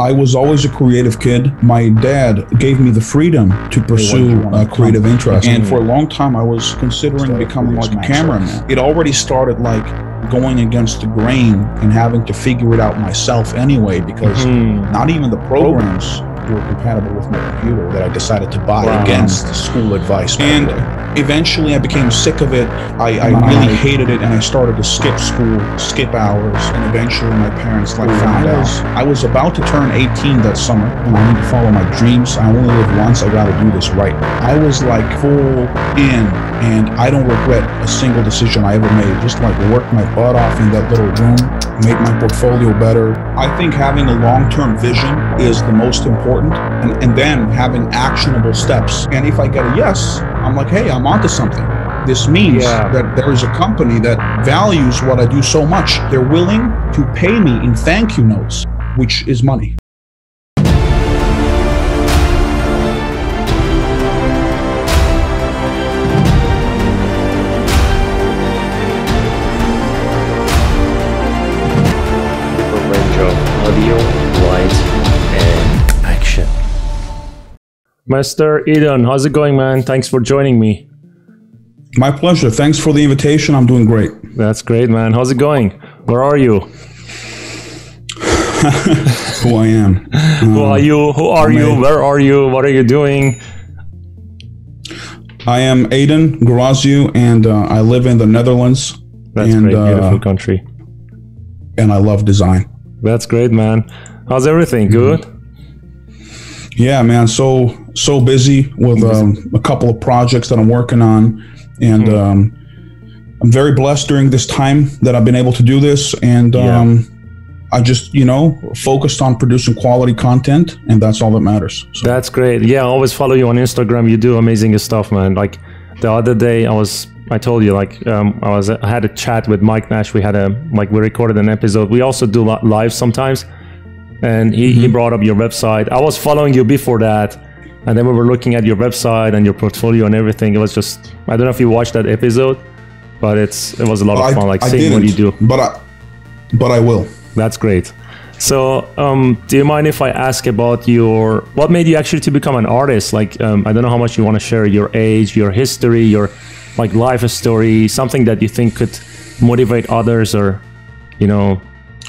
I was always a creative kid. My dad gave me the freedom to pursue a creative interest. And for a long time, I was considering becoming like a cameraman. It already started like going against the grain and having to figure it out myself anyway, because not even the programs were compatible with my computer that I decided to buy against school advice. And eventually I became sick of it. I really hated it, and I started to skip school, skip hours, and eventually my parents found out. I was about to turn 18 that summer, and I need to follow my dreams. I only live once, I gotta do this right. I was full in, and I don't regret a single decision I ever made. Just worked my butt off in that little room, make my portfolio better. I think having a long-term vision is the most important, and then having actionable steps. And if I get a yes, I'm like, hey, I'm onto something. This means that there is a company that values what I do so much. They're willing to pay me in thank you notes, which is money. Mr. Edon, how's it going, man? Thanks for joining me. My pleasure. Thanks for the invitation. I'm doing great. That's great, man. How's it going? Where are you? Who I am. Who are you? Who are you? Where are you? What are you doing? I am Edon Guraziu, and I live in the Netherlands. That's great. Beautiful country. And I love design. That's great, man. How's everything? Good? Yeah, man. So busy with a couple of projects that I'm working on, and I'm very blessed during this time that I've been able to do this, and I just, focused on producing quality content, and that's all that matters. So. That's great. Yeah, I always follow you on Instagram. You do amazing stuff, man. The other day I told you, I had a chat with Mike Nash. We had we recorded an episode. We also do live sometimes. And he brought up your website. I was following you before that, and then we were looking at your website and your portfolio and everything. It was just, I don't know if you watched that episode, but it was a lot of fun, seeing what you do. But I will. That's great. So do you mind if I ask about what made you actually to become an artist? I don't know how much you want to share your age, your history, your life story, something that you think could motivate others or,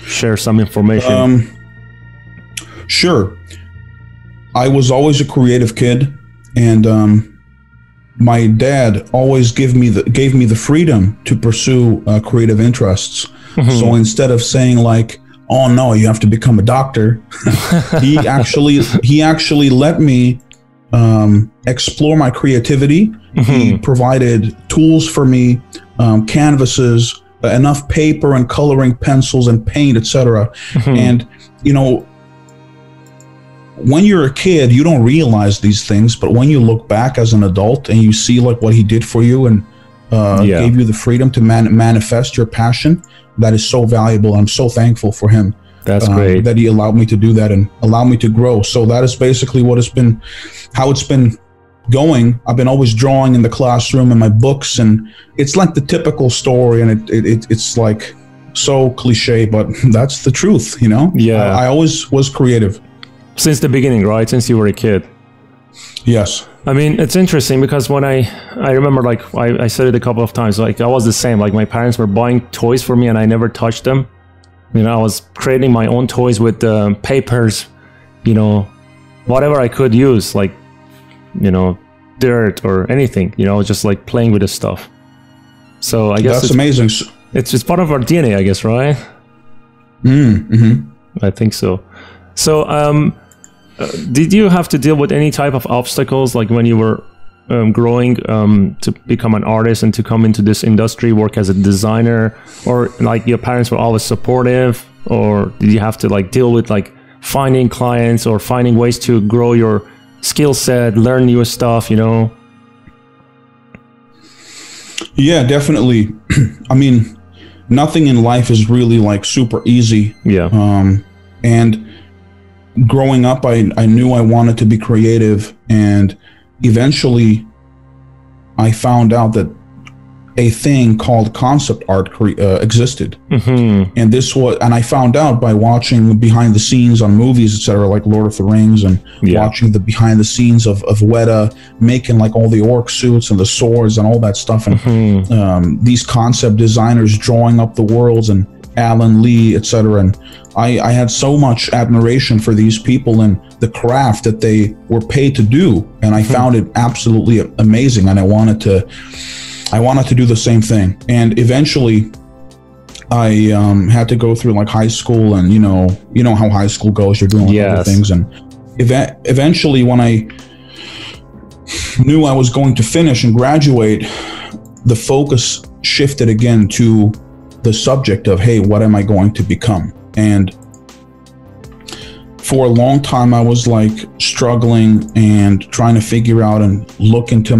share some information. Sure. I was always a creative kid, and my dad always gave me the freedom to pursue creative interests. So instead of saying oh no, you have to become a doctor, he actually let me explore my creativity. He provided tools for me, canvases, enough paper and coloring pencils and paint, etc. And when you're a kid, you don't realize these things, but when you look back as an adult and you see what he did for you and gave you the freedom to manifest your passion, that is so valuable. I'm so thankful for him. That's great. That he allowed me to do that and allowed me to grow. So that is basically how it's been going. I've been always drawing in the classroom and my books, and it's the typical story, and it's so cliche, but that's the truth, Yeah. I always was creative. Since the beginning, right? Since you were a kid. Yes. I mean, it's interesting because when I remember, I said it a couple of times, I was the same. My parents were buying toys for me and I never touched them. I was creating my own toys with papers, whatever I could use, dirt or anything, just playing with this stuff. So I guess that's amazing. It's part of our DNA, I guess, right? I think so. So, did you have to deal with any type of obstacles, when you were growing to become an artist and to come into this industry, work as a designer, or your parents were always supportive, or did you have to deal with finding clients or finding ways to grow your skill set, learn new stuff, Yeah, definitely. I mean, nothing in life is really super easy. Yeah. And growing up, I knew I wanted to be creative, and eventually I found out that a thing called concept art existed. Mm-hmm. And this was, and I found out by watching behind the scenes on movies, etc., like Lord of the Rings, and watching the behind the scenes of Weta making like all the orc suits and the swords and all that stuff, and mm-hmm. These concept designers drawing up the worlds, and Alan Lee, etc. And I had so much admiration for these people and the craft that they were paid to do, and I found it absolutely amazing, and I wanted to do the same thing. And eventually I had to go through like high school, and you know how high school goes, you're doing like other things, and eventually when I knew I was going to finish and graduate, the focus shifted again to the subject of, hey, what am I going to become? And for a long time I was like struggling and trying to figure out and look into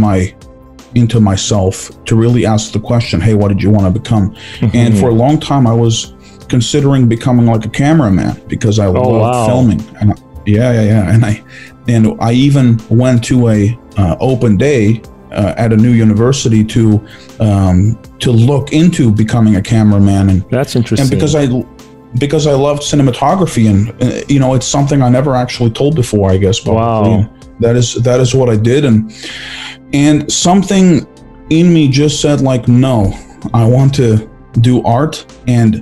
myself to really ask the question, hey, what did you want to become? Mm-hmm. And for a long time I was considering becoming like a cameraman, because I loved filming, and I even went to a open day at a new university to look into becoming a cameraman. And that's interesting. And because I loved cinematography, and it's something I never actually told before, I guess, but that is what I did. And something in me just said, like, no, I want to do art. And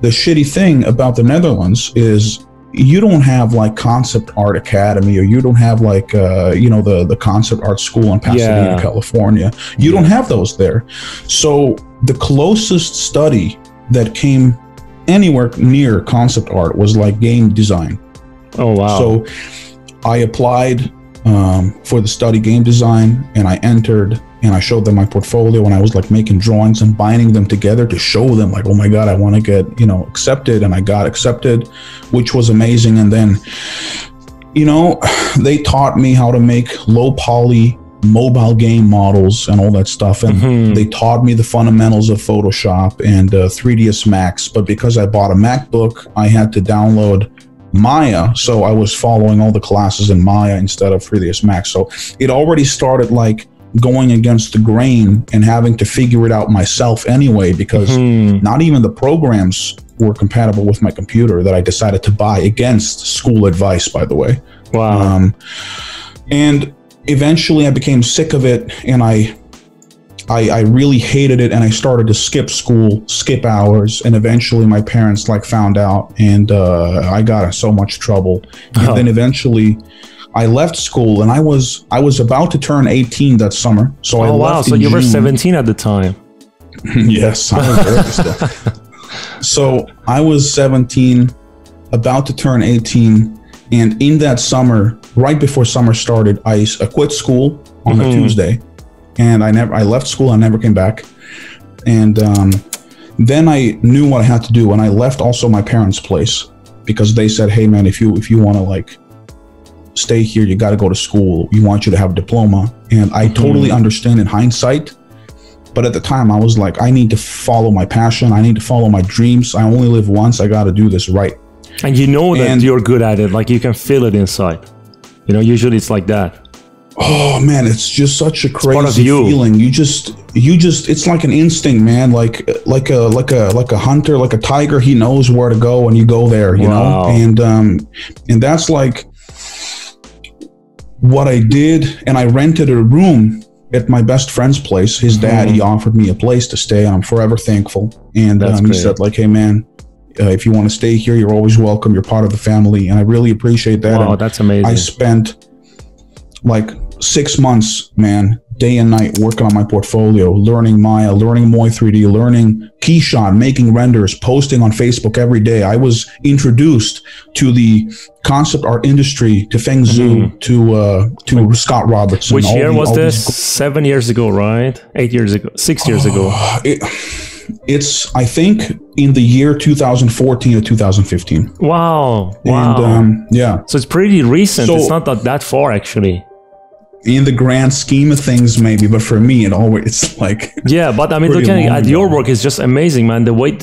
the shitty thing about the Netherlands is you don't have like concept art academy, or you don't have like, the concept art school in Pasadena, California. You don't have those there. So the closest study that came anywhere near concept art was like game design. Oh, wow. So I applied for the study game design, and I entered, and I showed them my portfolio, and I was like making drawings and binding them together to show them like, oh my God, I want to get, accepted. And I got accepted, which was amazing. And then, they taught me how to make low poly mobile game models and all that stuff. And they taught me the fundamentals of Photoshop and 3DS Max. But because I bought a MacBook, I had to download Maya, so I was following all the classes in Maya instead of 3ds Max. So it already started like going against the grain and having to figure it out myself anyway, because not even the programs were compatible with my computer that I decided to buy against school advice, by the way. And eventually I became sick of it, and I really hated it, and I started to skip school, skip hours, and eventually my parents like found out, and I got in so much trouble. And then eventually I left school, and I was about to turn 18 that summer. So I left. Wow, so you were 17 at the time. Yes, I was early still. So I was 17, about to turn 18, and in that summer, right before summer started, I quit school on a Tuesday. And I left school. I never came back. And then I knew what I had to do. And I left also my parents' place, because they said, hey, man, if you want to like stay here, you got to go to school. We want you to have a diploma. And I totally understand in hindsight. But at the time I was like, I need to follow my passion. I need to follow my dreams. I only live once. I got to do this right. And that you're good at it. Like you can feel it inside. Usually it's like that. Oh man, it's just such a crazy feeling. You just it's like an instinct, man, like a hunter, like a tiger. He knows where to go, and you go there, you know? And that's like what I did. And I rented a room at my best friend's place. His dad, he offered me a place to stay, and I'm forever thankful. And he said like, hey man, if you want to stay here, you're always welcome. You're part of the family. And I really appreciate that. Wow, that's amazing. I spent like 6 months, man, day and night working on my portfolio, learning Maya, learning Moi 3D, learning Keyshot, making renders, posting on Facebook every day. I was introduced to the concept art industry, to Feng Zhu, to Scott Robertson. Which year was this? 7 years ago, right? 8 years ago, 6 years ago. It's, I think, in the year 2014 or 2015. Wow. And, so it's pretty recent. So, it's not that far, actually. In the grand scheme of things, maybe, but for me, it always it's like But I mean, looking at your work is just amazing, man. The way,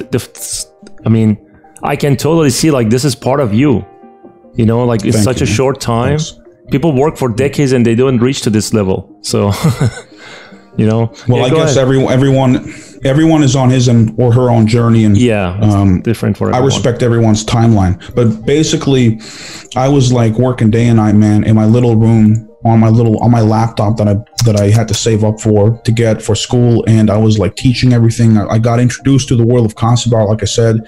I mean, I can totally see like this is part of you. Like it's such a short time. Thanks. People work for decades and they don't reach to this level. So you know? Well, yeah, I guess everyone is on his and or her own journey, and yeah, different for everyone. I respect everyone's timeline, but basically I was like working day and night, man, in my little room on my laptop that I had to save up to get for school. And I was like teaching everything. I got introduced to the world of concept art, like I said,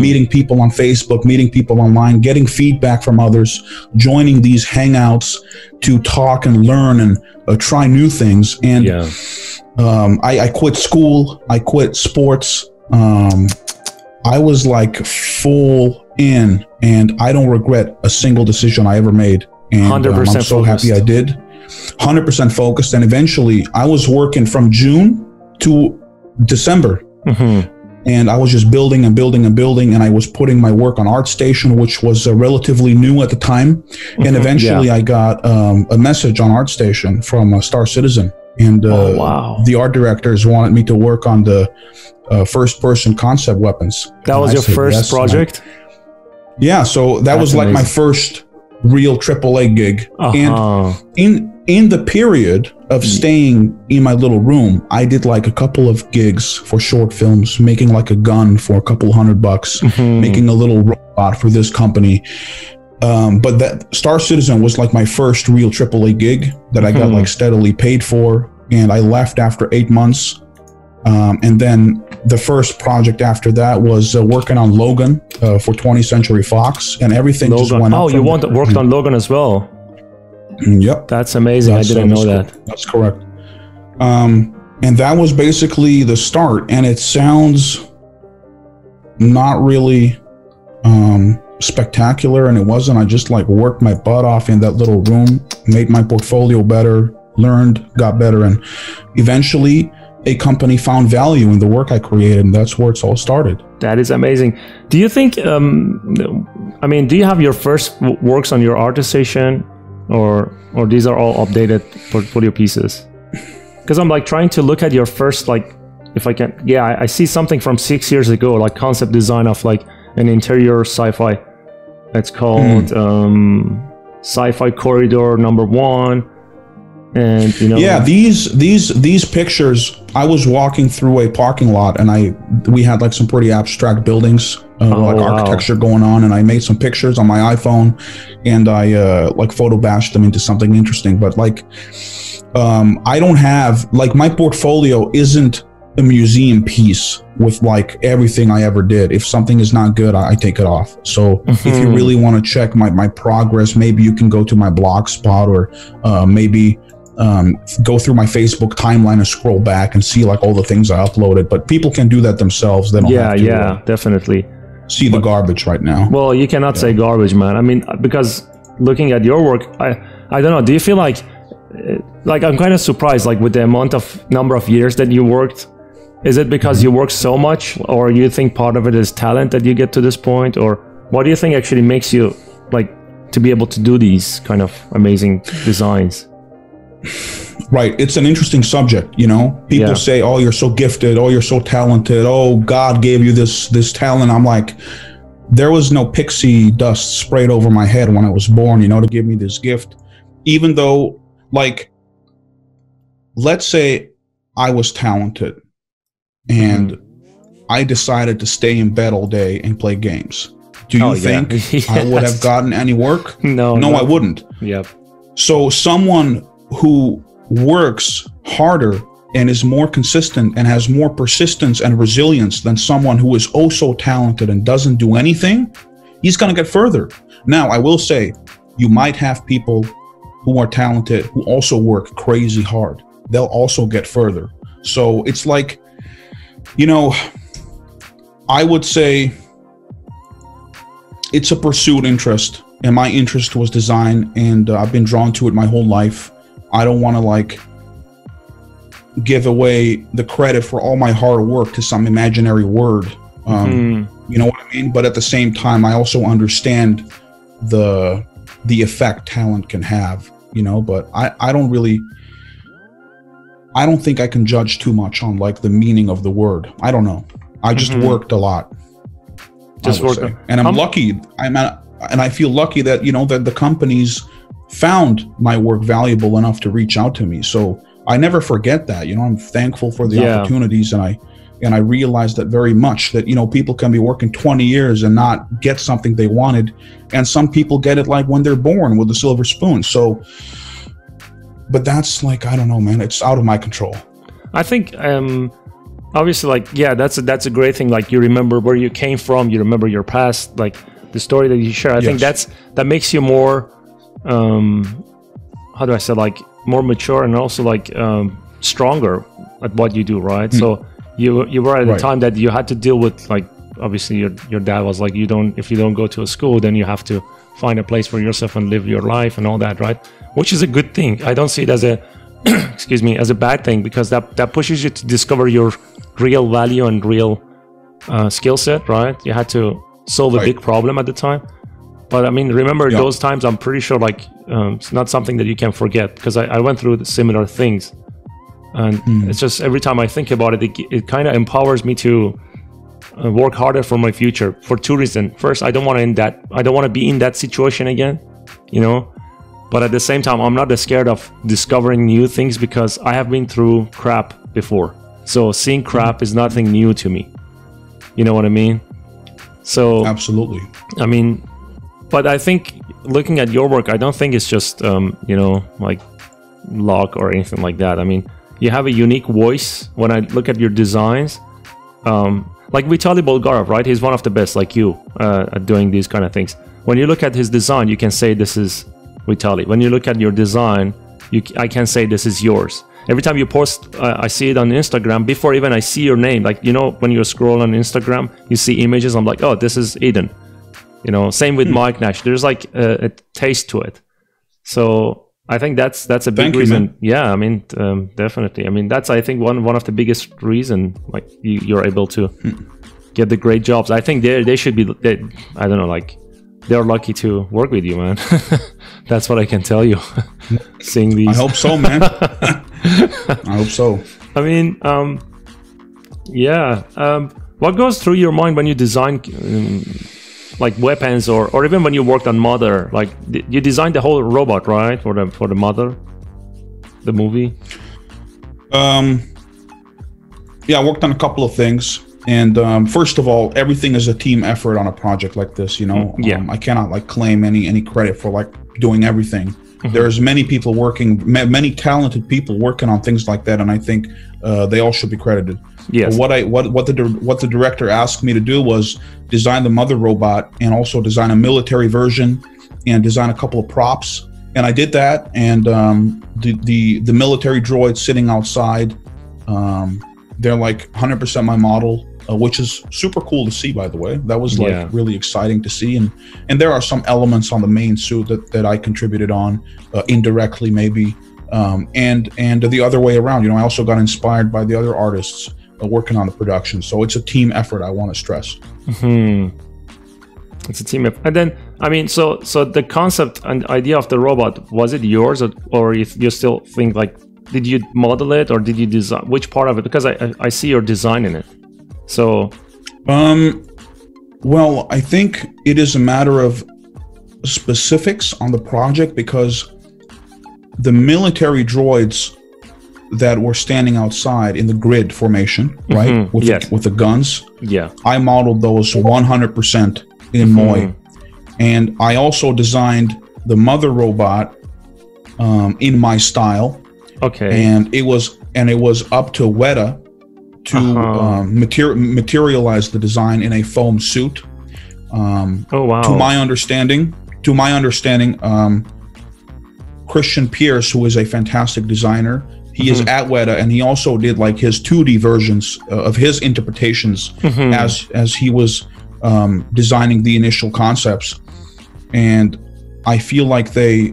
meeting people on Facebook, meeting people online, getting feedback from others, joining these hangouts to talk and learn and try new things. And yeah. I quit school, I quit sports. I was like full in, and I don't regret a single decision I ever made. And 100% I'm so focused. Happy I did. 100% focused. And eventually I was working from June to December. And I was just building and building and building. And I was putting my work on ArtStation, which was relatively new at the time. And eventually I got a message on ArtStation from Star Citizen. And the art directors wanted me to work on the first person concept weapons. That was your first project? Yeah. So that was like my first real AAA gig. And in the period of staying in my little room, I did like a couple of gigs for short films, making like a gun for a couple $100, making a little robot for this company. But that Star Citizen was like my first real AAA gig that I got like steadily paid for. And I left after 8 months. And then the first project after that was working on Logan for 20th Century Fox, and everything Logan. Just went up. Oh, you worked on Logan as well? Yep. That's amazing. I didn't know that. That's correct. And that was basically the start. And it sounds not really spectacular, and it wasn't. I just like worked my butt off in that little room, made my portfolio better, learned, got better, and eventually a company found value in the work I created, and that's where it's all started. That is amazing. Do you think, I mean, do you have your first works on your ArtStation, or these are all updated portfolio pieces? Because I'm like trying to look at your first, like, if I can, yeah, I see something from 6 years ago, like concept design of like an interior sci-fi. It's called Sci-Fi Corridor Number 1. And you know, yeah, these pictures, I was walking through a parking lot, and we had like some pretty abstract buildings, architecture going on, and I made some pictures on my iPhone, and I like photo bashed them into something interesting. But like I don't have, like, my portfolio isn't a museum piece with like everything I ever did. If something is not good, I take it off. So if you really want to check my progress, maybe you can go to my Blogspot, or maybe go through my Facebook timeline and scroll back and see like all the things I uploaded. But people can do that themselves. They don't have to definitely see the garbage right now. Well, you cannot say garbage, man. I mean, because looking at your work, I don't know, do you feel like I'm kind of surprised, like, with the number of years that you worked? Is it because you work so much, or you think part of it is talent that you get to this point, or what do you think actually makes you like to be able to do these kind of amazing designs? Right. It's an interesting subject, you know. People say, oh, you're so gifted, oh, you're so talented, oh, God gave you this talent. I'm like, there was no pixie dust sprayed over my head when I was born, you know, to give me this gift. Even though, like, let's say I was talented and I decided to stay in bed all day and play games. Do you think I would have gotten any work? No, I wouldn't. Yep. So someone who works harder and is more consistent and has more persistence and resilience than someone who is oh so talented and doesn't do anything, he's going to get further. Now, I will say, you might have people who are talented who also work crazy hard. They'll also get further. So it's like, you know, I would say it's a pursued interest, and my interest was design, and I've been drawn to it my whole life. I don't want to like give away the credit for all my hard work to some imaginary word. You know what I mean? But at the same time, I also understand the effect talent can have, you know. But I don't think I can judge too much on like the meaning of the word. I don't know. I just worked a lot. Just worked, and I'm lucky. And I feel lucky that, you know, that the companies found my work valuable enough to reach out to me. So I never forget that. You know, I'm thankful for the opportunities, and I realized that very much, that, you know, people can be working 20 years and not get something they wanted. And some people get it like when they're born with a silver spoon. So, but that's like, I don't know, man, it's out of my control. I think, obviously, like, yeah, that's a great thing. Like, you remember where you came from, you remember your past, like the story that you share. I think that makes you more, how do I say, like, more mature, and also like, stronger at what you do. Right. Mm. So, You were at a time that you had to deal with, like, obviously your dad was like, if you don't go to a school, then you have to find a place for yourself and live your life and all that, right? Which is a good thing. I don't see it as a excuse me, as a bad thing, because that pushes you to discover your real value and real skill set, right? You had to solve a big problem at the time. But I mean, remember those times, I'm pretty sure, like, it's not something that you can forget, because I went through similar things. And it's just, every time I think about it, it kind of empowers me to work harder for my future, for two reasons. First, I don't want to be in that situation again, you know, but at the same time, I'm not scared of discovering new things, because I have been through crap before. So seeing crap is nothing new to me. You know what I mean? So absolutely. I mean, but I think looking at your work, I don't think it's just, you know, like luck or anything like that. I mean, you have a unique voice. When I look at your designs, like Vitali Bolgarov, right? He's one of the best, like you, at doing these kind of things. When you look at his design, you can say this is Vitali. When you look at your design, I can say this is yours. Every time you post, I see it on Instagram, before even I see your name. Like, you know, when you scroll on Instagram, you see images, I'm like, oh, this is Edon. You know, same with Mike Nash. There's like a taste to it. So I think that's a big reason. Man. Yeah, I mean, definitely. I mean, that's, I think, one of the biggest reason, like, you're able to get the great jobs. I think they should be, I don't know, like, they're lucky to work with you, man. That's what I can tell you. Seeing these. I hope so, man. I hope so. I mean, yeah. What goes through your mind when you design, like, weapons, or even when you worked on Mother, like, you designed the whole robot, right, for the Mother, the movie? Yeah, I worked on a couple of things, and first of all, everything is a team effort on a project like this, you know. I cannot, like, claim any credit for, like, doing everything. There's many talented people working on things like that, and I think they all should be credited. Yes. But what the director asked me to do was design the Mother robot, and also design a military version, and design a couple of props, and I did that. And the military droid sitting outside, they're like 100% my model. Which is super cool to see, by the way. That was like really exciting to see, and there are some elements on the main suit that I contributed on, indirectly maybe, and the other way around. You know, I also got inspired by the other artists working on the production. So it's a team effort, I want to stress. It's a team effort. And then, I mean, so the concept and idea of the robot, was it yours, or if you still think, like, did you model it, or did you design? Which part of it? Because I see your design in it. So, well, I think it is a matter of specifics on the project, because the military droids that were standing outside in the grid formation, right, with the guns, I modeled those 100% in Moi, and I also designed the Mother robot in my style. Okay, and it was up to Weta to materialize the design in a foam suit. Oh wow! To my understanding, Christian Pierce, who is a fantastic designer, he is at Weta, and he also did, like, his 2D versions of his interpretations as he was designing the initial concepts. And I feel like the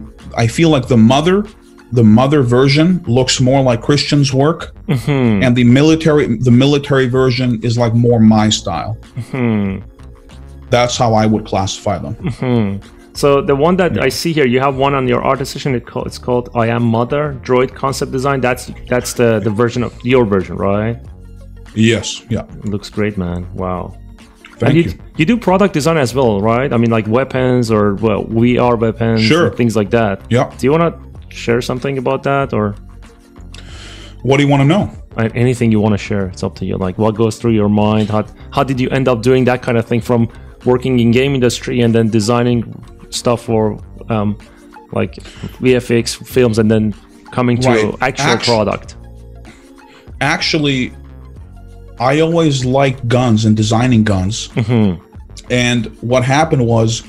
Mother version looks more like Christian's work, and the military version is, like, more my style. That's how I would classify them. So the one that I see here, you have one on your ArtStation. It's called "I Am Mother Droid Concept Design." That's the version of your version, right? Yes. Yeah. It looks great, man. Wow. Thank you. You do product design as well, right? I mean, like, weapons, or, well, VR weapons, things like that. Yeah. Do you want to share something about that, or? What do you want to know? Anything you want to share, it's up to you. Like, what goes through your mind? How did you end up doing that kind of thing, from working in game industry and then designing stuff for like VFX films and then coming to actual product? Actually, I always liked guns and designing guns. Mm-hmm. And what happened was,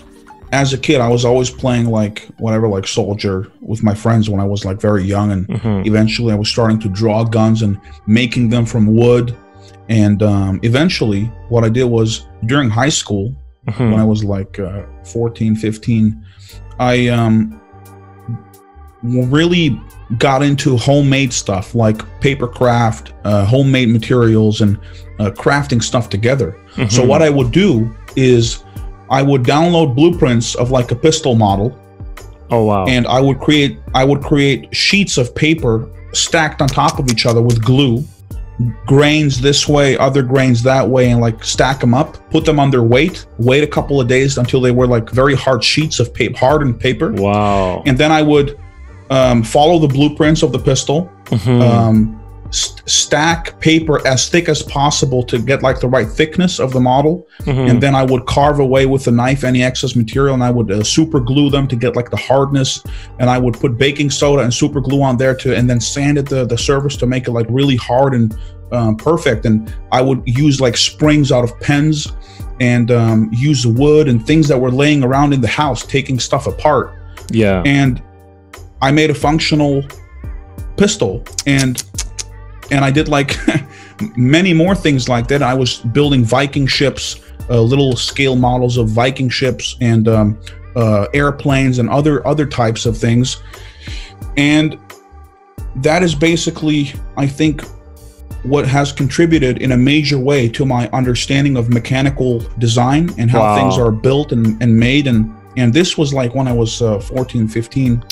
as a kid, I was always playing like soldier with my friends when I was like very young, and eventually I was starting to draw guns and making them from wood. And eventually what I did was, during high school, when I was like 14, 15, I really got into homemade stuff, like paper craft, homemade materials, and crafting stuff together. So what I would do is, I would download blueprints of like a pistol model. Oh wow. And I would create sheets of paper stacked on top of each other with glue, grains this way, other grains that way, and like stack them up, put them on their weight, wait a couple of days until they were like very hard sheets of paper, hardened paper. Wow. And then I would follow the blueprints of the pistol, stack paper as thick as possible to get like the right thickness of the model, and then I would carve away with a knife any excess material, and I would super glue them to get like the hardness, and I would put baking soda and super glue on there too, and then sanded the surface to make it like really hard and perfect. And I would use like springs out of pens, and use wood and things that were laying around in the house, taking stuff apart. Yeah. And I made a functional pistol, and I did like many more things like that. I was building Viking ships, little scale models of Viking ships, and airplanes, and other types of things. And that is basically, I think, what has contributed in a major way to my understanding of mechanical design and how things are built and made. And this was like when I was 14, 15.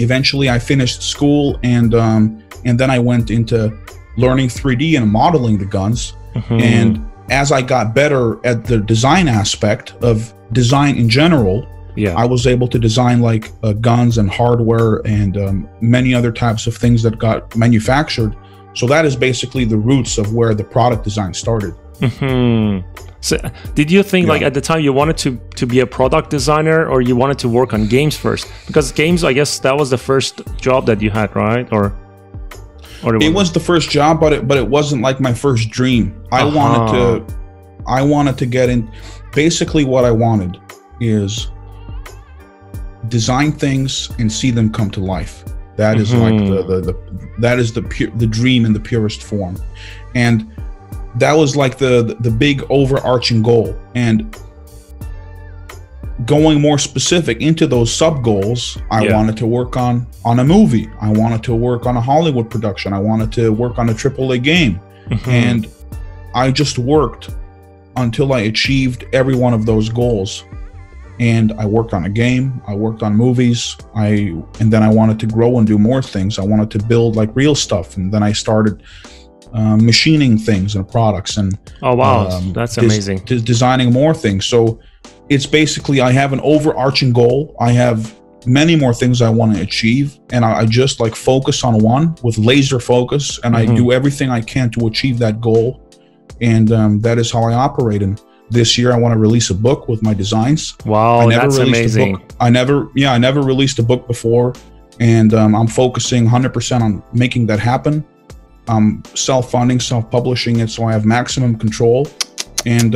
Eventually I finished school, and then I went into learning 3D and modeling the guns. And as I got better at the design aspect of design in general, I was able to design like guns and hardware and many other types of things that got manufactured. So that is basically the roots of where the product design started. So did you think like at the time you wanted to be a product designer, or you wanted to work on games first? Because games, I guess that was the first job that you had, right? Or it was the first job, but it wasn't like my first dream. I wanted to get in. Basically what I wanted is design things and see them come to life. That is like the dream in the purest form. And that was like the big overarching goal. And going more specific into those sub goals, I wanted to work on a movie. I wanted to work on a Hollywood production. I wanted to work on a AAA game. And I just worked until I achieved every one of those goals. And I worked on a game, I worked on movies, and then I wanted to grow and do more things. I wanted to build like real stuff. And then I started machining things and products, and that's amazing. Designing more things. So it's basically, I have an overarching goal. I have many more things I want to achieve, and I just like focus on one with laser focus, and I do everything I can to achieve that goal. And that is how I operate. And this year I want to release a book with my designs. Wow, that's amazing. I never released a book before, and I'm focusing 100% on making that happen. I'm self-funding, self-publishing it, so I have maximum control, and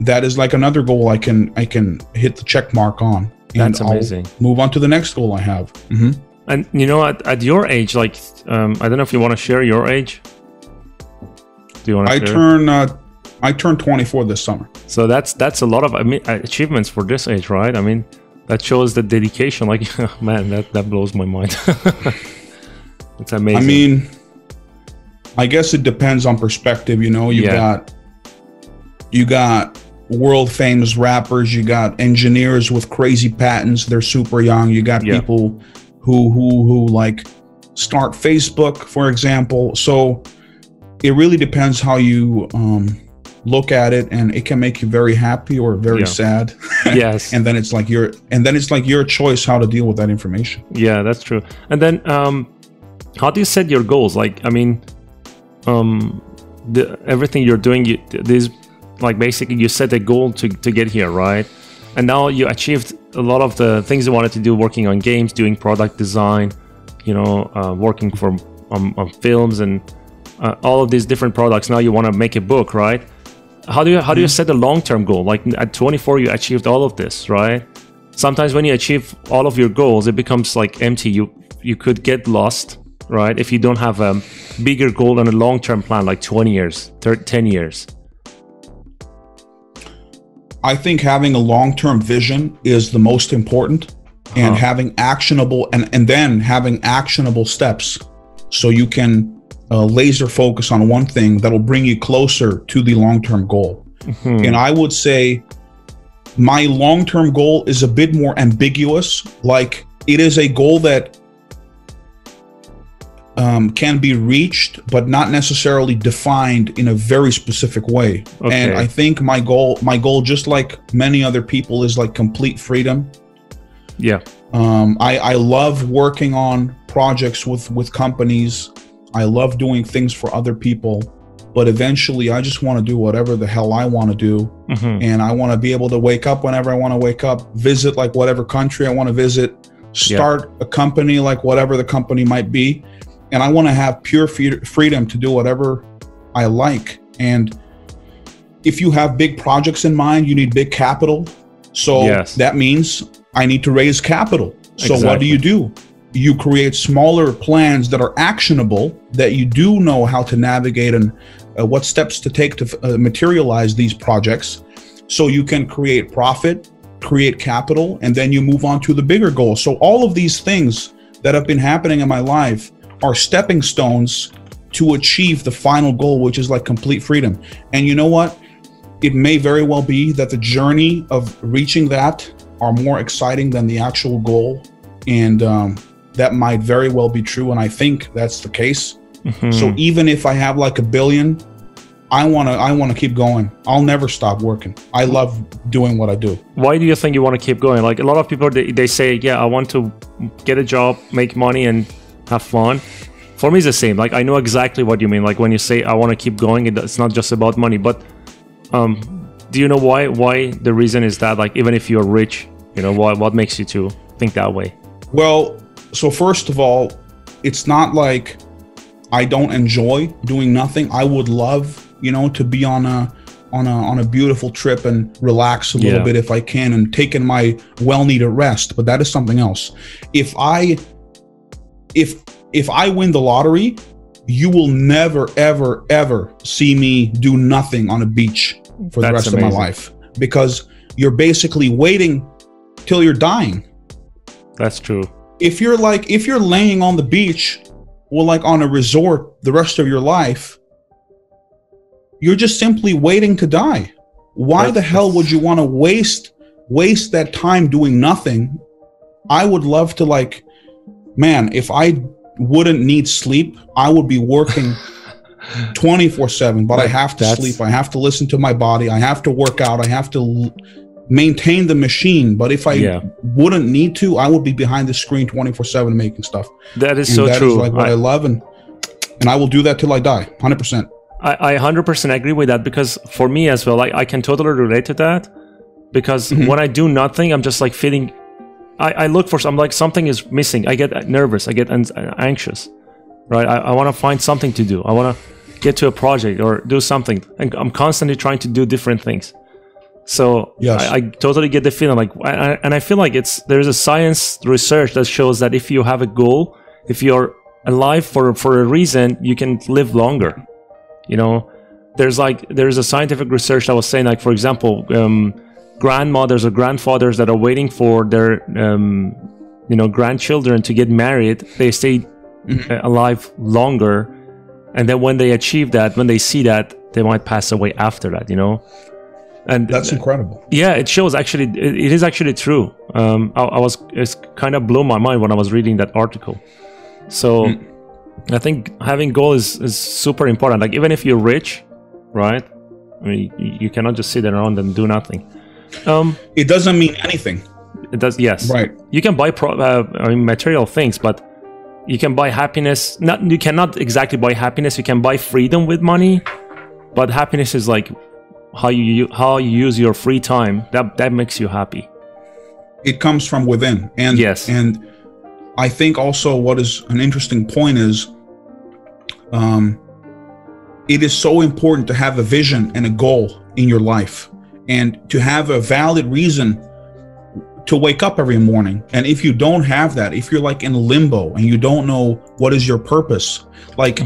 that is like another goal I can hit the check mark on. And that's amazing. I'll move on to the next goal I have. And you know, at your age, like I don't know if you want to share your age. Do you want to share? I turned 24 this summer. So that's a lot of achievements for this age, right? I mean, that shows the dedication. Like, man, that blows my mind. It's amazing. I mean, I guess it depends on perspective, you know. You got world famous rappers, you got engineers with crazy patents, they're super young. You got people who like start Facebook, for example. So it really depends how you look at it, and it can make you very happy or very sad. Yes. And then it's like your choice how to deal with that information. Yeah, that's true. And then How do you set your goals? Like, I mean, everything you're doing, like basically you set a goal to get here, right? And now you achieved a lot of the things you wanted to do, working on games, doing product design, you know, working on films and all of these different products. Now you want to make a book, right? How do you set a long-term goal? Like at 24, you achieved all of this, right? Sometimes when you achieve all of your goals, it becomes like empty. You could get lost, right? If you don't have a bigger goal and a long-term plan, like 20 years, 10 years. I think having a long-term vision is the most important, and having actionable and then having actionable steps, so you can laser focus on one thing that'll bring you closer to the long-term goal. Mm-hmm. And I would say my long-term goal is a bit more ambiguous. Like, it is a goal that can be reached, but not necessarily defined in a very specific way. Okay. And I think my goal, just like many other people, is like complete freedom. Yeah. I love working on projects with companies. I love doing things for other people, but eventually I just want to do whatever the hell I want to do. Mm-hmm. And I want to be able to wake up whenever I want to wake up, visit like whatever country I want to visit, start a company like whatever the company might be. And I want to have pure freedom to do whatever I like. And if you have big projects in mind, you need big capital. So that means I need to raise capital. So what do? You create smaller plans that are actionable, that you do know how to navigate and what steps to take to materialize these projects, so you can create profit, create capital, and then you move on to the bigger goal. So all of these things that have been happening in my life are stepping stones to achieve the final goal, which is like complete freedom. And you know what? It may very well be that the journey of reaching that are more exciting than the actual goal. And that might very well be true. And I think that's the case. Mm-hmm. So even if I have like $1 billion, I wanna keep going. I'll never stop working. I love doing what I do. Why do you think you want to keep going? Like, a lot of people, they say, yeah, I want to get a job, make money, and have fun. For me, it's the same. Like, I know exactly what you mean. Like, when you say I want to keep going, it's not just about money. But do you know why the reason is that? Like, even if you're rich, you know, what makes you to think that way? Well, so first of all, it's not like I don't enjoy doing nothing. I would love, you know, to be on a beautiful trip and relax a little bit if I can, and take in my well-needed rest. But that is something else. If I win the lottery, you will never, ever, ever see me do nothing on a beach for the rest of my life, because you're basically waiting till you're dying. That's true. If you're laying on the beach, or like on a resort the rest of your life, you're just simply waiting to die. Why the hell would you want to waste that time doing nothing? I would love to, like, man, if I wouldn't need sleep, I would be working 24/7, but I have to sleep. I have to listen to my body. I have to work out. I have to maintain the machine. But if I wouldn't need to, I would be behind the screen 24/7 making stuff. That is so true. That is like what I love, and I will do that till I die, 100%. I 100% agree with that, because for me as well, I can totally relate to that, because when I do nothing, I'm just like feeling, I look for, I'm like, something is missing. I get nervous, I get anxious, right? I want to find something to do. I want to get to a project or do something, and I'm constantly trying to do different things. So I totally get the feeling, like, and I feel like there's a science research that shows that if you have a goal, if you're alive for a reason, you can live longer. You know, there's a scientific research that was saying, like, for example, grandmothers or grandfathers that are waiting for their you know, grandchildren to get married, they stay alive longer, and then when they achieve that, when they see that, they might pass away after that, you know. And that's incredible. Yeah, it shows, actually, it is actually true. It's kind of blew my mind when I was reading that article. So I think having goal is super important. Like, even if you're rich, right? I mean, you cannot just sit around and do nothing. It doesn't mean anything. It does. Yes. Right. You can buy material things, but You can buy happiness. Not, you cannot exactly buy happiness. You can buy freedom with money, but happiness is like how you use your free time. That makes you happy. It comes from within. And yes, and I think also what is an interesting point is, it is so important to have a vision and a goal in your life, and to have a valid reason to wake up every morning. And if you don't have that, if you're like in limbo and you don't know what is your purpose, like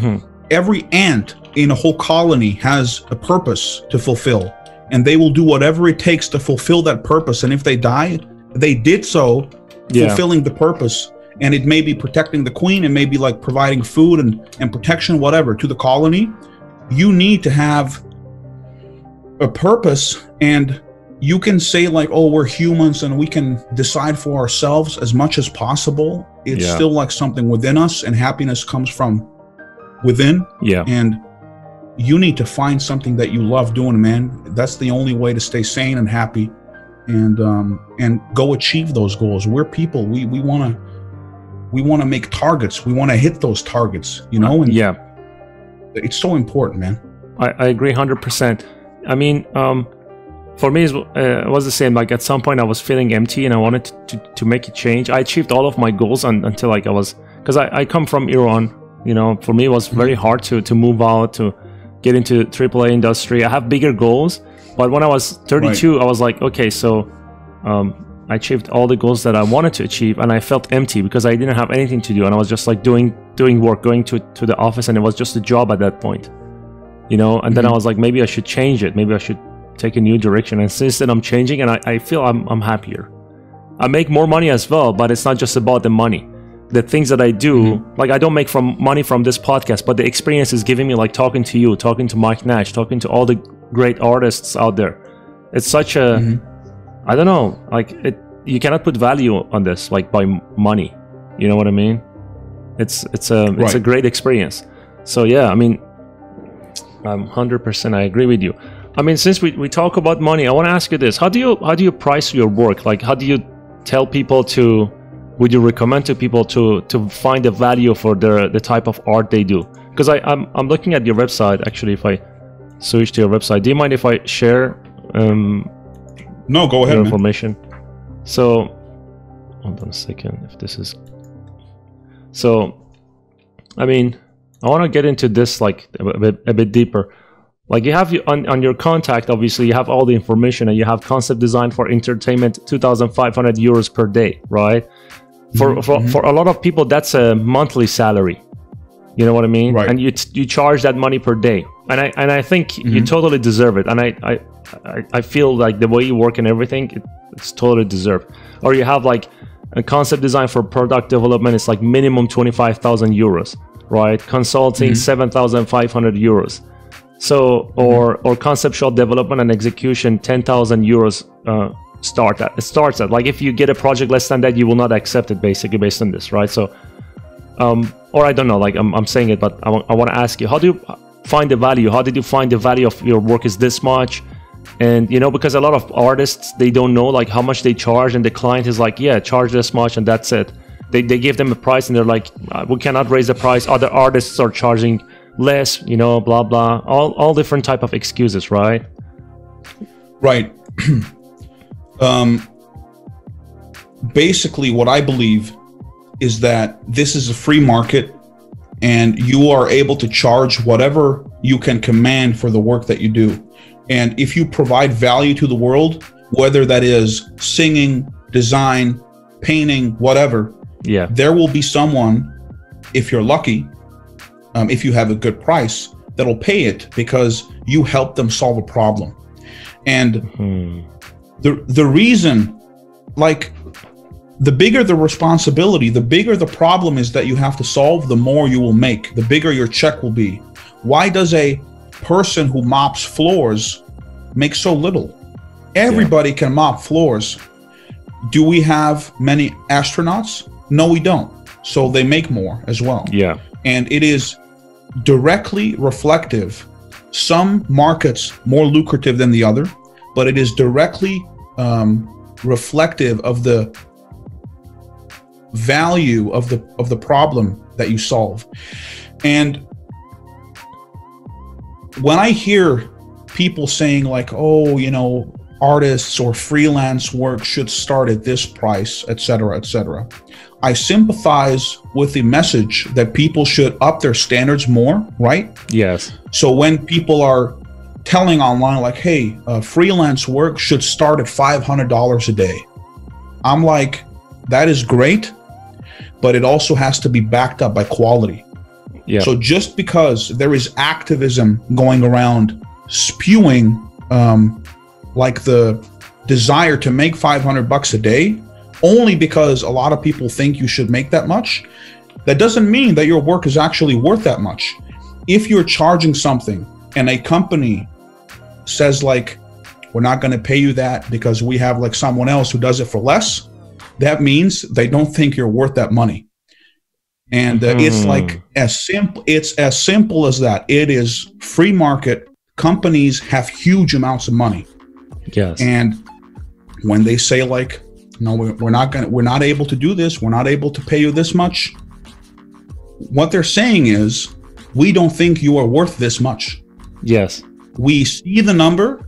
every ant in a whole colony has a purpose to fulfill, and they will do whatever it takes to fulfill that purpose. And if they die, they did so fulfilling the purpose. And it may be protecting the queen, and maybe like providing food and protection, whatever, to the colony. You need to have a purpose. And you can say like, oh, we're humans and we can decide for ourselves as much as possible. It's still like something within us, and happiness comes from within. Yeah. And you need to find something that you love doing, man. That's the only way to stay sane and happy, and go achieve those goals. We're people. We want to make targets. We want to hit those targets, you know? And yeah, it's so important, man. I agree 100%. I mean, for me, it was the same. Like at some point I was feeling empty and I wanted to make a change. I achieved all of my goals until like I was, because I come from Iran, you know, for me it was very hard to move out, to get into AAA industry. I have bigger goals, but when I was 32, right, I was like, okay, so I achieved all the goals that I wanted to achieve, and I felt empty because I didn't have anything to do, and I was just like doing work, going to the office, and it was just a job at that point, you know? And then I was like, maybe I should change it. Maybe I should take a new direction. And since then I'm changing, and I feel I'm happier. I make more money as well, but it's not just about the money. The things that I do, like I don't make money from this podcast, but the experience is giving me, like talking to you, talking to Mike Nash, talking to all the great artists out there. It's such a, I don't know, like you cannot put value on this, like by money, you know what I mean? It's a great experience. So yeah, I mean, I'm 100%, I agree with you. I mean, since we talk about money, I want to ask you this. How do you price your work? Like, how do you tell people would you recommend to people to find a value for the type of art they do? Because I'm looking at your website, actually. If I switch to your website, do you mind if I share no, go ahead, information? Man. So, hold on a second. I mean, I want to get into this like a bit deeper. Like you have on your contact, obviously you have all the information, and you have concept design for entertainment, 2,500 euros per day, right? For a lot of people, that's a monthly salary. You know what I mean? Right. And you charge that money per day, and I think you totally deserve it. And I feel like the way you work and everything, it's totally deserved. Or you have like a concept design for product development. It's like minimum 25,000 euros, right? Consulting 7,500 euros. So, or conceptual development and execution, 10,000 euros starts at. Like if you get a project less than that, you will not accept it, basically, based on this, right? So, or I don't know, like I'm saying it, but I want to ask you, how do you find the value? How did you find the value of your work is this much? And, you know, because a lot of artists, they don't know like how much they charge, and the client is like, yeah, charge this much and that's it. They give them a price and they're like, we cannot raise the price. Other artists are charging less, you know, blah blah, all different type of excuses, right? Basically what I believe is that this is a free market, and you are able to charge whatever you can command for the work that you do. And if you provide value to the world, whether that is singing, design, painting, whatever, there will be someone, if you're lucky, if you have a good price, that'll pay it because you help them solve a problem. And the reason, like, the bigger the responsibility, the bigger the problem is that you have to solve, the more you will make, the bigger your check will be. Why does a person who mops floors make so little? Everybody can mop floors. Do we have many astronauts? No, we don't. So they make more as well. Yeah. And it is directly reflective. Some markets more lucrative than the other, but it is directly reflective of the value of the problem that you solve. And when I hear people saying like, oh, you know, artists or freelance work should start at this price, etc., etc., I sympathize with the message that people should up their standards more, right? Yes. So when people are telling online like, hey, freelance work should start at $500 a day, I'm like, that is great, but it also has to be backed up by quality. Yeah. So just because there is activism going around spewing like the desire to make 500 bucks a day, only because a lot of people think you should make that much, that doesn't mean that your work is actually worth that much. If you're charging something and a company says like, we're not gonna pay you that because we have like someone else who does it for less, that means they don't think you're worth that money. And it's like as simple as that. It is free market. Companies have huge amounts of money. Yes. And when they say like, no, we're not able to do this, we're not able to pay you this much, what they're saying is, we don't think you are worth this much. Yes. We see the number.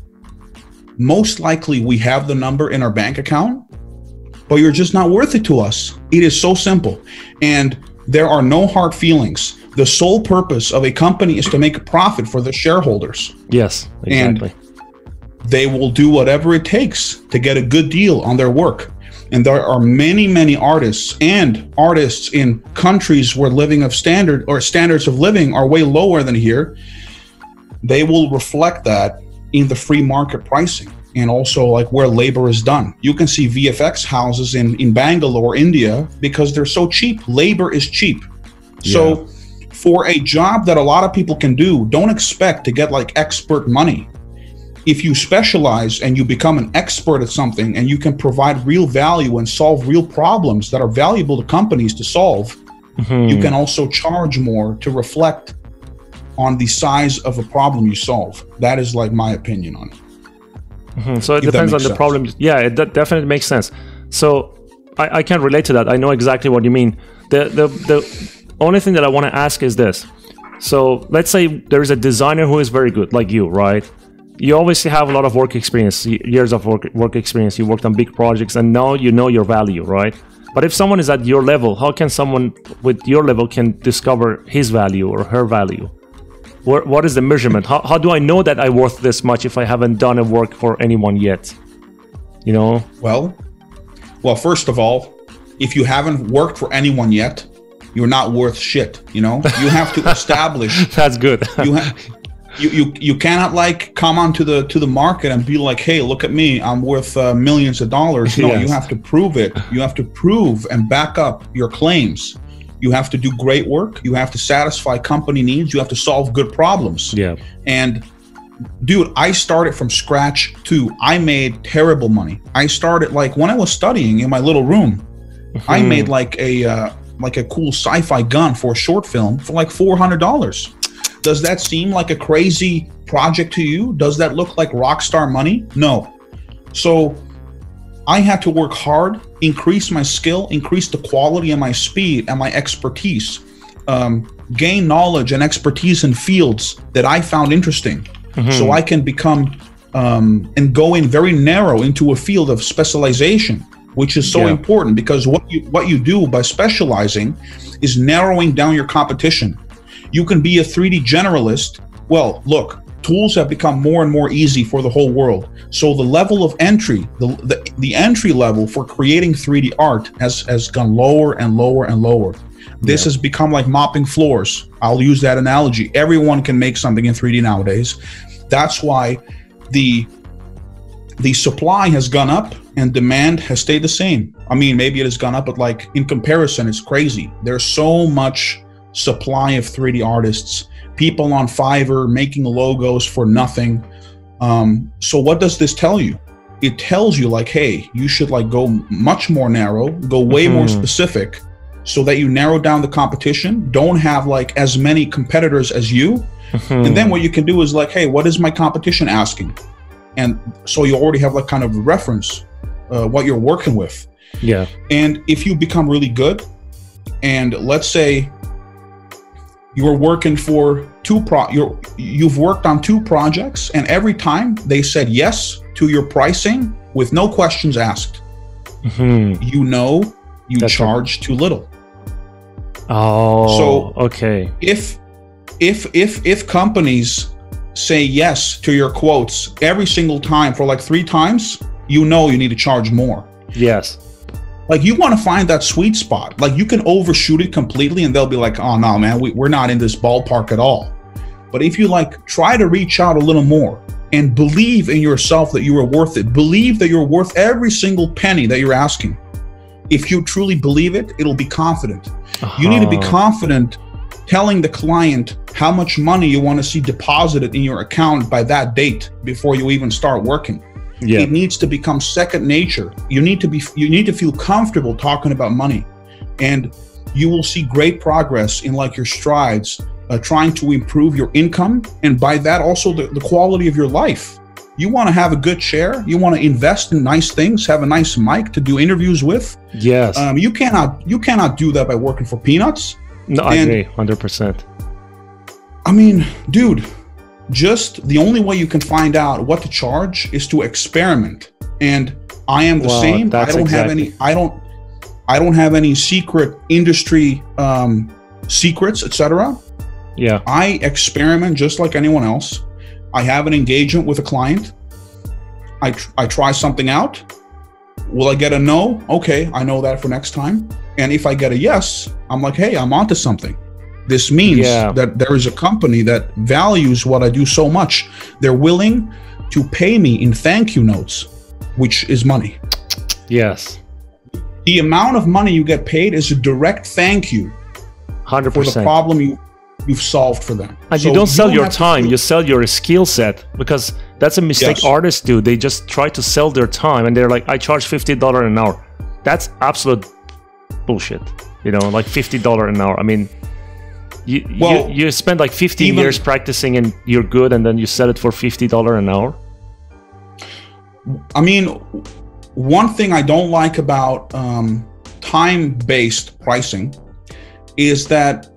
Most likely we have the number in our bank account, but you're just not worth it to us. It is so simple. And there are no hard feelings. The sole purpose of a company is to make a profit for the shareholders. Yes, exactly. And they will do whatever it takes to get a good deal on their work. And there are many, many artists and artists in countries where living of standard or standards of living are way lower than here. They will reflect that in the free market pricing and also like where labor is done. You can see VFX houses in Bangalore, India, because they're so cheap. Labor is cheap. Yeah. So for a job that a lot of people can do, don't expect to get like expert money. If you specialize and you become an expert at something and you can provide real value and solve real problems that are valuable to companies to solve, mm-hmm. you can also charge more to reflect on the size of a problem you solve. That is like my opinion on it. Mm-hmm. So it depends on the problem. Yeah, it definitely makes sense. So I can relate to that. I know exactly what you mean. The only thing that I want to ask is this. So let's say there is a designer who is very good, like you, right? You obviously have a lot of work experience, years of work experience. You worked on big projects and now you know your value, right? But if someone is at your level, how can someone with your level can discover his value or her value? What is the measurement? How do I know that I'm worth this much if I haven't done a work for anyone yet? You know? Well, first of all, if you haven't worked for anyone yet, you're not worth shit, you know? You have to establish... That's good. You cannot like come onto the market and be like, hey, look at me, I'm worth millions of dollars. No, yes. You have to prove it. You have to prove and back up your claims. You have to do great work. You have to satisfy company needs. You have to solve good problems. Yeah. And dude, I started from scratch too. I made terrible money. I started like when I was studying in my little room, mm-hmm. I made like a cool sci-fi gun for a short film for like $400. Does that seem like a crazy project to you? Does that look like rock star money? No. So I had to work hard, increase my skill, increase the quality and my speed and my expertise, gain knowledge and expertise in fields that I found interesting. Mm-hmm. So I can become and go in very narrow into a field of specialization, which is so important, because what you do by specializing is narrowing down your competition. You can be a 3D generalist. Well, look, tools have become more and more easy for the whole world. So the level of entry, the entry level for creating 3D art has gone lower and lower and lower. This has become like mopping floors. I'll use that analogy. Everyone can make something in 3D nowadays. That's why the supply has gone up and demand has stayed the same. I mean, maybe it has gone up, but like in comparison, it's crazy. There's so much supply of 3D artists. People on Fiverr making logos for nothing. So what does this tell you? It tells you like, hey, you should like go much more narrow, go way mm-hmm. more specific, so that you narrow down the competition, don't have like as many competitors as you. Mm-hmm. And then what you can do is like, hey, what is my competition asking? And so you already have like kind of reference, what you're working with. Yeah. And if you become really good, and let's say you're working for you've worked on 2 projects, and every time they said yes to your pricing with no questions asked, mm-hmm. you know you charge too little. Oh, so okay. If companies say yes to your quotes every single time for like 3 times, you know you need to charge more. Yes. Like, you want to find that sweet spot. Like, you can overshoot it completely and they'll be like, oh no, man, we're not in this ballpark at all. But if you like try to reach out a little more and believe in yourself that you are worth it, believe that you're worth every single penny that you're asking. If you truly believe it, it'll be confident. Uh-huh. You need to be confident telling the client how much money you want to see deposited in your account by that date before you even start working. Yeah. It needs to become second nature. You need to feel comfortable talking about money, and you will see great progress in like your strides, trying to improve your income, and by that also the quality of your life. You want to have a good chair. You want to invest in nice things. Have a nice mic to do interviews with. Yes. You cannot do that by working for peanuts. No, I agree, 100%. I mean, dude. Just the only way you can find out what to charge is to experiment. And I am the same. I don't have any secret industry secrets, etc. Yeah. I experiment just like anyone else. I have an engagement with a client. I try something out. Will I get a no? Okay, I know that for next time. And if I get a yes, I'm like, hey, I'm onto something. This means that there is a company that values what I do so much. They're willing to pay me in thank you notes, which is money. Yes. The amount of money you get paid is a direct thank you 100%. For the problem you've solved for them. And so you don't sell your time, you sell your skill set, because that's a mistake artists do. They just try to sell their time and they're like, I charge $50 an hour. That's absolute bullshit. You know, like $50 an hour. I mean, You spend like 15 years practicing and you're good, and then you sell it for $50 an hour? I mean, one thing I don't like about time-based pricing is that,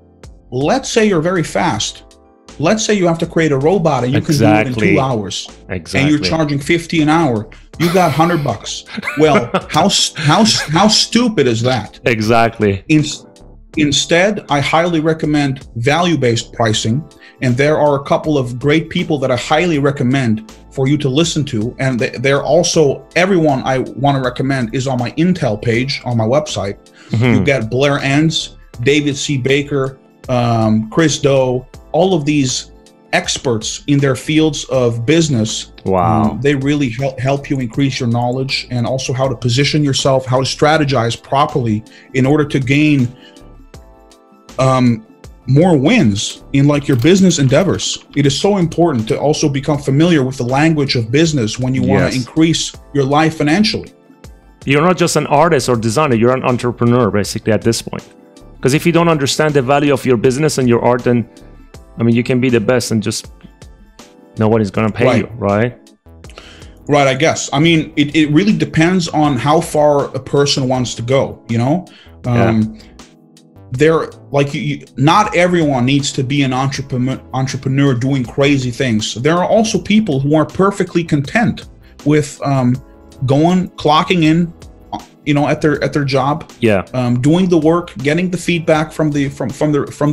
let's say you're very fast. Let's say you have to create a robot and you can do it in 2 hours. Exactly. And you're charging $50 an hour. You got $100. Well, how stupid is that? Exactly. Instead, I highly recommend value-based pricing, and there are a couple of great people that I highly recommend for you to listen to, and they're also, everyone I want to recommend is on my Intel page on my website. Mm-hmm. You get Blair Enns, David C Baker, Chris Doe, all of these experts in their fields of business. Wow. They really help you increase your knowledge, and also how to position yourself, how to strategize properly in order to gain more wins in like your business endeavors. It is so important to also become familiar with the language of business when you want to increase your life financially. You're not just an artist or designer, you're an entrepreneur basically at this point. Because if you don't understand the value of your business and your art, then I mean, you can be the best and just nobody's gonna pay you, right? Right, I guess. I mean, it really depends on how far a person wants to go, you know? Not everyone needs to be an entrepreneur doing crazy things. There are also people who are perfectly content with clocking in, you know, at their job, doing the work, getting the feedback from their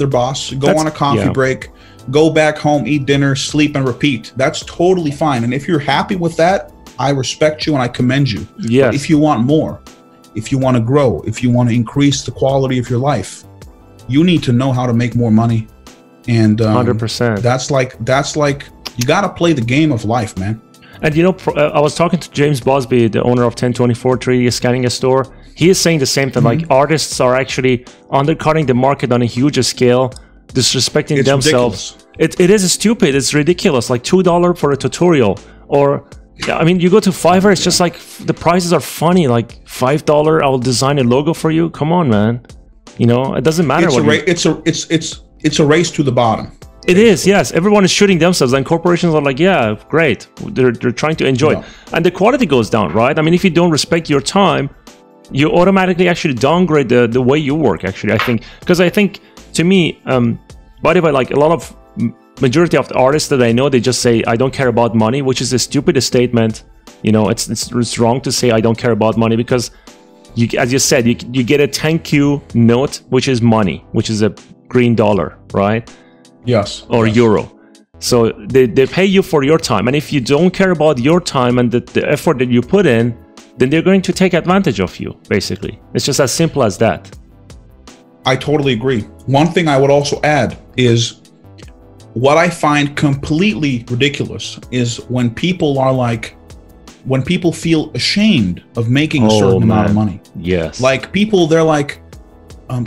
boss, on a coffee break, go back home, eat dinner, sleep, and repeat. That's totally fine. And if you're happy with that, I respect you and I commend you. Yes. But if you want more, if you want to grow, if you want to increase the quality of your life, you need to know how to make more money. And 100%. That's like you got to play the game of life, man. And you know, I was talking to James Bosby, the owner of 1024 3D Scanning a Store. He is saying the same thing. Mm-hmm. Like, artists are actually undercutting the market on a huge scale, disrespecting themselves. It is stupid. It's ridiculous. Like $2 for a tutorial, or I mean, you go to Fiverr, it's just like the prices are funny. Like $5, I'll design a logo for you. Come on, man. You know, it doesn't matter. It's a race to the bottom. It is, yes. Everyone is shooting themselves, and corporations are like, yeah, great. They're trying to enjoy it, and the quality goes down, right? I mean, if you don't respect your time, you automatically actually downgrade the way you work, actually, I think. Because I think, to me, like a lot of majority of the artists that I know, they just say, I don't care about money, which is the stupidest statement. You know, it's wrong to say I don't care about money, because you, as you said, you get a thank you note, which is money, which is a green dollar, right? Yes. Or yes. Euro. So they pay you for your time. And if you don't care about your time and the effort that you put in, then they're going to take advantage of you, basically. It's just as simple as that. I totally agree. One thing I would also add is what I find completely ridiculous is when people are like, when people feel ashamed of making a certain amount of money. Yes. Like people, they're like,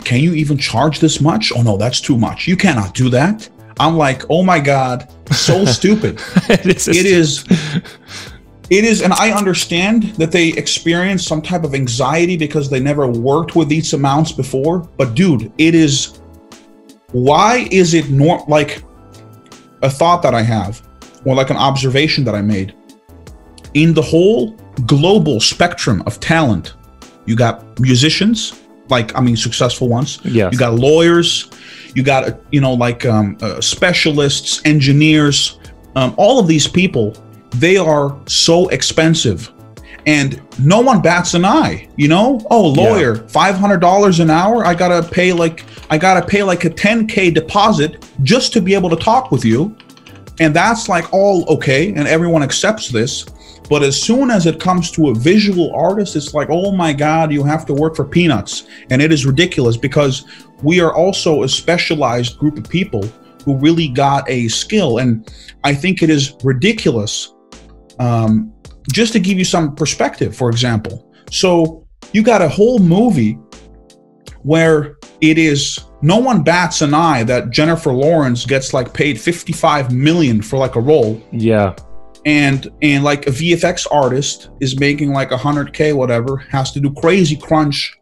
can you even charge this much? Oh no, that's too much. You cannot do that. I'm like, oh my God, so stupid. It is, and I understand that they experience some type of anxiety because they never worked with these amounts before. But dude, it is, why is it normal? Like a thought that I have, or like an observation that I made, in the whole global spectrum of talent, you got musicians, like, I mean, successful ones. Yes. You got lawyers, you got, you know, like specialists, engineers, all of these people, they are so expensive and no one bats an eye, you know? Oh, lawyer, yeah. $500 an hour. I gotta pay like a 10K deposit just to be able to talk with you. And that's like all okay. And everyone accepts this. But as soon as it comes to a visual artist, it's like, oh my God, you have to work for peanuts. And it is ridiculous because we are also a specialized group of people who really got a skill. And I think it is ridiculous. Just to give you some perspective, for example. So you got a whole movie where it is, no one bats an eye that Jennifer Lawrence gets like paid $55 million for like a role. Yeah. And like a VFX artist is making like 100K, whatever, has to do crazy crunch.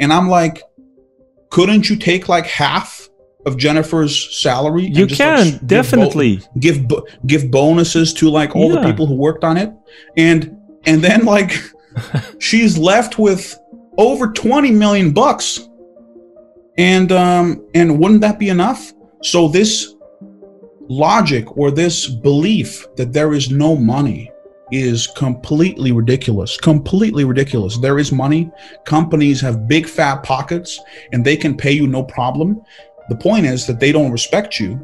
And I'm like, couldn't you take like half of Jennifer's salary? You can, like, definitely. Give bonuses to like all the people who worked on it. And then like, she's left with over 20 million bucks. And wouldn't that be enough? So this logic or this belief that there is no money is completely ridiculous. Completely ridiculous. There is money. Companies have big fat pockets and they can pay you no problem. The point is that they don't respect you.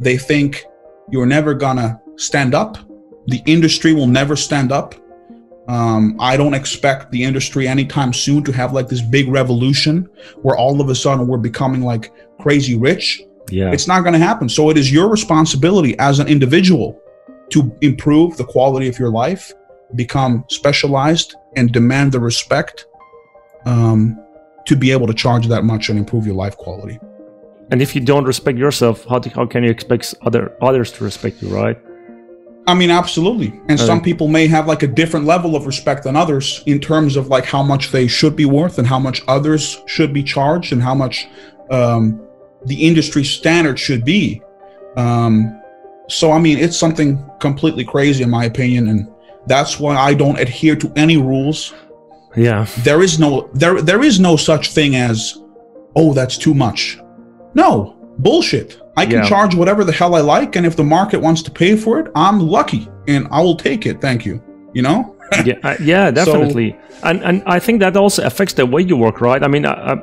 They think you're never gonna stand up. The industry will never stand up. I don't expect the industry anytime soon to have like this big revolution where all of a sudden we're becoming like crazy rich. Yeah. It's not going to happen. So it is your responsibility as an individual to improve the quality of your life, become specialized, and demand the respect to be able to charge that much and improve your life quality. And if you don't respect yourself, how can you expect others to respect you, right? I mean, absolutely. And some people may have like a different level of respect than others in terms of like how much they should be worth and how much others should be charged and how much the industry standard should be. So, I mean, it's something completely crazy in my opinion. And that's why I don't adhere to any rules. Yeah. There is no such thing as, oh, that's too much. No, bullshit. I can charge whatever the hell I like, and if the market wants to pay for it, I'm lucky, and I will take it. Thank you. You know? yeah, definitely. So, and I think that also affects the way you work, right? I mean, I'm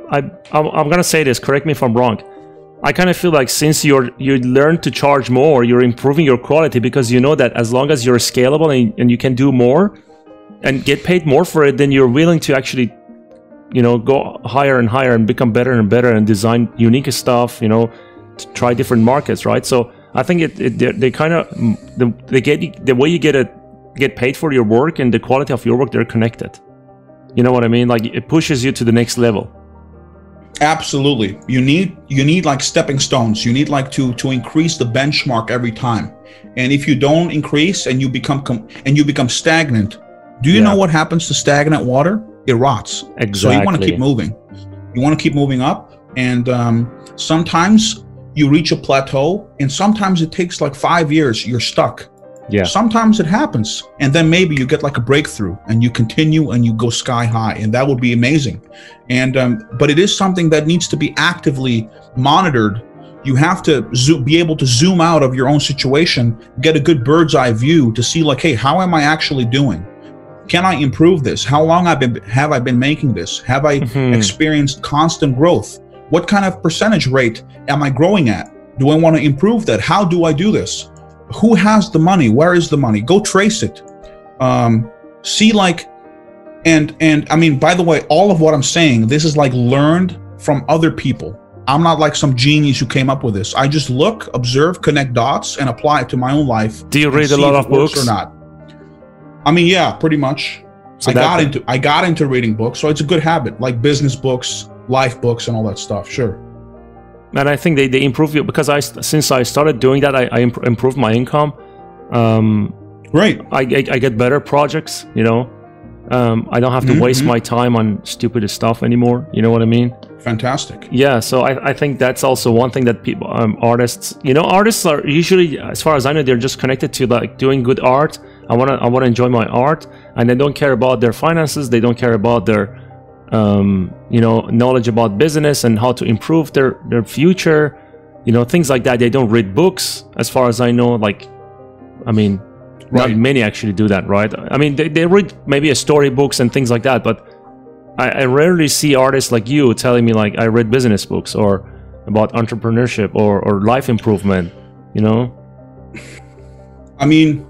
gonna say this. Correct me if I'm wrong. I kind of feel like since you learn to charge more, you're improving your quality because you know that as long as you're scalable and you can do more and get paid more for it, then you're willing to actually, you know, go higher and higher and become better and better and design unique stuff. You know. To try different markets, right? So I think they kind of the way you get paid for your work and the quality of your work, they're connected. You know what I mean? Like it pushes you to the next level. Absolutely. You need like stepping stones. You need like to increase the benchmark every time. And if you don't increase and you become stagnant, do you know what happens to stagnant water? It rots. Exactly. So you want to keep moving. You want to keep moving up, and sometimes you reach a plateau, and sometimes it takes like 5 years. You're stuck. Yeah. Sometimes it happens. And then maybe you get like a breakthrough and you continue and you go sky high, and that would be amazing. And but it is something that needs to be actively monitored. You have to be able to zoom out of your own situation, get a good bird's eye view to see like, hey, how am I actually doing? Can I improve this? How long have I been making this? Have I experienced constant growth? What kind of percentage rate am I growing at? Do I want to improve that? How do I do this? Who has the money? Where is the money? Go trace it. See like, and I mean, by the way, all of what I'm saying, this is like learned from other people. I'm not like some genius who came up with this. I just look, observe, connect dots, and apply it to my own life. Do you read a lot of books or not? I mean, yeah, pretty much. So I got into reading books, so it's a good habit, like business books, life books, and all that stuff. Sure. And I think they improve you because since I started doing that, I improved my income. Right. I get better projects. You know, I don't have to waste my time on stupid stuff anymore. You know what I mean? Fantastic. Yeah. So I think that's also one thing that people, artists, you know, artists are usually, as far as I know, they're just connected to like doing good art. I want to enjoy my art, and they don't care about their finances. They don't care about their, you know, knowledge about business and how to improve their future, you know, things like that. They don't read books, as far as I know. Like, I mean, right. Not many actually do that, right? I mean, they read maybe a story books and things like that, but I rarely see artists like you telling me like I read business books or about entrepreneurship or life improvement, you know? I mean,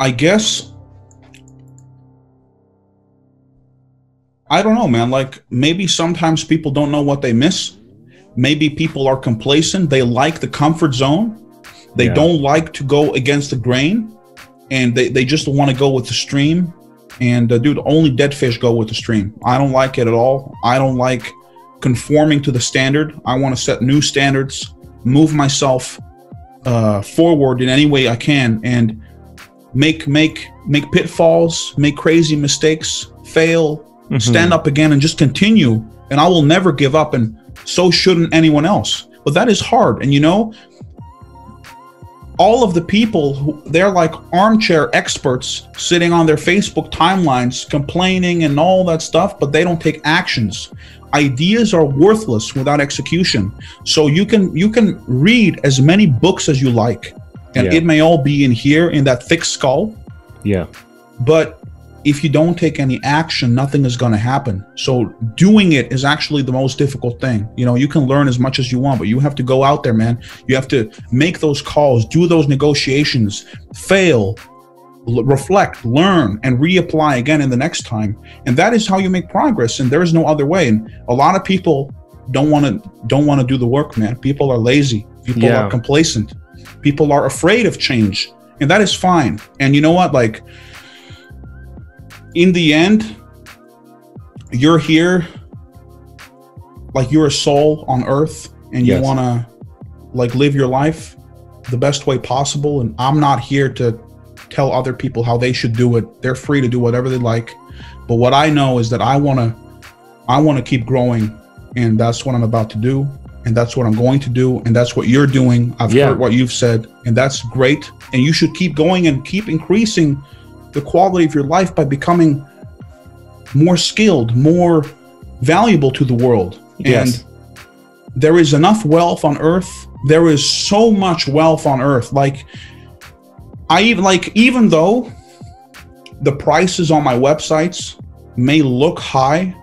I guess, I don't know, man, like maybe sometimes people don't know what they miss. Maybe people are complacent. They like the comfort zone. They don't like to go against the grain, and they just want to go with the stream. And dude, only dead fish go with the stream. I don't like it at all. I don't like conforming to the standard. I want to set new standards, move myself forward in any way I can, and make pitfalls, make crazy mistakes, fail, stand up again, and just continue. And I will never give up, and so shouldn't anyone else. But that is hard. And you know, all of the people who, they're like armchair experts sitting on their Facebook timelines complaining and all that stuff, but they don't take actions. Ideas are worthless without execution. So you can read as many books as you like, and it may all be in here in that thick skull. Yeah. But if you don't take any action, nothing is going to happen. So doing it is actually the most difficult thing. You know, you can learn as much as you want, but you have to go out there, man. You have to make those calls, do those negotiations, fail, reflect, learn, and reapply again in the next time. And that is how you make progress. And there is no other way. And a lot of people don't want to do the work, man. People are lazy. People are complacent. People are afraid of change. And that is fine. And you know what? Like, in the end, you're here, like you're a soul on earth, and you want to like live your life the best way possible. And I'm not here to tell other people how they should do it. They're free to do whatever they like. But what I know is that I want to keep growing, and that's what I'm about to do. And that's what I'm going to do. And that's what you're doing. I've heard what you've said, and that's great. And you should keep going and keep increasing the quality of your life by becoming more skilled, more valuable to the world. Yes. And there is enough wealth on earth. There is so much wealth on earth. Like, even though the prices on my websites may look high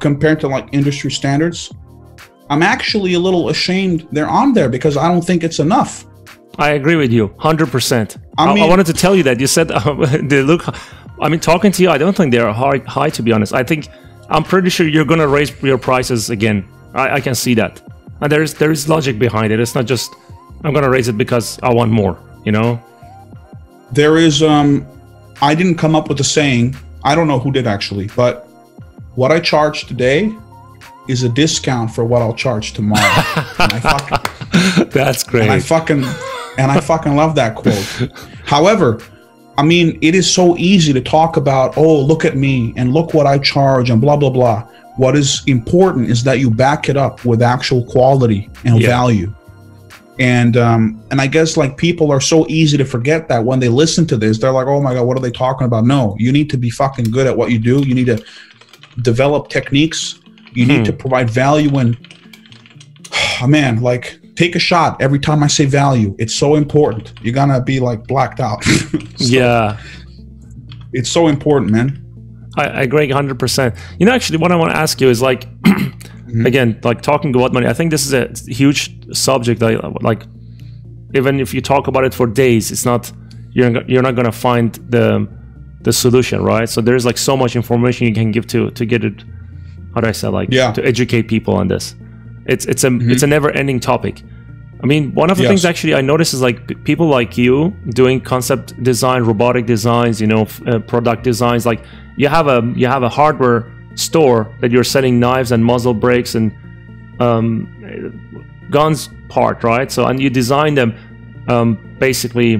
compared to like industry standards, I'm actually a little ashamed they're on there because I don't think it's enough. I agree with you 100%. I wanted to tell you that. You said they look, I mean, talking to you, I don't think they're high, to be honest. I think, I'm pretty sure you're going to raise your prices again. I can see that. And there is logic behind it. It's not just, I'm going to raise it because I want more, you know? There is, I didn't come up with the saying. I don't know who did actually, but what I charge today is a discount for what I'll charge tomorrow. And that's great. And I fucking love that quote. However, I mean, it is so easy to talk about, oh, look at me and look what I charge and blah, blah, blah. What is important is that you back it up with actual quality and value. And I guess like people are so easy to forget that when they listen to this, they're like, oh my God, what are they talking about? No, you need to be fucking good at what you do. You need to develop techniques. You need to provide value. And oh man, like take a shot every time I say value. It's so important. You're gonna be like blacked out. So, yeah. It's so important, man. I agree 100%. You know, actually what I want to ask you is like, again, like talking about money, I think this is a huge subject. Like, even if you talk about it for days, it's not, you're not going to find the solution, right? So there's like so much information you can give to get it, how do I say, like, yeah, to educate people on this. It's a never ending topic. I mean, one of the things actually I noticed is like people like you doing concept design, robotic designs, you know, product designs, like you have a hardware store that you're selling knives and muzzle brakes and guns part, right? So, and you design them basically,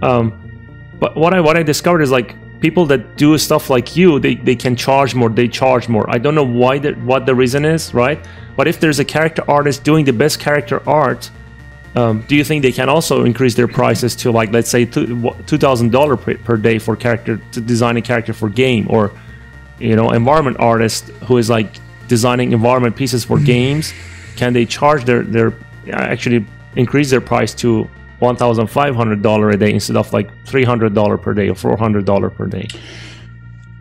but what I discovered is like people that do stuff like you, they can charge more, I don't know why what the reason is, right? But if there's a character artist doing the best character art, do you think they can also increase their prices to like, let's say $2,000 per day for character, to design a character for game? Or, you know, environment artist who is like designing environment pieces for games, can they charge their actually increase their price to $1,500 a day instead of like $300 per day or $400 per day?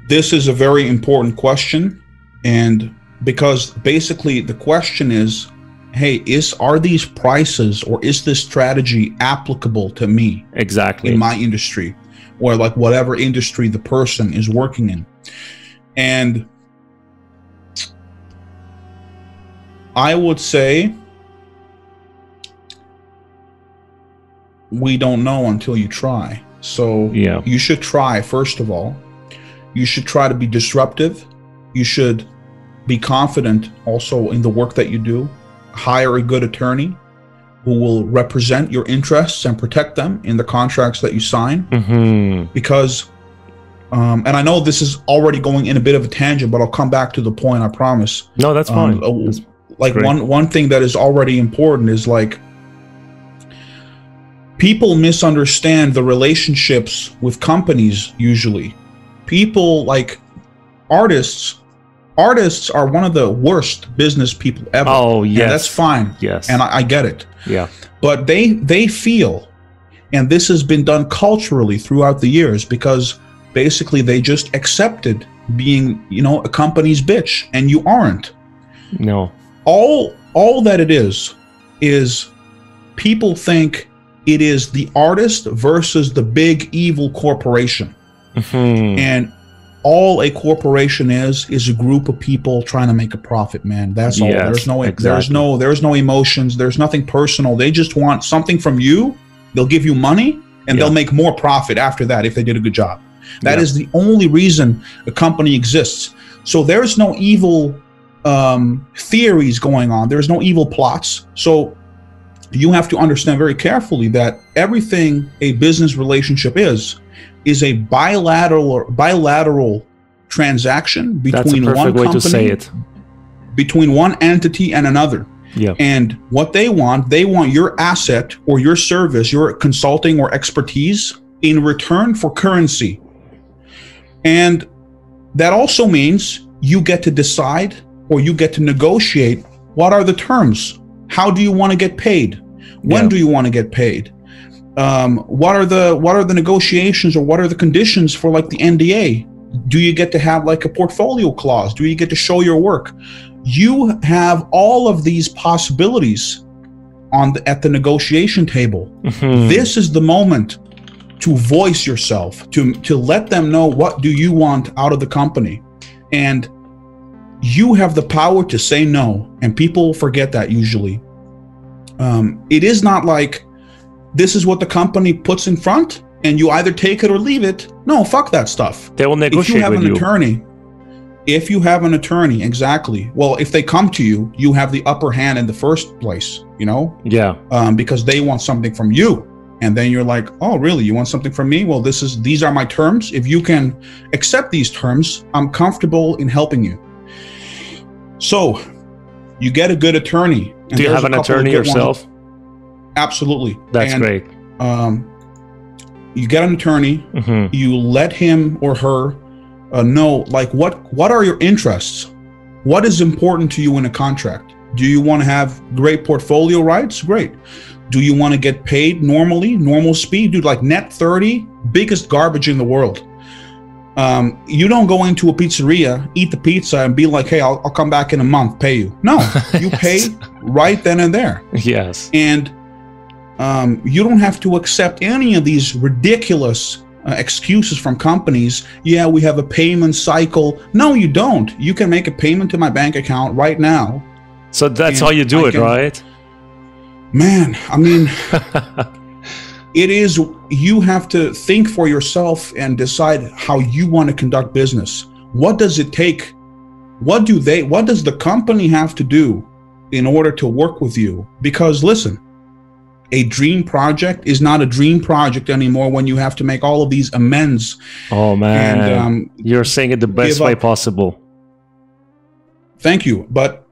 This is a very important question, and because basically the question is, hey, are these prices or is this strategy applicable to me? Exactly. In my industry, or like whatever industry the person is working in. And I would say we don't know until you try. So yeah, you should try, first of all. You should try to be disruptive. You should be confident also in the work that you do. Hire a good attorney who will represent your interests and protect them in the contracts that you sign. Because... and I know this is already going in a bit of a tangent, but I'll come back to the point, I promise. No, that's fine. That's like great. One thing that is already important is like people misunderstand the relationships with companies usually. People like artists are one of the worst business people ever. Oh, yes. And that's fine. Yes. And I get it. Yeah. But they feel, and this has been done culturally throughout the years, because basically they just accepted being, you know, a company's bitch, and you aren't. No. All that it is people think it is the artist versus the big evil corporation. And all a corporation is a group of people trying to make a profit, man. That's all. Yes, there's no emotions, there's nothing personal. They just want something from you. They'll give you money, and they'll make more profit after that if they did a good job. That is the only reason a company exists. So there's no evil theories going on. There's no evil plots. So you have to understand very carefully that everything a business relationship is a bilateral transaction between one company, between one entity and another. Yeah. And what they want your asset or your service, your consulting or expertise in return for currency. And that also means you get to decide, or you get to negotiate, what are the terms? How do you want to get paid? When do you want to get paid? What are the negotiations, or what are the conditions for like the NDA? Do you get to have like a portfolio clause? Do you get to show your work? You have all of these possibilities at the negotiation table. This is the moment to voice yourself, to let them know what do you want out of the company. And you have the power to say no, and people forget that usually. It is not like this is what the company puts in front and you either take it or leave it. No, fuck that stuff. They will negotiate. If you have an attorney, exactly. Well, if they come to you, you have the upper hand in the first place, you know? Yeah. Because they want something from you. And then you're like, oh, really? You want something from me? Well, these are my terms. If you can accept these terms, I'm comfortable in helping you. So you get a good attorney. Do you have an attorney yourself? Absolutely. That's great. You get an attorney, mm-hmm. you let him or her know, like, what are your interests? What is important to you in a contract? Do you want to have great portfolio rights? Great. Do you want to get paid normally, normal speed? Dude, like net 30, biggest garbage in the world. You don't go into a pizzeria, eat the pizza and be like, hey, I'll come back in a month, pay you. No, you yes. pay right then and there. Yes. And you don't have to accept any of these ridiculous excuses from companies. Yeah, we have a payment cycle. No, you don't. You can make a payment to my bank account right now. So that's how you do it, right? Man, I mean, it is, you have to think for yourself and decide how you want to conduct business. What does it take? What does the company have to do in order to work with you? Because listen, a dream project is not a dream project anymore when you have to make all of these amends. Oh, man. And, you're saying it the best way possible. Thank you. But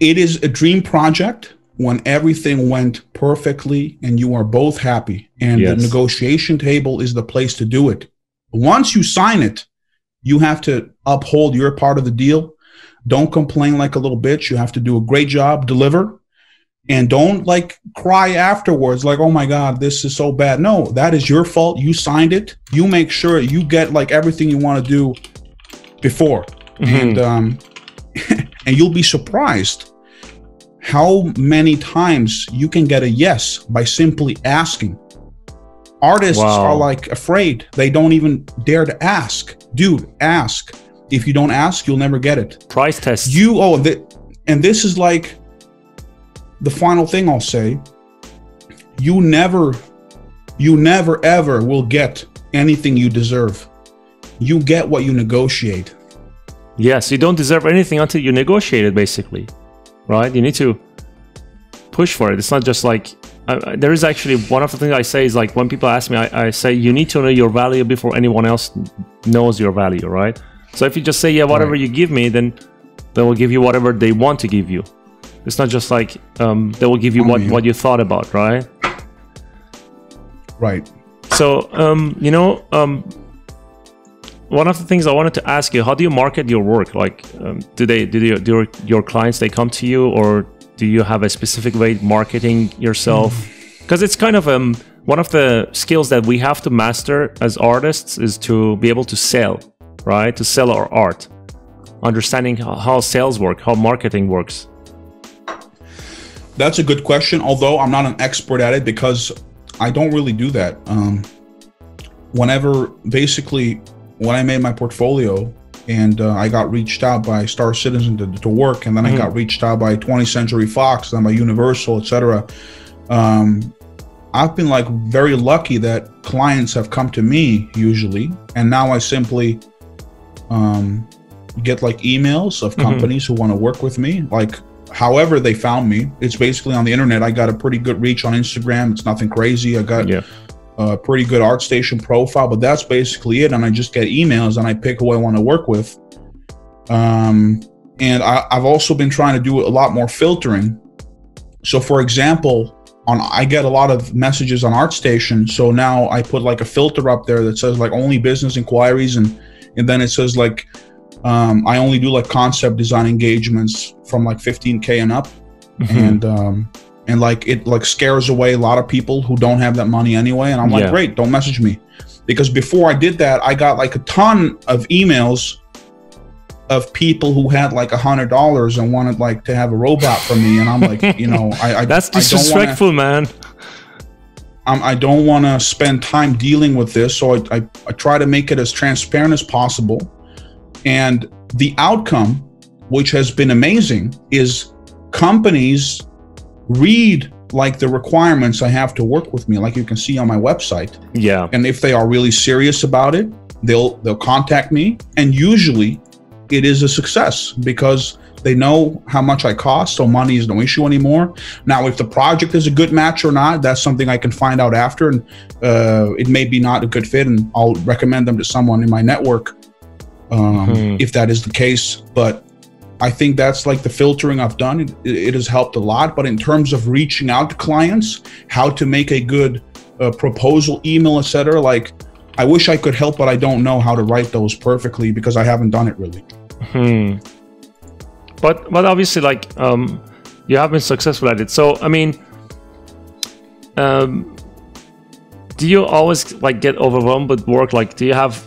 it is a dream project when everything went perfectly and you are both happy. And yes. the negotiation table is the place to do it. Once you sign it, you have to uphold your part of the deal. Don't complain like a little bitch. You have to do a great job, deliver. And don't like cry afterwards, like, oh my God, this is so bad. No, that is your fault. You signed it. You make sure you get like everything you want to do before. Mm-hmm. And and you'll be surprised how many times you can get a yes by simply asking. Artists wow. are like afraid. They don't even dare to ask. Dude, ask. If you don't ask, you'll never get it. Price test. You oh, and this is like the final thing I'll say, you never ever will get anything you deserve. You get what you negotiate. Yes, you don't deserve anything until you negotiate it, basically, right? You need to push for it. It's not just like, there is actually one of the things I say is like, when people ask me, I say, you need to know your value before anyone else knows your value, right? So if you just say, yeah, whatever right. you give me, then they will give you whatever they want to give you. It's not just like they will give you what you thought about, right? Right. So, you know, one of the things I wanted to ask you, how do you market your work? Like, do your clients, they come to you, or do you have a specific way of marketing yourself? Because it's kind of one of the skills that we have to master as artists is to be able to sell, right? To sell our art, understanding how sales work, how marketing works. That's a good question, although I'm not an expert at it because I don't really do that. When I made my portfolio and I got reached out by Star Citizen to work, and then I got reached out by 20th Century Fox, then by Universal, etc. I've been like very lucky that clients have come to me usually, and now I simply get like emails of companies who want to work with me, like. However they found me, it's basically on the internet. I got a pretty good reach on Instagram. It's nothing crazy. I got a pretty good ArtStation profile, but that's basically it. And I just get emails and I pick who I want to work with. And I've also been trying to do a lot more filtering. So for example, I get a lot of messages on ArtStation. So now I put like a filter up there that says like only business inquiries. And then it says like, I only do like concept design engagements from like 15K and up, and like it like scares away a lot of people who don't have that money anyway. And I'm like, great, don't message me, because before I did that, I got like a ton of emails of people who had like $100 and wanted like to have a robot from me, and I'm like, you know, I that's disrespectful, I don't want to spend time dealing with this, so I try to make it as transparent as possible. And the outcome, which has been amazing, is companies read like the requirements I have to work with me, like you can see on my website. Yeah. And if they are really serious about it, they'll contact me. And usually it is a success because they know how much I cost, so money is no issue anymore. Now, if the project is a good match or not, that's something I can find out after. And it may be not a good fit, and I'll recommend them to someone in my network. If that is the case, but I think that's like the filtering I've done. It has helped a lot. But in terms of reaching out to clients, how to make a good proposal, email, etc., like, I wish I could help, but I don't know how to write those perfectly because I haven't done it really. But obviously, like, you have been successful at it. So, I mean, do you always like get overwhelmed with work? Like, do you have,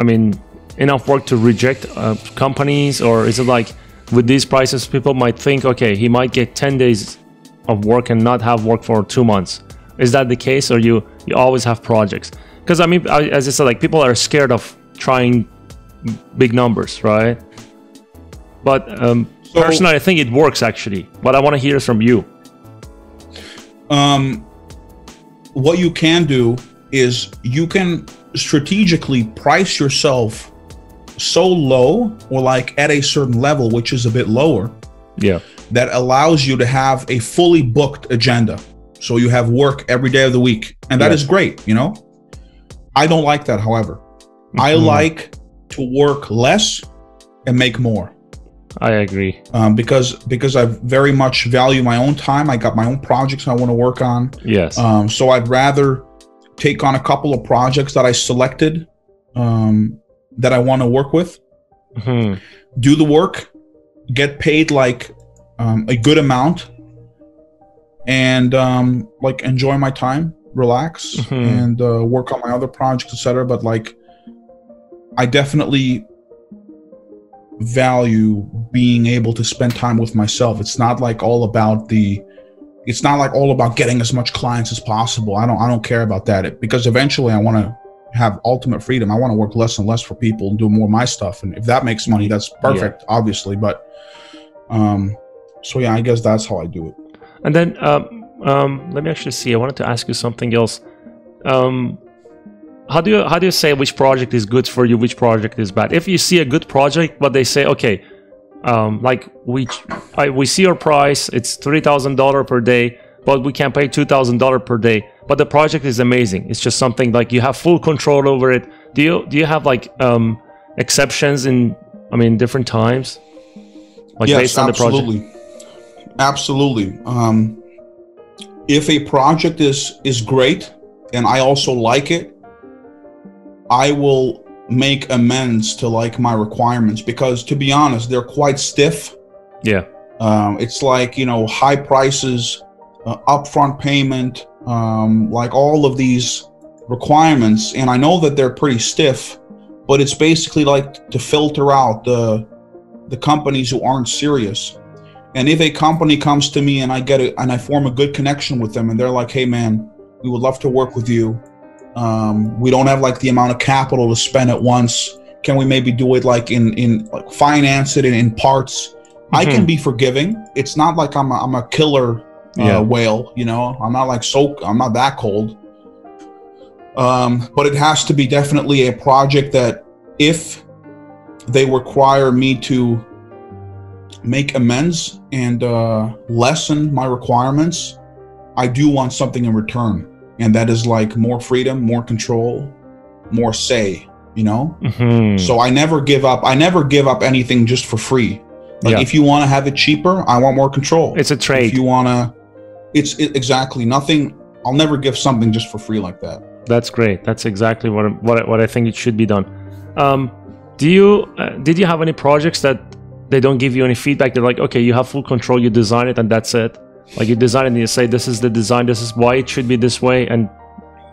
I mean, enough work to reject companies? Or is it like, with these prices, people might think, okay, he might get 10 days of work and not have work for 2 months. Is that the case? Or you always have projects? Because I mean, as I said, like, people are scared of trying big numbers, right? But personally, I think it works actually, but I want to hear from you. What you can do is you can strategically price yourself so low, or like at a certain level, which is a bit lower, yeah, that allows you to have a fully booked agenda. So you have work every day of the week, and that is great, you know? I don't like that, however. I like to work less and make more. I agree. Because I very much value my own time. I got my own projects I want to work on. Yes. So I'd rather take on a couple of projects that I selected that I want to work with, do the work, get paid like a good amount, and like enjoy my time, relax, and work on my other projects, etc. But like, I definitely value being able to spend time with myself. It's not like all about the, it's not like all about getting as much clients as possible. I don't care about that, because eventually I want to have ultimate freedom. I want to work less and less for people and do more of my stuff. And if that makes money, that's perfect, obviously. But so yeah, I guess that's how I do it. And then let me actually see. I wanted to ask you something else. How do you say which project is good for you, which project is bad? If you see a good project, but they say, okay, like we see your price, it's $3,000 per day, but we can pay $2,000 per day, but the project is amazing. It's just something like you have full control over it. Do you have like exceptions in, I mean, different times? Like, yes, based on absolutely. The project? Absolutely. If a project is great and I also like it, I will make amends to like my requirements, because to be honest, they're quite stiff. Yeah. It's like, you know, high prices, upfront payment, like all of these requirements. And I know that they're pretty stiff, but it's basically like to filter out the companies who aren't serious. And if a company comes to me and I get it and I form a good connection with them and they're like, hey man, we would love to work with you. We don't have like the amount of capital to spend at once. Can we maybe do it like in like finance it in parts? I can be forgiving. It's not like I'm a killer whale, you know. I'm not that cold. But it has to be definitely a project that if they require me to make amends and lessen my requirements, I do want something in return. And that is like more freedom, more control, more say, you know? So I never give up anything just for free. Like if you want to have it cheaper, I want more control. It's a trade. If you want to, exactly nothing. I'll never give something just for free like that. That's great. That's exactly what I think it should be done. Did you have any projects that they don't give you any feedback? They're like, okay, you have full control. You design it and that's it. Like you design it and you say, this is the design, this is why it should be this way, and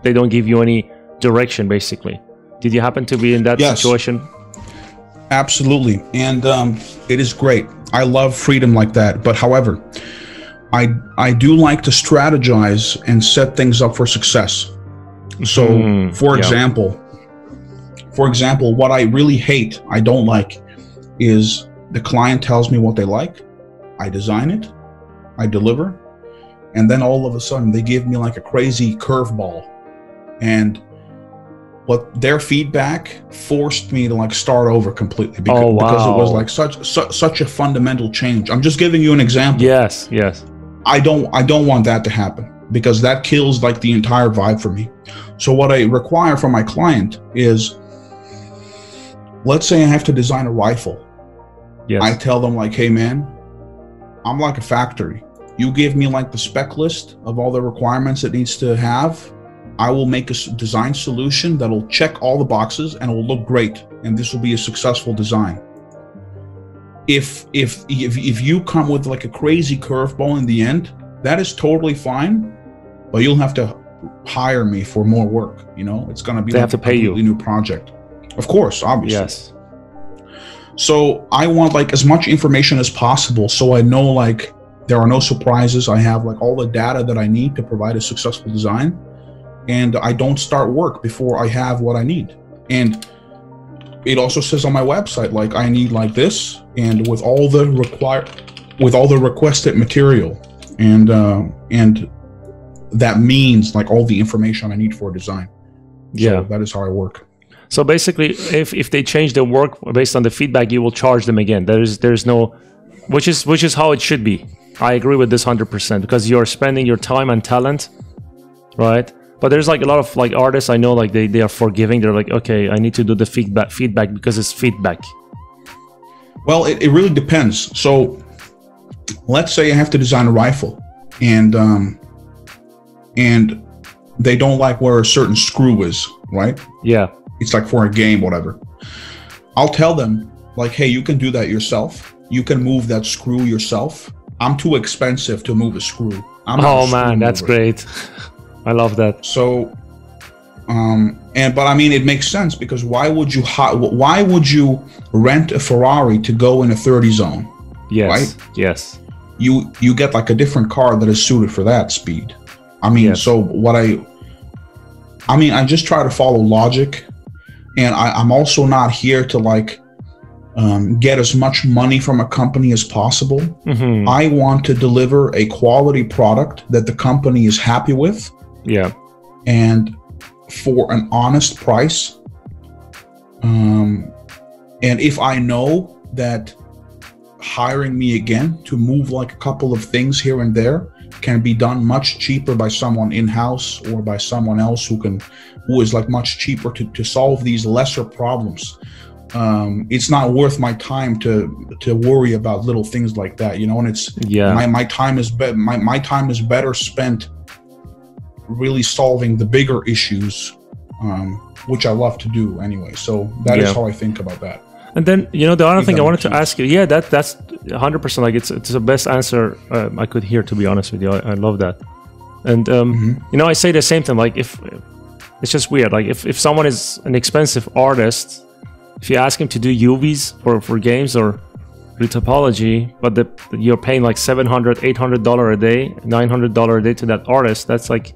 they don't give you any direction, basically. Did you happen to be in that situation? Absolutely. And it is great. I love freedom like that. But however, I do like to strategize and set things up for success. So for example, what I really hate, I don't like, is the client tells me what they like, I design it, I deliver, and then all of a sudden they give me like a crazy curveball, and what their feedback forced me to like start over completely, because, because it was like such a fundamental change. I'm just giving you an example. Yes. I don't want that to happen, because that kills like the entire vibe for me. So what I require from my client is, let's say I have to design a rifle. Yes. I tell them like, hey man, I'm like a factory. You give me like the spec list of all the requirements it needs to have. I will make a design solution that'll check all the boxes and it will look great. And this will be a successful design. If you come with like a crazy curveball in the end, that is totally fine, but you'll have to hire me for more work. You know, it's going to be like a completely new project. Of course, obviously. Yes. So I want like as much information as possible. So I know like there are no surprises. I have like all the data that I need to provide a successful design, and I don't start work before I have what I need. And it also says on my website, like I need like this, and with all the requested material, and that means like all the information I need for a design. Yeah, so that is how I work. So basically, if they change their work based on the feedback, you will charge them again. There's no, which is how it should be. I agree with this 100% because you're spending your time and talent, right? But there's like a lot of like artists I know, like they are forgiving. They're like, okay, I need to do the feedback because it's feedback. Well, it really depends. So let's say I have to design a rifle, and they don't like where a certain screw is, right? Yeah. It's like for a game, whatever. I'll tell them like, hey, you can do that yourself. You can move that screw yourself. I'm too expensive to move a screw. That's great. I love that. So, but I mean, it makes sense because why would you rent a Ferrari to go in a 30 zone? Yes. Right? Yes. You get like a different car that is suited for that speed. I mean, yes. So what I just try to follow logic, and I'm also not here to like get as much money from a company as possible. Mm-hmm. I want to deliver a quality product that the company is happy with. Yeah, and for an honest price. And if I know that hiring me again to move like a couple of things here and there can be done much cheaper by someone in-house or by someone else who is like much cheaper to solve these lesser problems, it's not worth my time to worry about little things like that, you know. And it's my time is better spent really solving the bigger issues, which I love to do anyway. So that is how I think about that. And then, you know, the other thing I wanted to ask you, yeah, that's 100%. Like it's the best answer I could hear, to be honest with you. I love that. And, you know, I say the same thing, like if it's just weird, like if someone is an expensive artist, if you ask him to do UVs for games or topology, but you're paying like $700, $800 a day, $900 a day to that artist, that's like,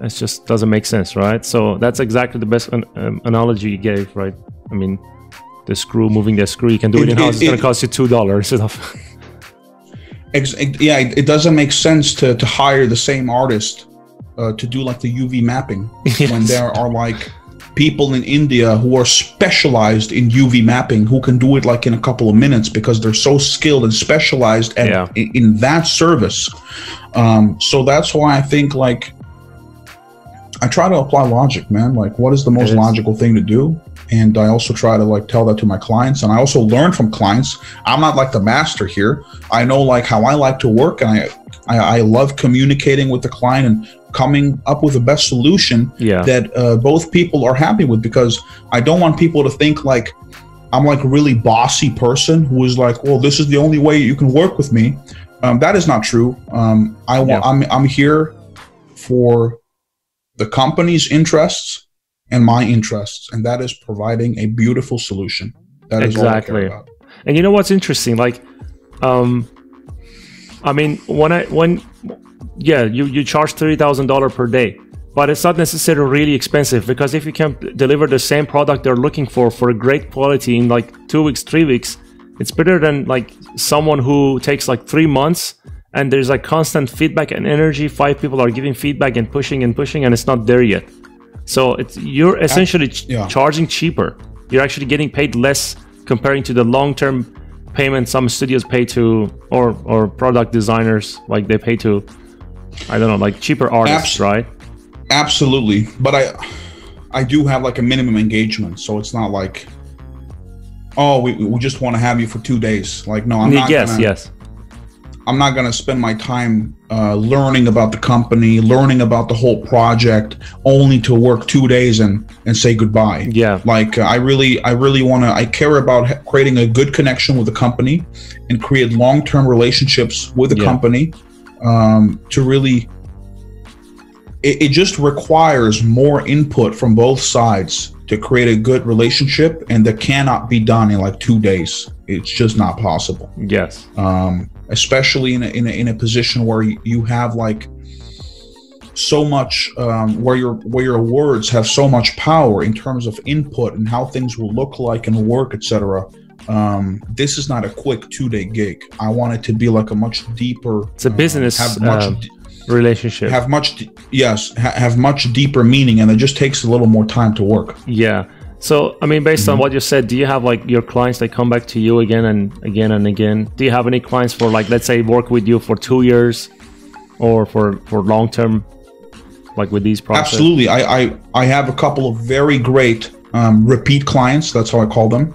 it just doesn't make sense, right? So that's exactly the best analogy you gave, right? I mean, the screw, moving the screw, you can do it in-house, it's going to cost you $2 instead of... Yeah, it doesn't make sense to hire the same artist to do like the UV mapping when there are like people in India who are specialized in UV mapping who can do it like in a couple of minutes because they're so skilled and specialized in that service. So that's why I think like I try to apply logic, man. Like what is the most logical thing to do? And I also try to like tell that to my clients, and I also learn from clients. I'm not like the master here. I know like how I like to work, and I love communicating with the client and coming up with the best solution that both people are happy with, because I don't want people to think like I'm like a really bossy person who is like, well, this is the only way you can work with me. That is not true. I'm here for the company's interests and my interests, and that is providing a beautiful solution. That is exactly all I care about. And you know what's interesting? Like, I mean, you charge $30,000 per day, but it's not necessarily really expensive, because if you can deliver the same product they're looking for a great quality in like 2 weeks, 3 weeks, it's better than like someone who takes like 3 months and there's like constant feedback and energy. 5 people are giving feedback and pushing, and it's not there yet. So you're essentially charging cheaper. You're actually getting paid less comparing to the long-term payment some studios pay to, or product designers, like they pay to, I don't know, like cheaper artists, right? Absolutely. But I do have like a minimum engagement. So it's not like oh, we just want to have you for 2 days. Like, no, I'm not I'm not going to spend my time learning about the company, learning about the whole project, only to work 2 days and say goodbye. Yeah. Like, I really want to, I care about creating a good connection with the company and create long-term relationships with the company to really, it just requires more input from both sides to create a good relationship, and that cannot be done in like 2 days. It's just not possible. Yes. Especially in a position where you have like so much, where your words have so much power in terms of input and how things will look like and work, etc. This is not a quick 2 day gig. I want it to be like a much deeper. It's a business relationship. Have much deeper meaning, and it just takes a little more time to work. Yeah. So, I mean, based on what you said, do you have like your clients that come back to you again and again and again? Do you have any clients for like, let's say, work with you for 2 years or for long term, like with these projects? Absolutely. I have a couple of very great repeat clients, that's how I call them,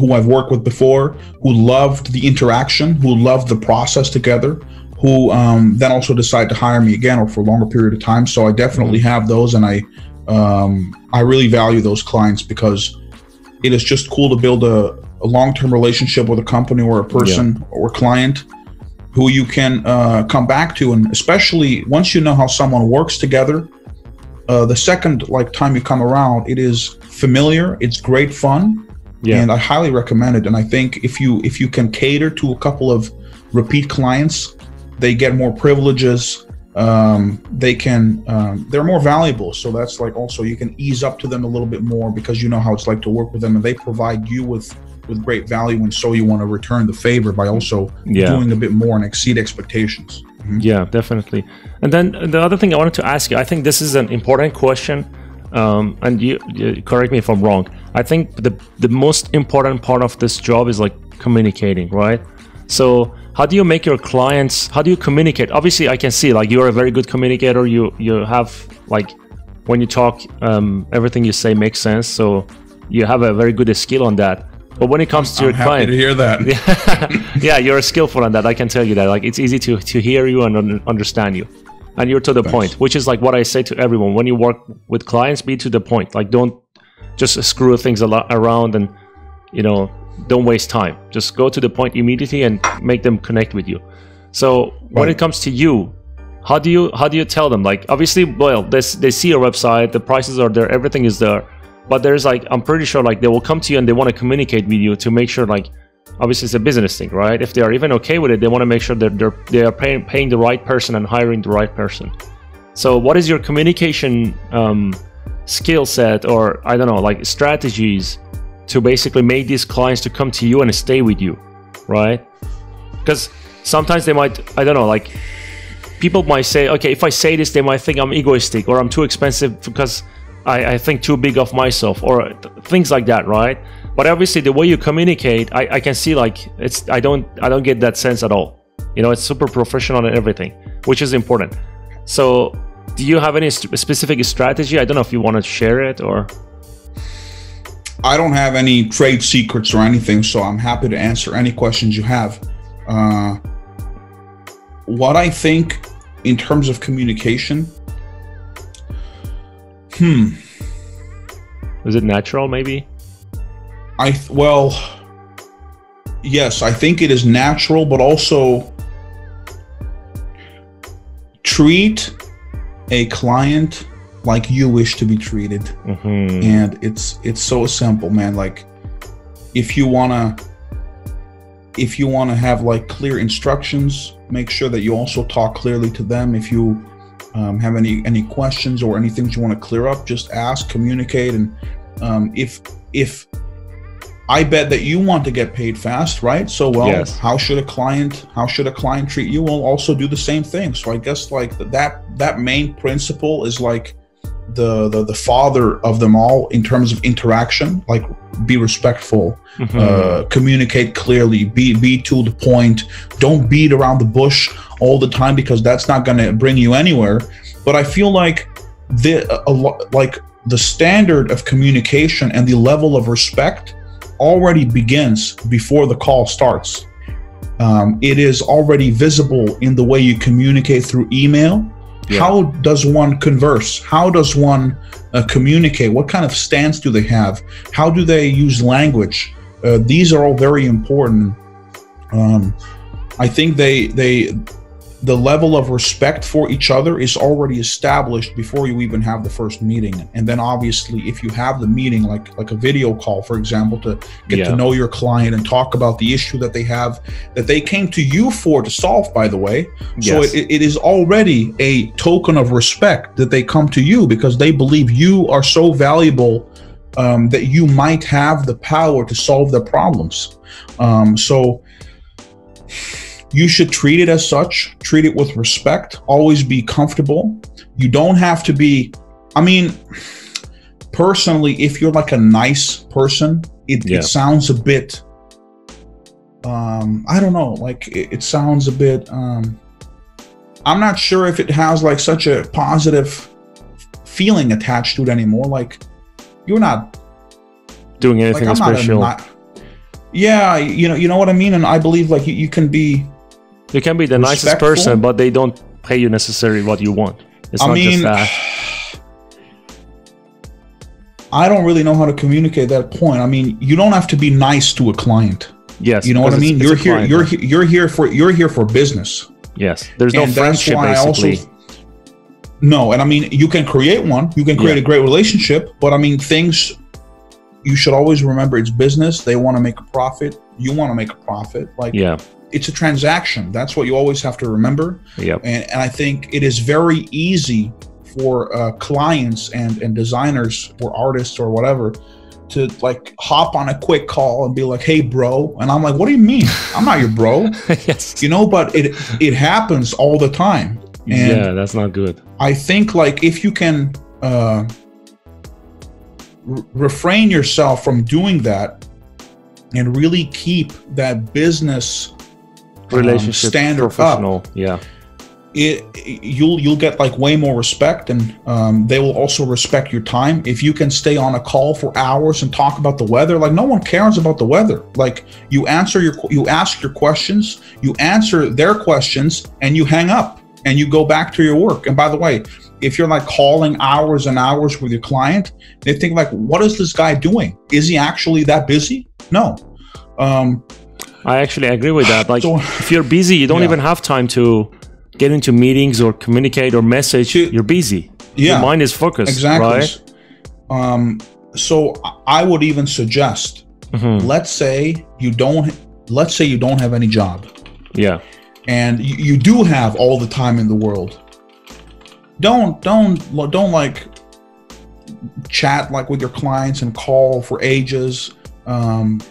who I've worked with before, who loved the interaction, who loved the process together, who then also decide to hire me again or for a longer period of time. So I definitely have those, and I really value those clients because it is just cool to build a long-term relationship with a company or a person or client who you can come back to. And especially once you know how someone works together, the second like time you come around, it is familiar, it's great fun, and I highly recommend it. And I think if you can cater to a couple of repeat clients, they get more privileges. They're more valuable, so that's like also you can ease up to them a little bit more because you know how it's like to work with them, and they provide you with great value, and so you want to return the favor by also doing a bit more and exceed expectations. Yeah, definitely. And then the other thing I wanted to ask you, I think this is an important question, and you correct me if I'm wrong. I think the most important part of this job is like communicating, right? So how do you make your clients, how do you communicate? Obviously, I can see like you're a very good communicator. You have like, when you talk, everything you say makes sense. So you have a very good skill on that. But when it comes to your client, happy to hear that. Yeah, you're skillful on that. I can tell you that. Like, it's easy to hear you and understand you. And you're to the point, which is like what I say to everyone. When you work with clients, be to the point. Like, don't just screw things around and, you know, don't waste time. Just go to the point immediately and make them connect with you. So when it comes to you, how do you tell them? Like, obviously, well, they see your website, the prices are there, everything is there, but there's like, I'm pretty sure like they will come to you and they want to communicate with you to make sure, like, obviously it's a business thing, right? If they are even okay with it, they want to make sure that they are paying the right person and hiring the right person. So what is your communication skill set, or I don't know, like strategies to basically make these clients to come to you and stay with you, right? Because sometimes they might, I don't know, like people might say, okay, if I say this, they might think I'm egoistic or I'm too expensive because I think too big of myself or things like that, right? But obviously the way you communicate, I can see like it's, I don't get that sense at all. You know, it's super professional and everything, which is important. So do you have any specific strategy? I don't know if you want to share it or... I don't have any trade secrets or anything, so I'm happy to answer any questions you have. What I think in terms of communication, is it natural maybe? Well, yes, I think it is natural, but also treat a client like you wish to be treated. And it's so simple, man. Like if you wanna have like clear instructions, make sure that you also talk clearly to them. If you have any questions or any things you want to clear up, just ask, communicate. And if I bet that you want to get paid fast, right? So, well, how should a client treat you? Well, also do the same thing. So I guess like that main principle is like the father of them all in terms of interaction. Like, be respectful, communicate clearly, be to the point, don't beat around the bush all the time because that's not going to bring you anywhere. But I feel like the standard of communication and the level of respect already begins before the call starts. It is already visible in the way you communicate through email. Yeah. How does one converse? How does one communicate? What kind of stance do they have? How do they use language? These are all very important. I think the level of respect for each other is already established before you even have the first meeting. And then obviously, if you have the meeting, like a video call, for example, to get to know your client and talk about the issue that they have, that they came to you for to solve, by the way. Yes. So it is already a token of respect that they come to you because they believe you are so valuable that you might have the power to solve their problems. So you should treat it as such, treat it with respect, always be comfortable. You don't have to be, I mean, personally, if you're like a nice person, it sounds a bit, I don't know, like it sounds a bit, I'm not sure if it has like such a positive feeling attached to it anymore. Like you're not doing anything like, special. Yeah, you know what I mean? And I believe like you can be, you can be the nicest person, but they don't pay you necessarily what you want. It's not just that. I don't really know how to communicate that point. I mean, you don't have to be nice to a client. Yes, you know what I mean. You're here for business. Yes, there's no friendship basically. No, and I mean, you can create one. You can create a great relationship, but I mean, things. You should always remember it's business. They want to make a profit. You want to make a profit. Like, it's a transaction. That's what you always have to remember. Yep. And I think it is very easy for clients and designers or artists or whatever to like hop on a quick call and be like, hey, bro. And I'm like, what do you mean? I'm not your bro. Yes. You know, but it happens all the time. And yeah, that's not good. I think like if you can... refrain yourself from doing that and really keep that business relationship standard up. Yeah, you'll get like way more respect, and they will also respect your time. If you can stay on a call for hours and talk about the weather, like no one cares about the weather. Like you ask your questions, you answer their questions, and you hang up and you go back to your work. And by the way, if you're like calling hours and hours with your client, they think like, what is this guy doing? Is he actually that busy? No. I actually agree with that. Like if you're busy, you don't even have time to get into meetings or communicate or message. You're busy. Yeah. Your mind is focused. Exactly. Right? So I would even suggest, let's say you don't have any job. Yeah. And you do have all the time in the world. Don't like chat like with your clients and call for ages.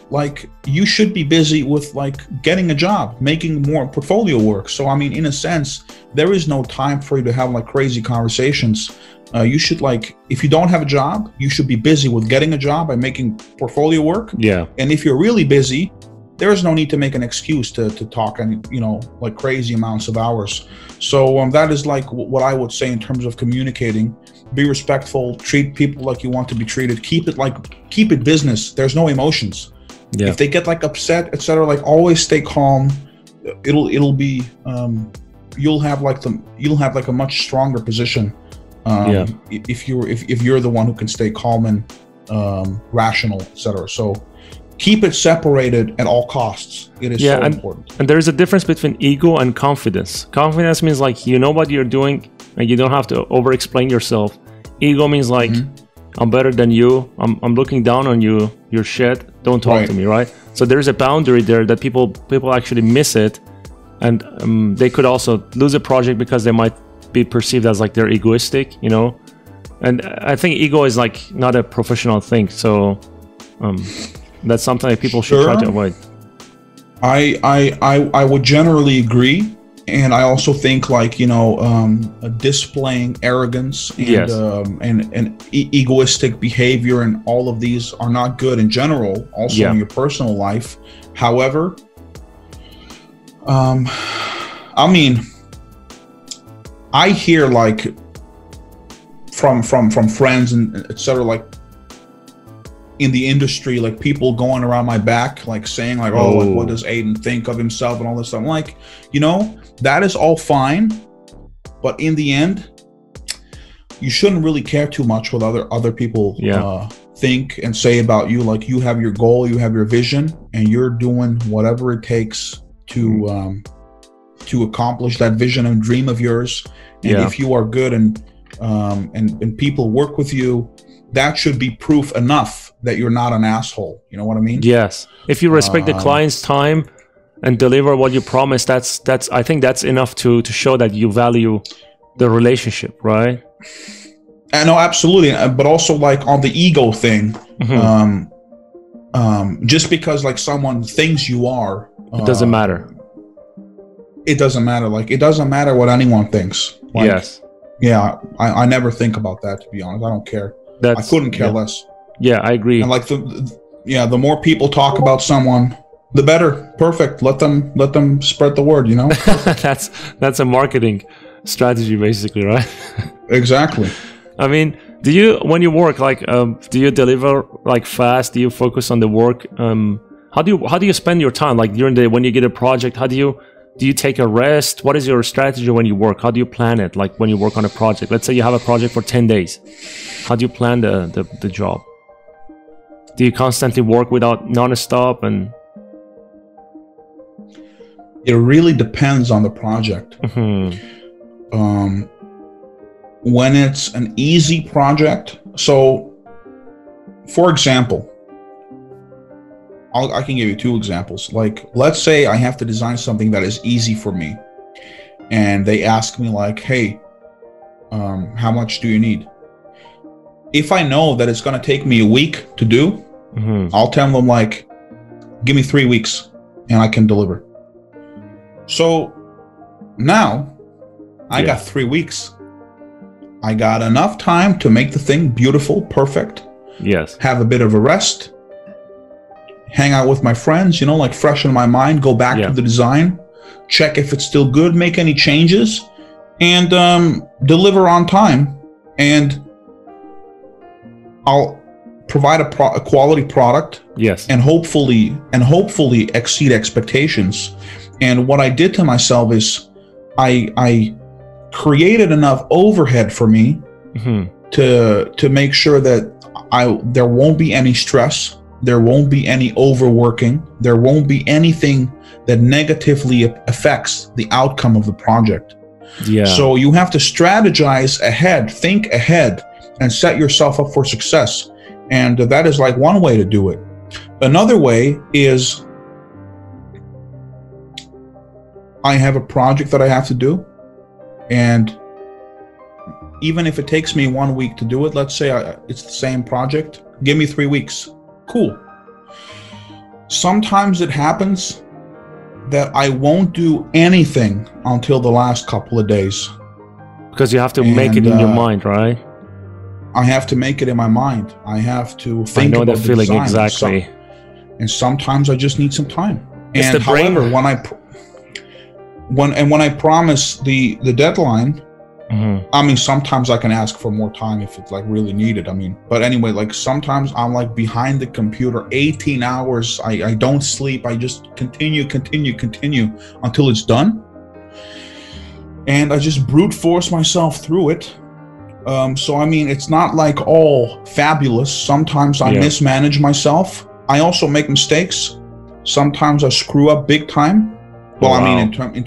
Like you should be busy with like getting a job, making more portfolio work. So I mean, in a sense, there is no time for you to have like crazy conversations. You should like, if you don't have a job, you should be busy with getting a job and making portfolio work. Yeah. And if you're really busy, there is no need to make an excuse to talk and, you know, like crazy amounts of hours. So that is like what I would say in terms of communicating. Be respectful, treat people like you want to be treated. Keep it business. There's no emotions. Yeah. If they get like upset, etc., like always stay calm. It'll be, you'll have like a much stronger position. If you're the one who can stay calm and rational, etc. So keep it separated at all costs. It is so important. And there is a difference between ego and confidence. Confidence means like, you know what you're doing and you don't have to over-explain yourself. Ego means like, I'm better than you. I'm looking down on you. You're shit. Don't talk to me, right? So there's a boundary there that people actually miss it. And they could also lose a project because they might be perceived as like they're egoistic, you know? And I think ego is like not a professional thing. So... that's something that people should try to avoid. I would generally agree, and I also think like, you know, displaying arrogance and egoistic behavior and all of these are not good in general, also in your personal life. However, I mean, I hear like from friends and etc., like in the industry, like people going around my back, like saying like, oh, like, what does Aiden think of himself and all this stuff. I'm like, you know, that is all fine. But in the end, you shouldn't really care too much what other people think and say about you. Like, you have your goal, you have your vision, and you're doing whatever it takes to accomplish that vision and dream of yours. And if you are good and people work with you, that should be proof enough that you're not an asshole. You know what I mean? Yes. If you respect the client's time and deliver what you promise, that's I think that's enough to show that you value the relationship, right? I know, absolutely. But also, like, on the ego thing, just because like someone thinks you are, it doesn't matter. It doesn't matter. Like, it doesn't matter what anyone thinks. Like, yes. Yeah. I never think about that, to be honest. I don't care. I couldn't care less. Yeah, I agree. And like the more people talk about someone, the better. Perfect. Let them spread the word, you know? That's a marketing strategy, basically, right? Exactly. I mean, do you, when you work, like, do you deliver like fast? Do you focus on the work? How do you spend your time? Like, during the day, when you get a project, do you take a rest? What is your strategy when you work? How do you plan it? Like, when you work on a project, let's say you have a project for 10 days, how do you plan the job? Do you constantly work without non-stop? And it really depends on the project. When it's an easy project, so for example, I can give you two examples. Like, let's say I have to design something that is easy for me, and they ask me like, hey, how much do you need? If I know that it's going to take me a week to do, I'll tell them like, give me 3 weeks and I can deliver. So now I got 3 weeks. I got enough time to make the thing beautiful, perfect. Yes. Have a bit of a rest, hang out with my friends, you know, like freshen my mind, go back to the design, check if it's still good, make any changes, and deliver on time. And I'll provide a quality product. Yes. And hopefully exceed expectations. And what I did to myself is I created enough overhead for me to make sure that there won't be any stress, there won't be any overworking, there won't be anything that negatively affects the outcome of the project. Yeah. So you have to strategize ahead, think ahead, and set yourself up for success. And that is like one way to do it. Another way is, I have a project that I have to do, and even if it takes me 1 week to do it, let's say it's the same project, give me 3 weeks. Cool. Sometimes it happens that I won't do anything until the last couple of days. Because you have to make it in your mind, right? I have to make it in my mind. I have to think about the feeling, exactly. And sometimes I just need some time. And however, when I promise the deadline, I mean, sometimes I can ask for more time if it's like really needed. I mean, but anyway, like sometimes I'm like behind the computer 18 hours. I don't sleep. I just continue until it's done. And I just brute force myself through it. So, I mean, it's not like all fabulous. Sometimes I mismanage myself. I also make mistakes. Sometimes I screw up big time. Well, wow. I mean, in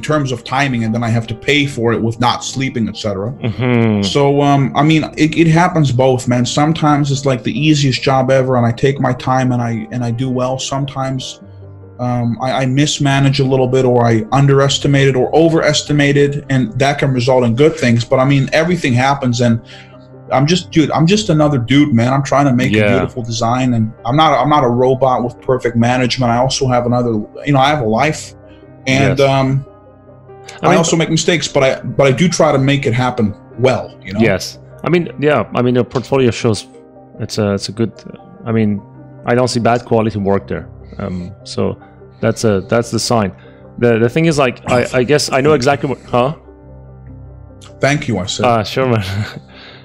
terms of timing, and then I have to pay for it with not sleeping, etc. So, I mean, it happens both, man. Sometimes it's like the easiest job ever, and I take my time and I do well. Sometimes I mismanage a little bit, or I underestimate it or overestimate it, and that can result in good things. But I mean, everything happens, and I'm just another dude, man. I'm trying to make a beautiful design, and I'm not a robot with perfect management. I also have another, you know, I have a life, and I mean, also make mistakes, but I do try to make it happen well, you know? Yes. I mean, yeah, I mean, your portfolio shows it's a good, I mean, I don't see bad quality work there. So that's the sign. The thing is, like, I guess I know exactly what, huh? Thank you, I said. Sure, man.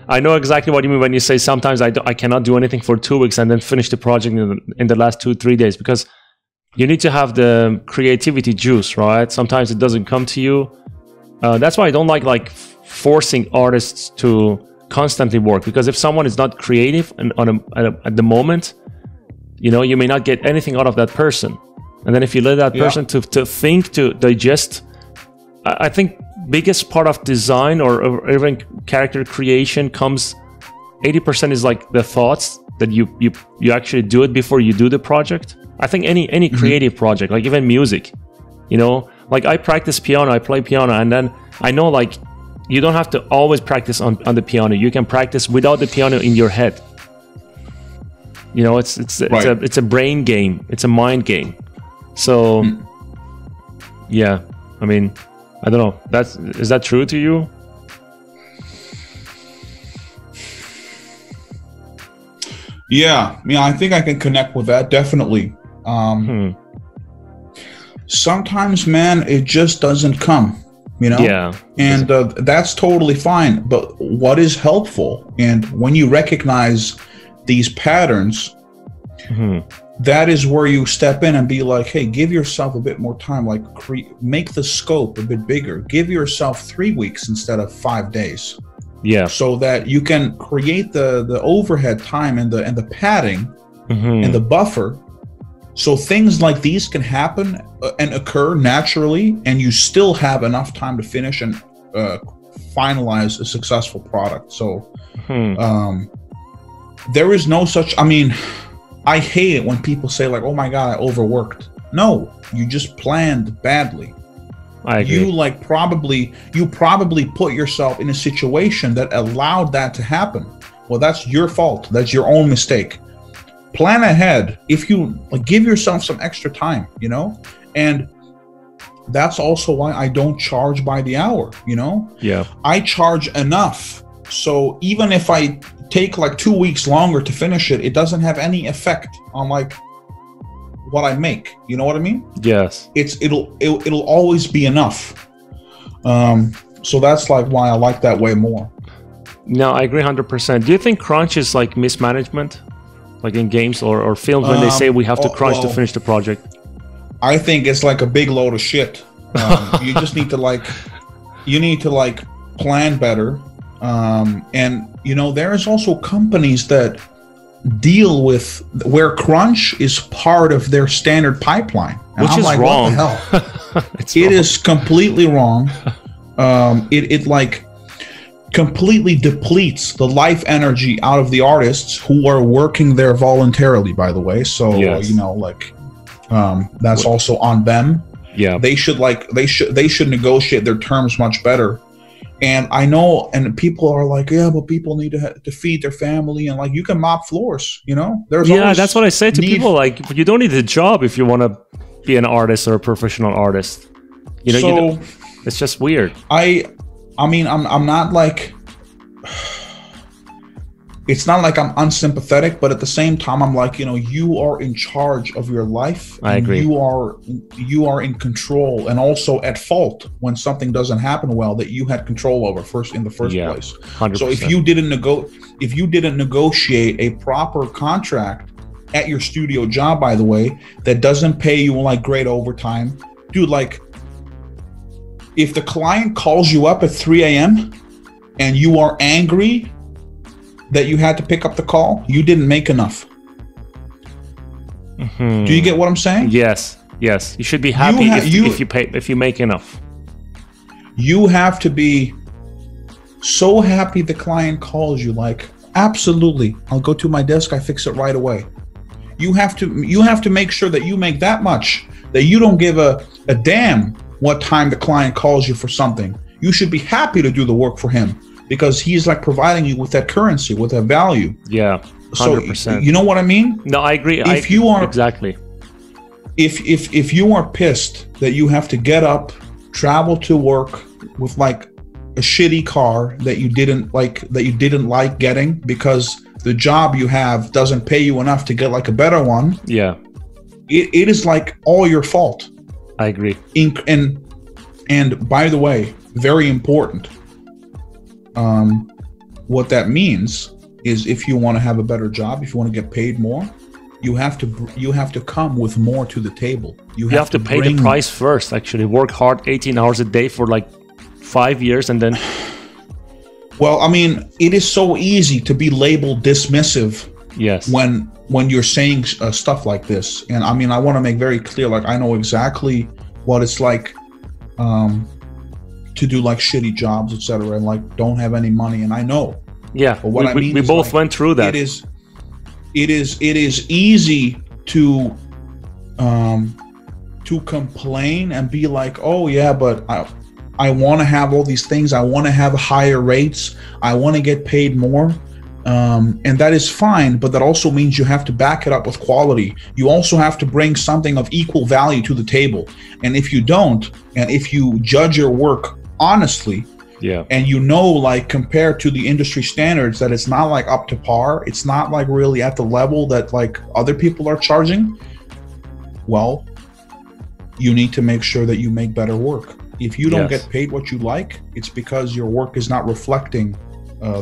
I know exactly what you mean when you say sometimes I cannot do anything for 2 weeks and then finish the project in the last 2-3 days, because you need to have the creativity juice, right? Sometimes it doesn't come to you. That's why I don't like forcing artists to constantly work, because if someone is not creative and at the moment, you know, you may not get anything out of that person. And then if you let that person to think, to digest, I think biggest part of design or even character creation comes, 80% is like the thoughts that you actually do it before you do the project. I think any creative project, like even music, you know, like I practice piano, I play piano, and then I know like you don't have to always practice on the piano. You can practice without the piano in your head. You know, it's a brain game. It's a mind game. So yeah, I mean, I don't know. Is that true to you? Yeah, I think I can connect with that, definitely. Sometimes, man, it just doesn't come, you know? Yeah. And that's totally fine. But what is helpful, and when you recognize these patterns, that is where you step in and be like, hey, give yourself a bit more time, like make the scope a bit bigger. Give yourself 3 weeks instead of 5 days. Yeah. So that you can create the overhead time and the padding and the buffer, so things like these can happen and occur naturally, and you still have enough time to finish and finalize a successful product. So there is no such. I mean, I hate it when people say like, "Oh my God, I overworked." No, you just planned badly. I agree. You probably put yourself in a situation that allowed that to happen. Well, that's your fault. That's your own mistake. Plan ahead. If you give yourself some extra time, you know, and that's also why I don't charge by the hour, you know. Yeah. I charge enough. So even if I take like 2 weeks longer to finish it, it doesn't have any effect on like what I make. You know what I mean? Yes. It'll always be enough. So that's like why I like that way more. No, I agree 100%. Do you think crunch is like mismanagement, like in games or films when they say we have to crunch to finish the project? I think it's like a big load of shit. You just need to like plan better. And you know, there is also companies that deal with where crunch is part of their standard pipeline, and which is like, wrong. What the hell? It is completely wrong. It like completely depletes the life energy out of the artists who are working there voluntarily, by the way. So you know, like that's also on them. Yeah, they should negotiate their terms much better. And I know, and people are like, yeah, but people need to feed their family, and like you can mop floors, you know. There's that's what I say to people. Like, you don't need a job if you want to be an artist or a professional artist. You know, so, it's just weird. I mean, I'm not like. It's not like I'm unsympathetic, but at the same time, I'm like, you know, you are in charge of your life. I agree. You are in control, and also at fault when something doesn't happen well that you had control over in the first place. 100%. So if you didn't negotiate a proper contract at your studio job, by the way, that doesn't pay you like great overtime, dude. Like, if the client calls you up at 3 a.m. and you are angry that you had to pick up the call, you didn't make enough. Do you get what I'm saying? Yes, yes. You should be happy if you make enough. You have to be so happy the client calls you, like, absolutely, I'll go to my desk, I fix it right away. You have to make sure that you make that much, that you don't give a damn what time the client calls you for something. You should be happy to do the work for him, because he's like providing you with that currency, with that value. Yeah, 100%. So you know what I mean? No, I agree. If you are pissed that you have to get up, travel to work with like a shitty car that you didn't like getting because the job you have doesn't pay you enough to get like a better one. Yeah, it is like all your fault. I agree. And by the way, very important. What that means is if you want to have a better job, if you want to get paid more, you have to come with more to the table. You have to pay the price first, actually. Work hard 18 hours a day for like 5 years and then... Well, I mean, it is so easy to be labeled dismissive. Yes. When you're saying stuff like this. And I mean, I want to make very clear, like, I know exactly what it's like to do like shitty jobs, etc., and like don't have any money. And I know. Yeah. But what I mean, we both went through that. It is easy to complain and be like, oh yeah, but I want to have all these things. I want to have higher rates. I want to get paid more. And that is fine, but that also means you have to back it up with quality. You also have to bring something of equal value to the table. And if you don't, and if you judge your work honestly, yeah, and you know, like, compared to the industry standards, that it's not like up to par, it's not like really at the level that like other people are charging, well, you need to make sure that you make better work. If you don't get paid what you like, it's because your work is not reflecting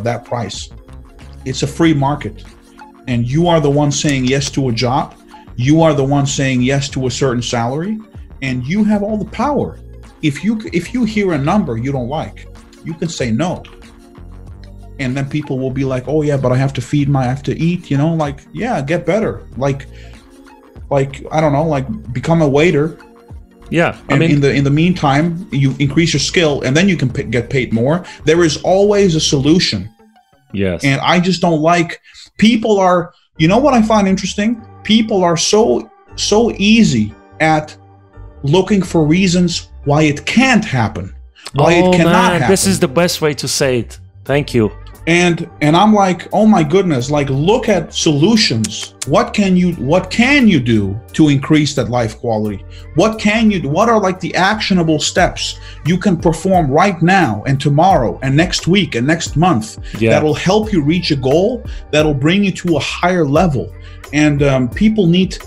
that price. It's a free market, and you are the one saying yes to a job. You are the one saying yes to a certain salary, and you have all the power. If you hear a number you don't like, you can say no. And then people will be like, oh yeah, but I have to feed I have to eat, you know, like, yeah, get better. Like, I don't know, like, become a waiter. Yeah, I mean, in the meantime, you increase your skill, and then you can get paid more. There is always a solution. Yes. And I just don't like, people are, you know what I find interesting? People are so easy at looking for reasons why it can't happen, why it cannot happen. This is the best way to say it. Thank you. And I'm like, oh my goodness, like, look at solutions. What can you do to increase that life quality? What are like the actionable steps you can perform right now and tomorrow and next week and next month that'll help you reach a goal, that'll bring you to a higher level? And people need,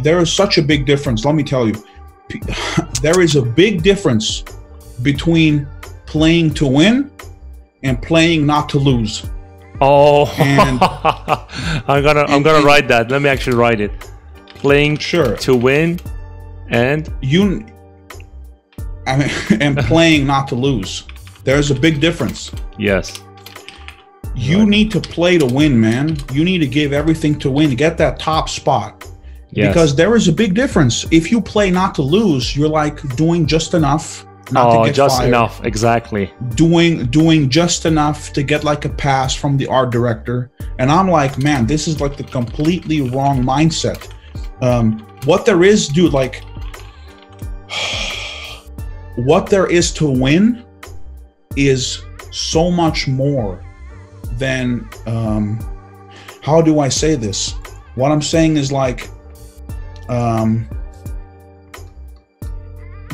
there is such a big difference. Let me tell you, there is a big difference between playing to win and playing not to lose. Oh, and I'm gonna write that. Let me actually write it. Playing to win, and playing not to lose. There's a big difference. Yes. You need to play to win, man. You need to give everything to win, get that top spot. Yes. Because there is a big difference. If you play not to lose, you're like doing just enough. Not to get fired. Exactly. Doing just enough to get like a pass from the art director. And I'm like, man, this is like the completely wrong mindset. What there is, dude, like, what there is to win is so much more than, how do I say this? What I'm saying is like,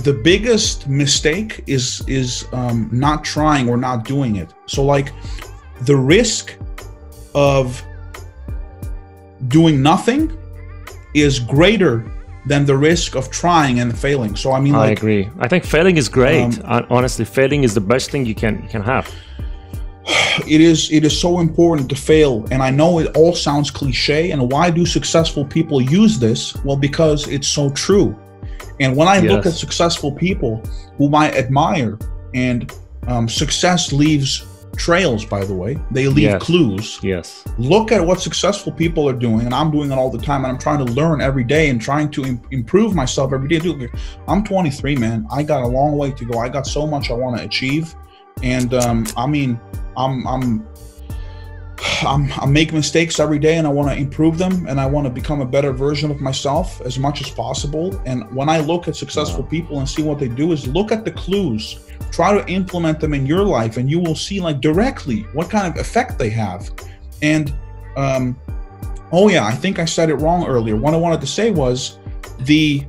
the biggest mistake is not trying or not doing it. So like the risk of doing nothing is greater than the risk of trying and failing. So I mean, like, I agree. I think failing is great. Honestly, failing is the best thing you can have. It is so important to fail. And I know it all sounds cliche. And why do successful people use this? Well, because it's so true. And when I look at successful people whom I admire, and success leaves trails, by the way, they leave clues. Yes. Look at what successful people are doing, and I'm doing it all the time, and I'm trying to learn every day and trying to improve myself every day. Dude, I'm 23, man. I got a long way to go. I got so much I want to achieve, and I mean, I make mistakes every day, and I want to improve them, and I want to become a better version of myself as much as possible. And when I look at successful people and see what they do, is look at the clues, try to implement them in your life, and you will see like directly what kind of effect they have. And oh yeah, I think I said it wrong earlier. What I wanted to say was the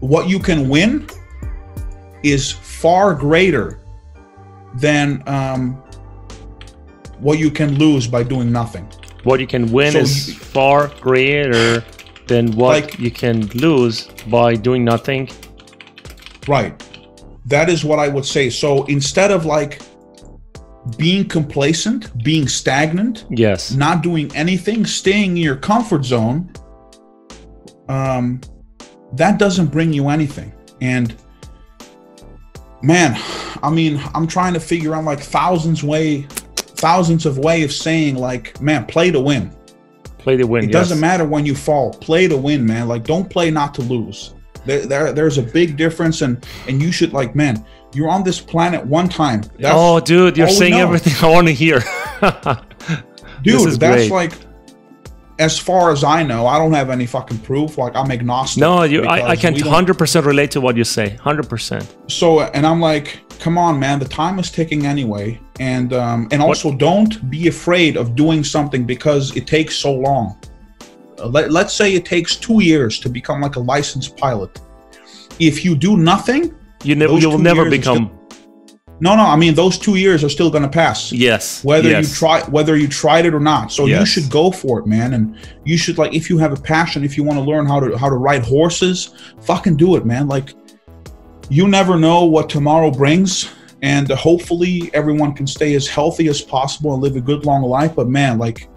what you can win is far greater than what you can lose by doing nothing. What you can win is far greater than what you can lose by doing nothing. Right. That is what I would say. So instead of like being complacent, being stagnant, yes, not doing anything, staying in your comfort zone, that doesn't bring you anything. And man, I mean, I'm trying to figure out like thousands of ways of saying like, man, play to win. Play to win. It doesn't matter when you fall. Play to win, man. Like, don't play not to lose. There's a big difference, and you should, like, man, you're on this planet one time. That's, oh, dude, you're saying everything I want to hear. Dude, that's great. Like, as far as I know, I don't have any fucking proof. Like, I'm agnostic. No, I can 100% relate to what you say. 100%. So, and I'm like, come on, man, the time is ticking anyway. And also don't be afraid of doing something because it takes so long. Let's say it takes 2 years to become like a licensed pilot. If you do nothing, you will never become. No, I mean, those 2 years are still going to pass. Yes. Whether you tried it or not. So you should go for it, man. And you should, like, if you have a passion, if you want to learn how to ride horses, fucking do it, man. Like, you never know what tomorrow brings, and hopefully everyone can stay as healthy as possible and live a good long life. But man, like,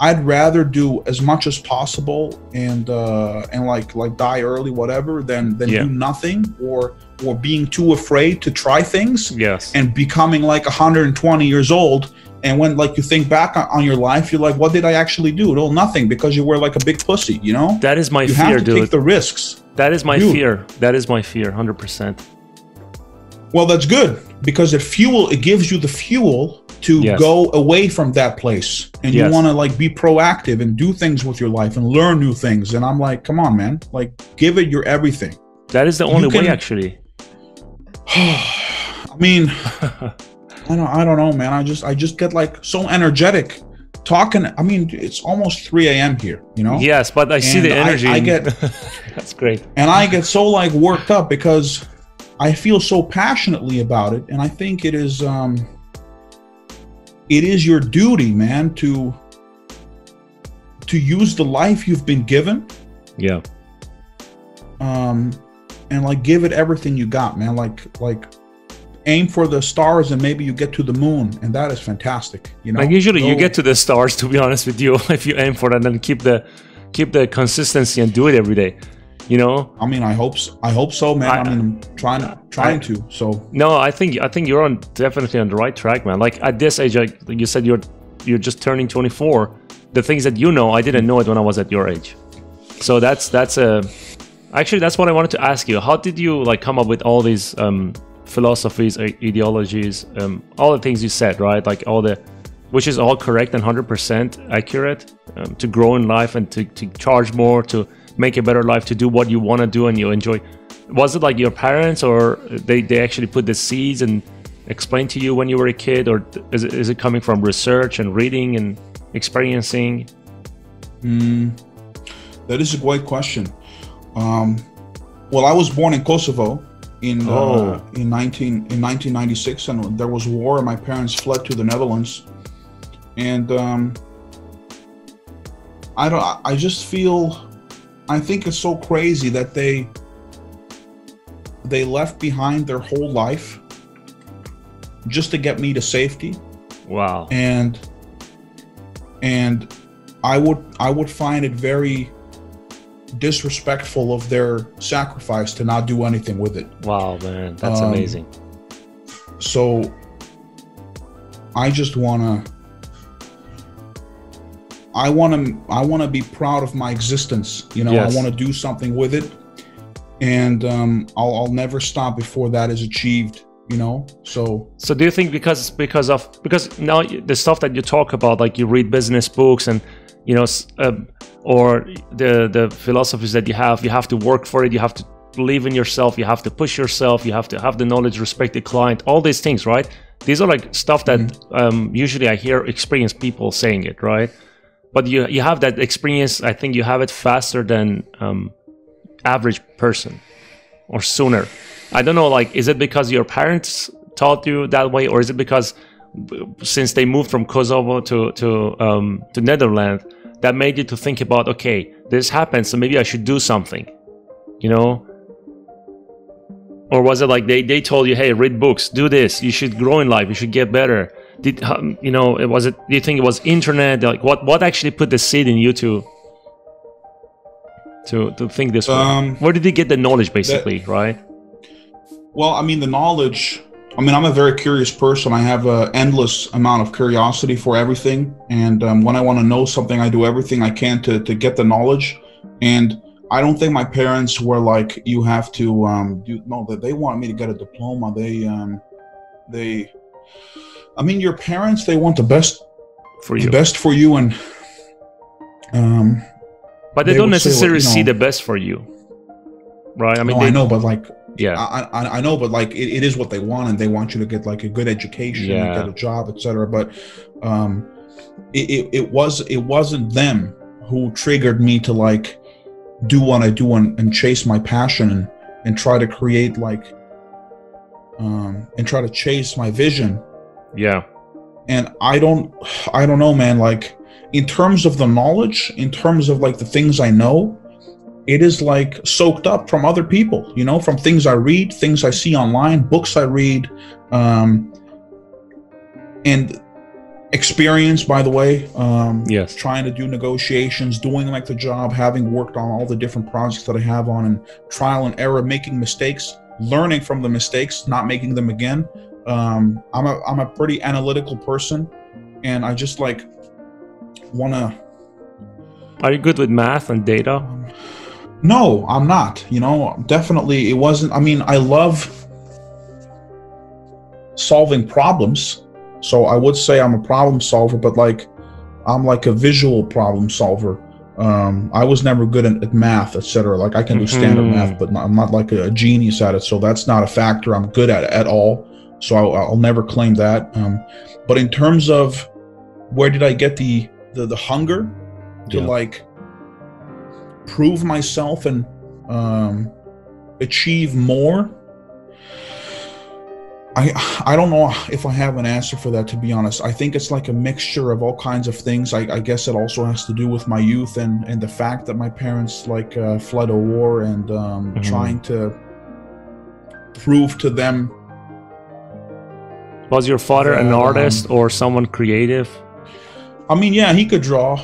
I'd rather do as much as possible and like die early, whatever, than do nothing or being too afraid to try things. Yes. And becoming like 120 years old, and when, like, you think back on your life, you're like, what did I actually do? No, nothing, because you were like a big pussy, you know? That is my fear, dude. You have to take the risks. That is my fear. That is my fear, 100%. Well, that's good, because it gives you the fuel to go away from that place, and you want to, like, be proactive and do things with your life and learn new things. And I'm like, come on, man, like, give it your everything. That is the only way, actually. I mean, I don't know, man. I just get, like, so energetic talking. I mean, it's almost 3 AM here, you know? Yes, but I see the energy. I get that's great. And I get so, like, worked up because I feel so passionately about it, and I think it is it is your duty, man, to use the life you've been given. Yeah. And, like, give it everything you got, man. Like aim for the stars, and maybe you get to the moon, and that is fantastic. You know, like, usually you get to the stars, to be honest with you, if you aim for that and keep the consistency and do it every day. You know, I mean, I hope so, man. I mean, I'm trying to. So no, I think you're definitely on the right track, man. Like, at this age, like you said, you're just turning 24. The things that you know, I didn't know it when I was at your age. So that's what I wanted to ask you. How did you, like, come up with all these philosophies, ideologies, all the things you said, right? Like, which is all correct and 100% accurate, to grow in life and to charge more, to make a better life, to do what you want to do and you enjoy. Was it like your parents, or they actually put the seeds and explained to you when you were a kid, or is it coming from research and reading and experiencing? That is a great question. Well, I was born in Kosovo in 1996, and there was war, and my parents fled to the Netherlands. And I think it's so crazy that they left behind their whole life just to get me to safety. Wow. And I would find it very disrespectful of their sacrifice to not do anything with it. Wow, man, that's amazing. So I want to be proud of my existence, you know. I want to do something with it, and I'll never stop before that is achieved, you know. So do you think because now the stuff that you talk about, like, you read business books and, you know, or the philosophies that you have to work for it, you have to believe in yourself, you have to push yourself, you have to have the knowledge, respect the client, all these things, right? These are, like, stuff that usually I hear experienced people saying it, right? But you have that experience. I think you have it faster than average person, or sooner. I don't know, like, is it because your parents taught you that way, or is it because since they moved from Kosovo to Netherlands, that made you to think about, okay, this happened, so maybe I should do something, you know? Or was it like they told you, hey, read books, do this, you should grow in life, you should get better? Did you know, was it, do you think it was internet? Like what actually put the seed in you to think this way? Where did you get the knowledge, basically, right? Well, I mean, the knowledge, I mean, I'm a very curious person. I have an endless amount of curiosity for everything. And when I want to know something, I do everything I can to get the knowledge. And I don't think my parents were like, you have to they wanted me to get a diploma. I mean, your parents, they want the best for you, and but they don't necessarily see the best for you, right? I mean, I know, but like, yeah, I know, but like it is what they want, and they want you to get like a good education, yeah, and get a job, etc. But it wasn't them who triggered me to like do what I do and chase my passion and try to create like and try to chase my vision. Yeah. And I don't know, man, like in terms of the knowledge, in terms of like the things I know, it is like soaked up from other people, you know, from things I read, things I see online, books I read, and experience, by the way, yes, trying to do negotiations, doing like the job, having worked on all the different projects that I have on, and trial and error, making mistakes, learning from the mistakes, not making them again. I'm a pretty analytical person, and I just like wanna. Are you good with math and data? No, I'm not. You know, definitely it wasn't. I mean, I love solving problems, so I would say I'm a problem solver. But like, I'm like a visual problem solver. I was never good at math, etc. Like, I can do standard math, but I'm not like a genius at it. So that's not a factor I'm good at all. So I'll never claim that. But in terms of where did I get the hunger to, yeah, like prove myself and achieve more, I don't know if I have an answer for that, to be honest. I think it's like a mixture of all kinds of things. I guess it also has to do with my youth and the fact that my parents like fled a war and trying to prove to them. Was your father an artist or someone creative? I mean, yeah, he could draw.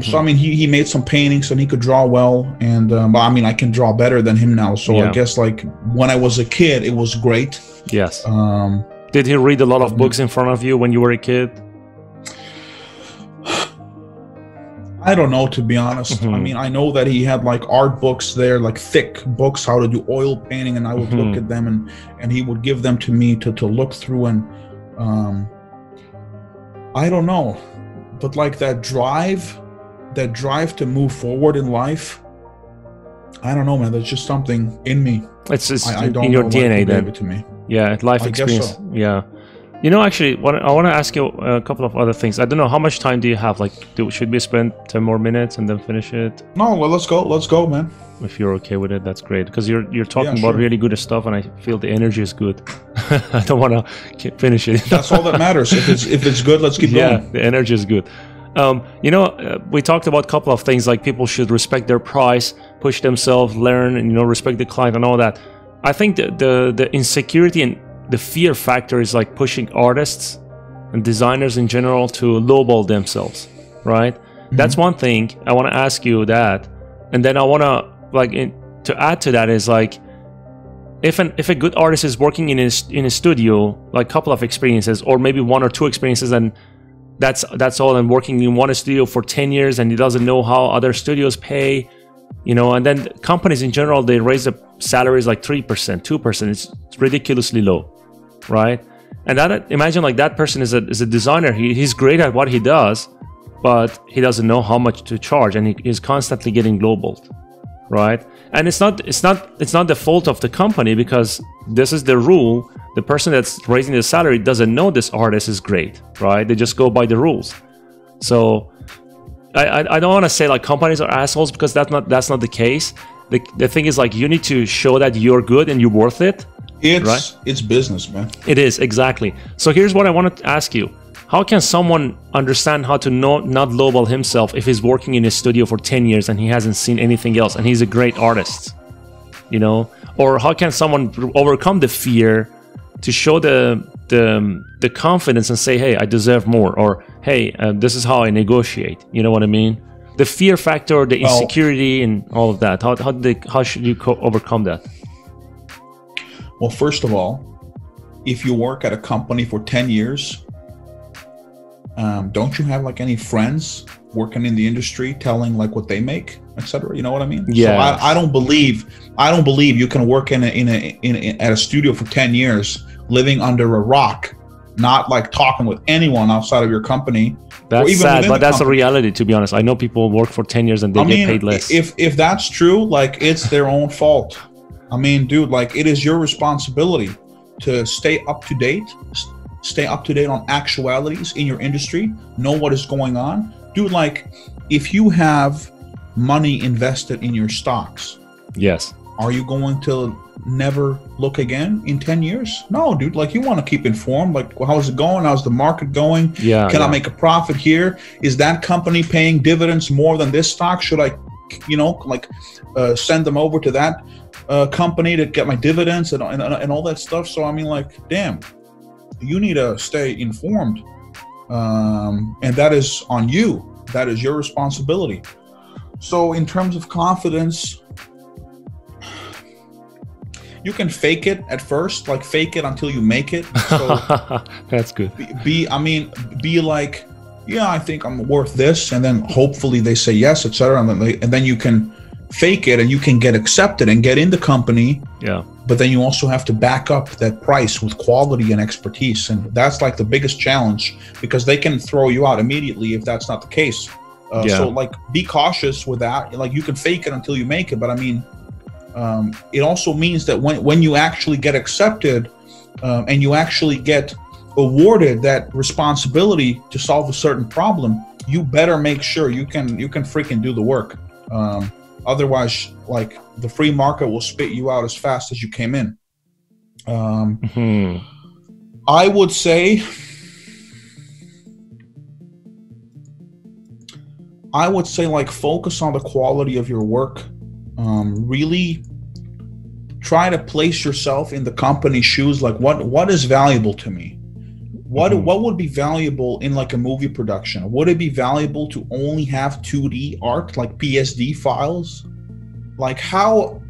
So I mean, he made some paintings and he could draw well. And but I mean, I can draw better than him now. So yeah. I guess like when I was a kid, it was great. Yes. Did he read a lot of books in front of you when you were a kid? I don't know, to be honest. I mean, I know that he had like art books there, like thick books, how to do oil painting, and I would look at them and he would give them to me to look through, and I don't know, but like that drive to move forward in life, I don't know, man, there's just something in me. It's just in your DNA then. To me. Yeah, life experience. So. Yeah. You know, actually, I want to ask you a couple of other things. I don't know, how much time do you have? Like, should we spend 10 more minutes and then finish it? No, well, let's go, man. If you're okay with it, that's great. Because you're talking, yeah, sure, about really good stuff, and I feel the energy is good. I don't want to finish it. That's all that matters. If it's good, let's keep going. Yeah, the energy is good. You know, we talked about a couple of things, like people should respect their price, push themselves, learn, and, you know, respect the client and all that. I think the insecurity and the fear factor is like pushing artists and designers in general to lowball themselves, right? That's one thing I want to ask you that, and then I want to like to add to that is like, if a good artist is working in a studio, like a couple of experiences or maybe one or two experiences, and that's all, and working in one studio for 10 years and he doesn't know how other studios pay, you know, and then companies in general, they raise the salaries like 3%, 2%, it's ridiculously low. Right, and that, imagine like that person is a designer. He's great at what he does, but he doesn't know how much to charge, and he's constantly getting lowballed, right? And it's not the fault of the company, because this is the rule. The person that's raising the salary doesn't know this artist is great, right? They just go by the rules. So I don't want to say like companies are assholes, because that's not the case. The thing is like, you need to show that you're good and you're worth it. It's business, man. It is, exactly. So here's what I wanted to ask you. How can someone understand how to not lowball himself if he's working in a studio for 10 years and he hasn't seen anything else, and he's a great artist? You know, Or how can someone overcome the fear to show the confidence and say, hey, I deserve more, or hey, this is how I negotiate. You know what I mean? The fear factor, the insecurity, and all of that. How should you overcome that? Well, first of all, if you work at a company for 10 years, don't you have like any friends working in the industry telling like what they make, etc.? You know what I mean? Yeah. So I don't believe you can work at a studio for 10 years, living under a rock, not like talking with anyone outside of your company. That's sad, but that's a reality, to be honest. I know people work for 10 years and they get paid less. If that's true, like it's their own fault. I mean, dude, like it is your responsibility to stay up to date on actualities in your industry, know what is going on. Dude, like if you have money invested in your stocks, yes, are you going to never look again in 10 years? No, dude, like you want to keep informed, like how's it going? How's the market going? Yeah. Can I make a profit here? Is that company paying dividends more than this stock? Should I, you know, like send them over to that company to get my dividends and all that stuff? So I mean, like, damn, you need to stay informed. And that is on you. That is your responsibility. So in terms of confidence, you can fake it at first, like fake it until you make it. So that's good. Be like, yeah, I think I'm worth this, and then hopefully they say yes, etc. And then you can fake it, and you can get accepted and get in the company. Yeah. But then you also have to back up that price with quality and expertise, and that's like the biggest challenge, because they can throw you out immediately if that's not the case. Yeah. So like, be cautious with that. Like, you can fake it until you make it, but I mean, it also means that when you actually get accepted and you actually get awarded that responsibility to solve a certain problem, you better make sure you can freaking do the work. Otherwise, like, the free market will spit you out as fast as you came in. I would say, like, focus on the quality of your work. Really try to place yourself in the company's shoes. Like, what is valuable to me? What would be valuable in like a movie production? Would it be valuable to only have 2D art, like PSD files? Like, how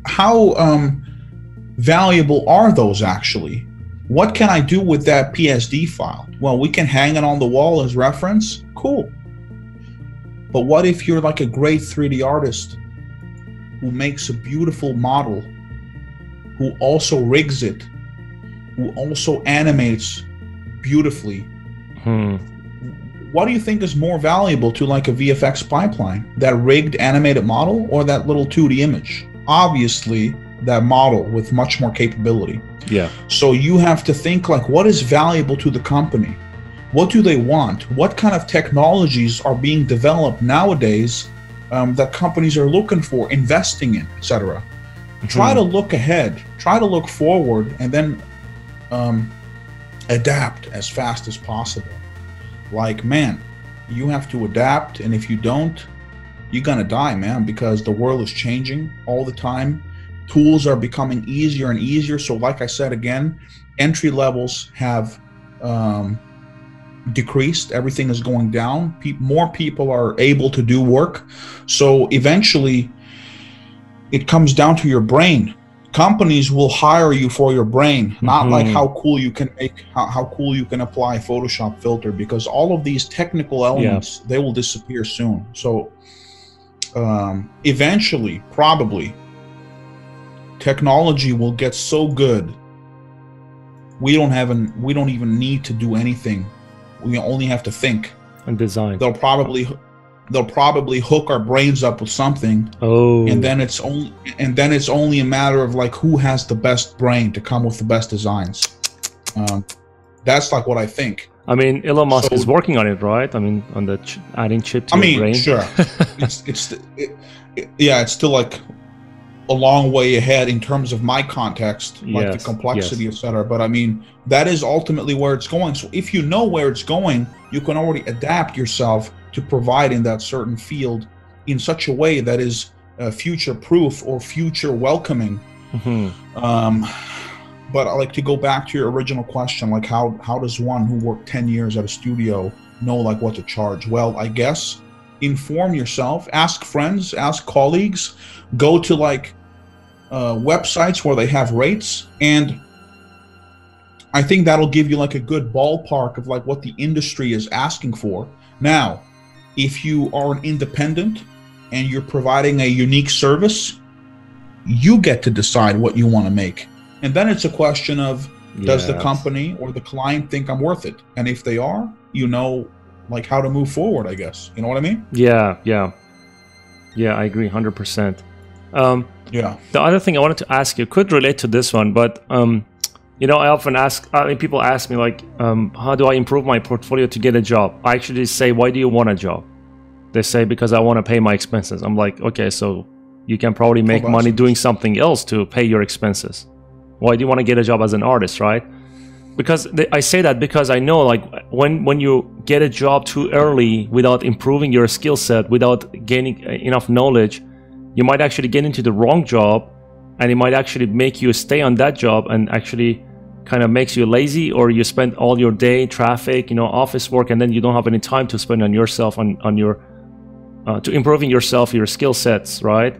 valuable are those actually? What can I do with that PSD file? Well, we can hang it on the wall as reference. Cool. But what if you're like a great 3D artist who makes a beautiful model, who also rigs it, who also animates beautifully? What do you think is more valuable to like a VFX pipeline? That rigged animated model, or that little 2D image? Obviously, that model with much more capability. Yeah. So you have to think, like, what is valuable to the company? What do they want? What kind of technologies are being developed nowadays that companies are looking for, investing in, etc.? Try to look ahead, try to look forward, and then adapt as fast as possible. Like, man, you have to adapt, and if you don't, you're gonna die, man, because the world is changing all the time. Tools are becoming easier and easier. So like I said again, entry levels have decreased. Everything is going down. More people are able to do work. So eventually it comes down to your brain. Companies will hire you for your brain, not like how cool you can make, how cool you can apply Photoshop filter, because all of these technical elements, they will disappear soon. So eventually, probably, technology will get so good, we don't even need to do anything. We only have to think and design. They'll probably hook our brains up with something. Oh. And then it's only a matter of like, who has the best brain to come with the best designs. That's like what I think. I mean, Elon Musk is working on it, right? I mean, on the adding chip to your brain. Sure. It's still like a long way ahead in terms of my context, like the complexity, etc. But I mean, that is ultimately where it's going. So if you know where it's going, you can already adapt yourself to provide in that certain field in such a way that is future proof or future welcoming Mm-hmm. But I like to go back to your original question, like how does one who worked 10 years at a studio know like what to charge? Well, I guess inform yourself, ask friends, ask colleagues, go to like websites where they have rates, and I think that'll give you like a good ballpark of like what the industry is asking for. Now, if you are an independent and you're providing a unique service, you get to decide what you want to make. And then it's a question of, does the company or the client think I'm worth it? And if they are, you know, like how to move forward, I guess. You know what I mean? Yeah, yeah. Yeah, I agree 100%. Yeah. The other thing I wanted to ask you could relate to this one, but, you know, I often ask, people ask me like, how do I improve my portfolio to get a job? I actually say, why do you want a job? They say, because I want to pay my expenses. I'm like, okay, so you can probably make money doing something else to pay your expenses. Why do you want to get a job as an artist, right? Because I say that because I know, like, when you get a job too early without improving your skill set, without gaining enough knowledge, you might actually get into the wrong job, and it might actually make you stay on that job and actually kind of makes you lazy, or you spend all your day traffic, you know, office work, and then you don't have any time to spend on yourself, on your to improving yourself, your skill sets, right?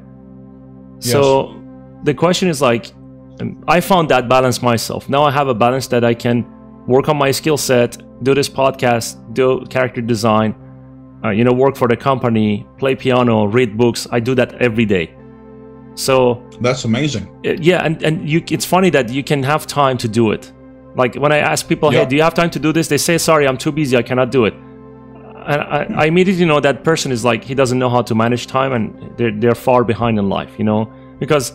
Yes. So the question is like, I found that balance myself. Now I have a balance that I can work on my skill set, do this podcast, do character design, you know, work for the company, play piano, read books. I do that every day. So that's amazing. Yeah, and you, it's funny that you can have time to do it. Like when I ask people, hey, do you have time to do this? They say, sorry, I'm too busy. I cannot do it. And I immediately know that person is like, he doesn't know how to manage time, and they're far behind in life, you know, because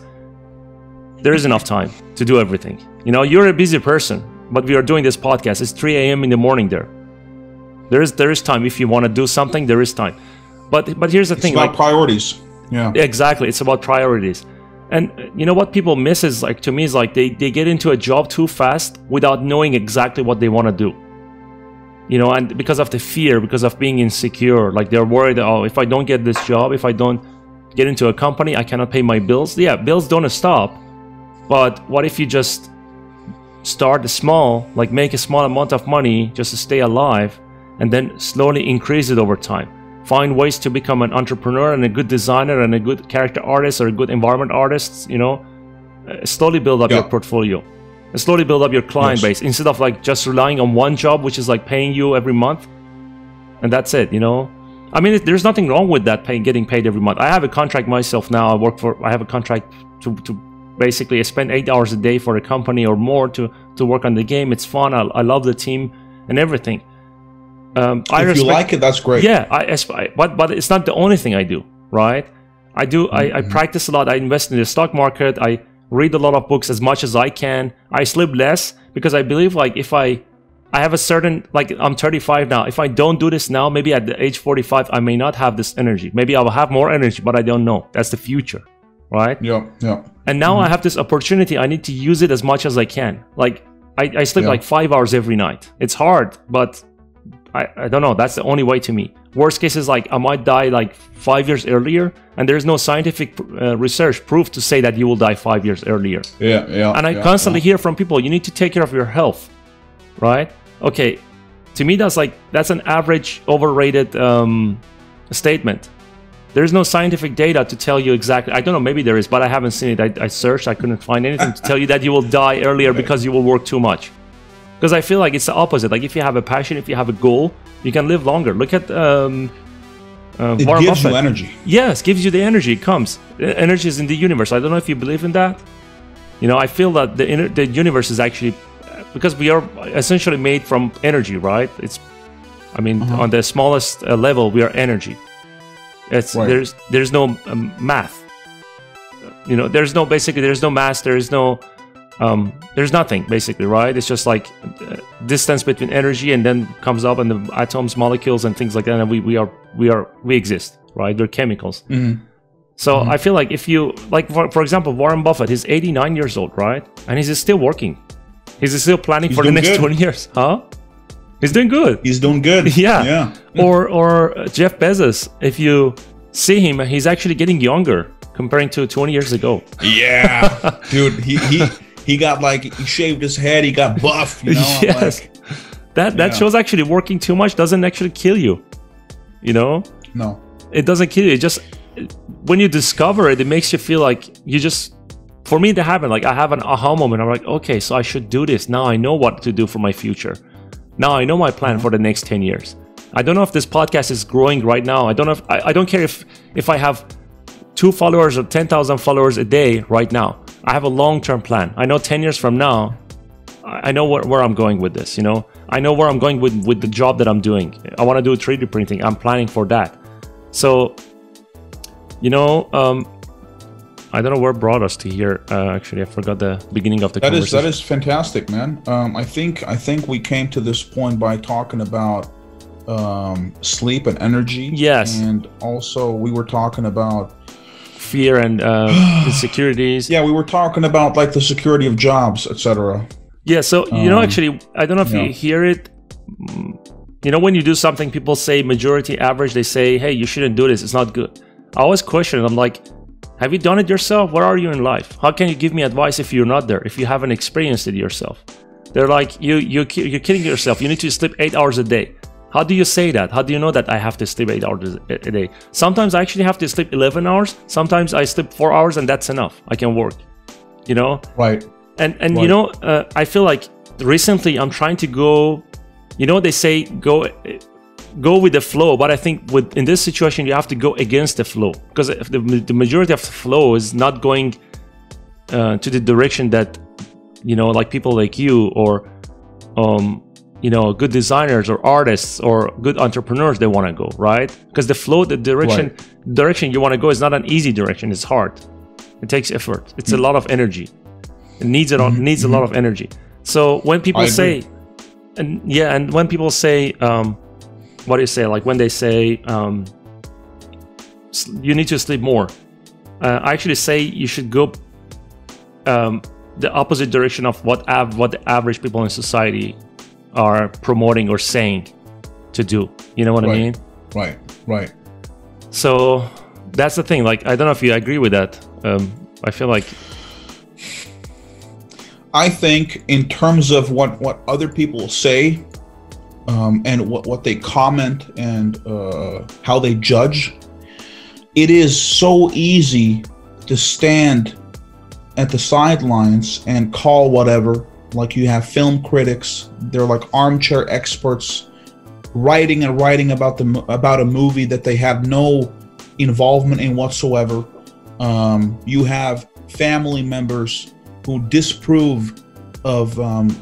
there is enough time to do everything. You know, you're a busy person, but we are doing this podcast. It's 3 a.m. in the morning there. There is time. If you want to do something, there is time. But here's the thing. It's about priorities. Yeah. Exactly. It's about priorities. And you know what people miss is, like, to me, is like they get into a job too fast without knowing exactly what they want to do. You know, and because of the fear, because of being insecure, like they're worried, oh, if I don't get this job, if I don't get into a company, I cannot pay my bills. Yeah, bills don't stop. But what if you just start small, like make a small amount of money just to stay alive, and then slowly increase it over time? Find ways to become an entrepreneur and a good designer and a good character artist or a good environment artist, you know, slowly build up your portfolio, and slowly build up your client base, instead of like just relying on one job, which is like paying you every month. And that's it, you know? I mean, there's nothing wrong with that, getting paid every month. I have a contract myself now. I have a contract to basically, I spend 8 hours a day for a company or more to work on the game. It's fun. I love the team and everything. If you like it, that's great. Yeah, but it's not the only thing I do, right? I do. Mm-hmm. I practice a lot. I invest in the stock market. I read a lot of books as much as I can. I sleep less because I believe, like, if I have a certain, like, I'm 35 now. If I don't do this now, maybe at the age 45, I may not have this energy. Maybe I will have more energy, but I don't know. That's the future, right? Yeah, yeah. And now I have this opportunity. I need to use it as much as I can. Like I sleep like 5 hours every night. It's hard, but I don't know. That's the only way to me. Worst case is like I might die like 5 years earlier, and there's no scientific research proof to say that you will die 5 years earlier. Yeah, yeah. And I constantly hear from people, you need to take care of your health, right? Okay, to me that's like an average, overrated statement. There's no scientific data to tell you exactly. I don't know, maybe there is, but I haven't seen it. I searched, I couldn't find anything to tell you that you will die earlier because you will work too much. Because I feel like it's the opposite. Like if you have a passion, if you have a goal, you can live longer. Look at Warren Buffett. It gives you energy. Yes, gives you the energy. It comes. Energy is in the universe. I don't know if you believe in that. You know, I feel that the universe is actually, because we are essentially made from energy, right? It's, I mean, on the smallest level, we are energy. It's, there's no math, you know, there's no mass, there's no, there's nothing basically, right? It's just like distance between energy, and then comes up and the atoms, molecules and things like that. And we exist, right? They're chemicals. Mm-hmm. So I feel like if you, like, for example, Warren Buffett, he's 89 years old, right? And he's still working. He's still planning for the next 20 years. Huh? He's doing good. He's doing good. Yeah. Or Jeff Bezos. If you see him, he's actually getting younger. comparing to 20 years ago. Yeah, dude, he got like, he shaved his head, he got buff. You know? Yes. Like, that shows actually working too much doesn't actually kill you. You know? No. It doesn't kill you. It just, when you discover it, it makes you feel like you just, for me to happen, like I have an aha moment. I'm like, okay, so I should do this. Now I know what to do for my future. Now I know my plan for the next 10 years. I don't know if this podcast is growing right now. I don't know if, I don't care if I have 2 followers or 10,000 followers a day right now. I have a long-term plan. I know 10 years from now, I know where I'm going with this, you know? I know where I'm going with the job that I'm doing. I want to do 3D printing. I'm planning for that. So, you know, I don't know where brought us to here. Actually, I forgot the beginning of the conversation. That is fantastic, man. I think we came to this point by talking about sleep and energy. Yes. And also we were talking about fear and insecurities. Yeah, we were talking about like the security of jobs, etc. Yeah, so, you know, actually, I don't know if you hear it. You know, when you do something, people say majority average, they say, hey, you shouldn't do this. It's not good. I always question it. I'm like, have you done it yourself? Where are you in life? How can you give me advice if you're not there, if you haven't experienced it yourself? They're like, you're kidding yourself. You need to sleep 8 hours a day. How do you say that? How do you know that I have to sleep 8 hours a day? Sometimes I actually have to sleep 11 hours. Sometimes I sleep 4 hours and that's enough. I can work, you know? Right. And right. You know, I feel like recently I'm trying to go, you know, they say go with the flow, but I think in this situation, you have to go against the flow, because the majority of the flow is not going to the direction that, you know, like people like you or, you know, good designers or artists or good entrepreneurs, they want to go, right? Because the flow, the direction you want to go is not an easy direction. It's hard. It takes effort. It's a lot of energy. It needs needs a lot of energy. So when people say, and when people say, what do you say? Like when they say, you need to sleep more. I actually say you should go the opposite direction of what the average people in society are promoting or saying to do. You know what I mean? Right, right. So that's the thing. Like, I don't know if you agree with that. I feel like... I think in terms of what other people say and what they comment and how they judge, it is so easy to stand at the sidelines and call whatever. Like you have film critics, they're like armchair experts writing about about a movie that they have no involvement in whatsoever. You have family members who disapprove of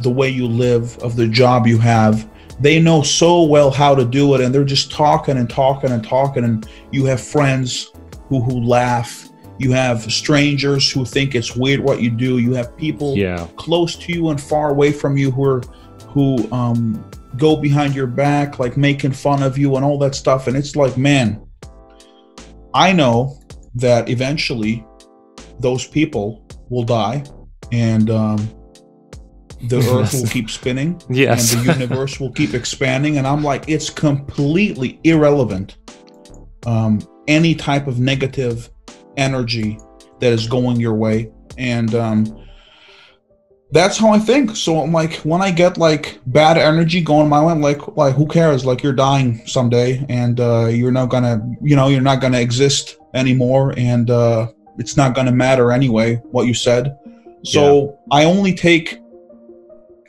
the way you live, of the job you have. They know so well how to do it, and they're just talking and talking and talking. And you have friends who laugh. You have strangers who think it's weird what you do. You have people close to you and far away from you who go behind your back, like making fun of you and all that stuff. And it's like, man, I know that eventually those people will die. And the earth will keep spinning and the universe will keep expanding. And I'm like, it's completely irrelevant. Any type of negative energy that is going your way. And that's how I think. So I'm like, when I get like bad energy going my way, I'm like who cares? Like you're dying someday and you're not gonna, you know, you're not gonna exist anymore. And it's not gonna matter anyway, what you said. So I only take,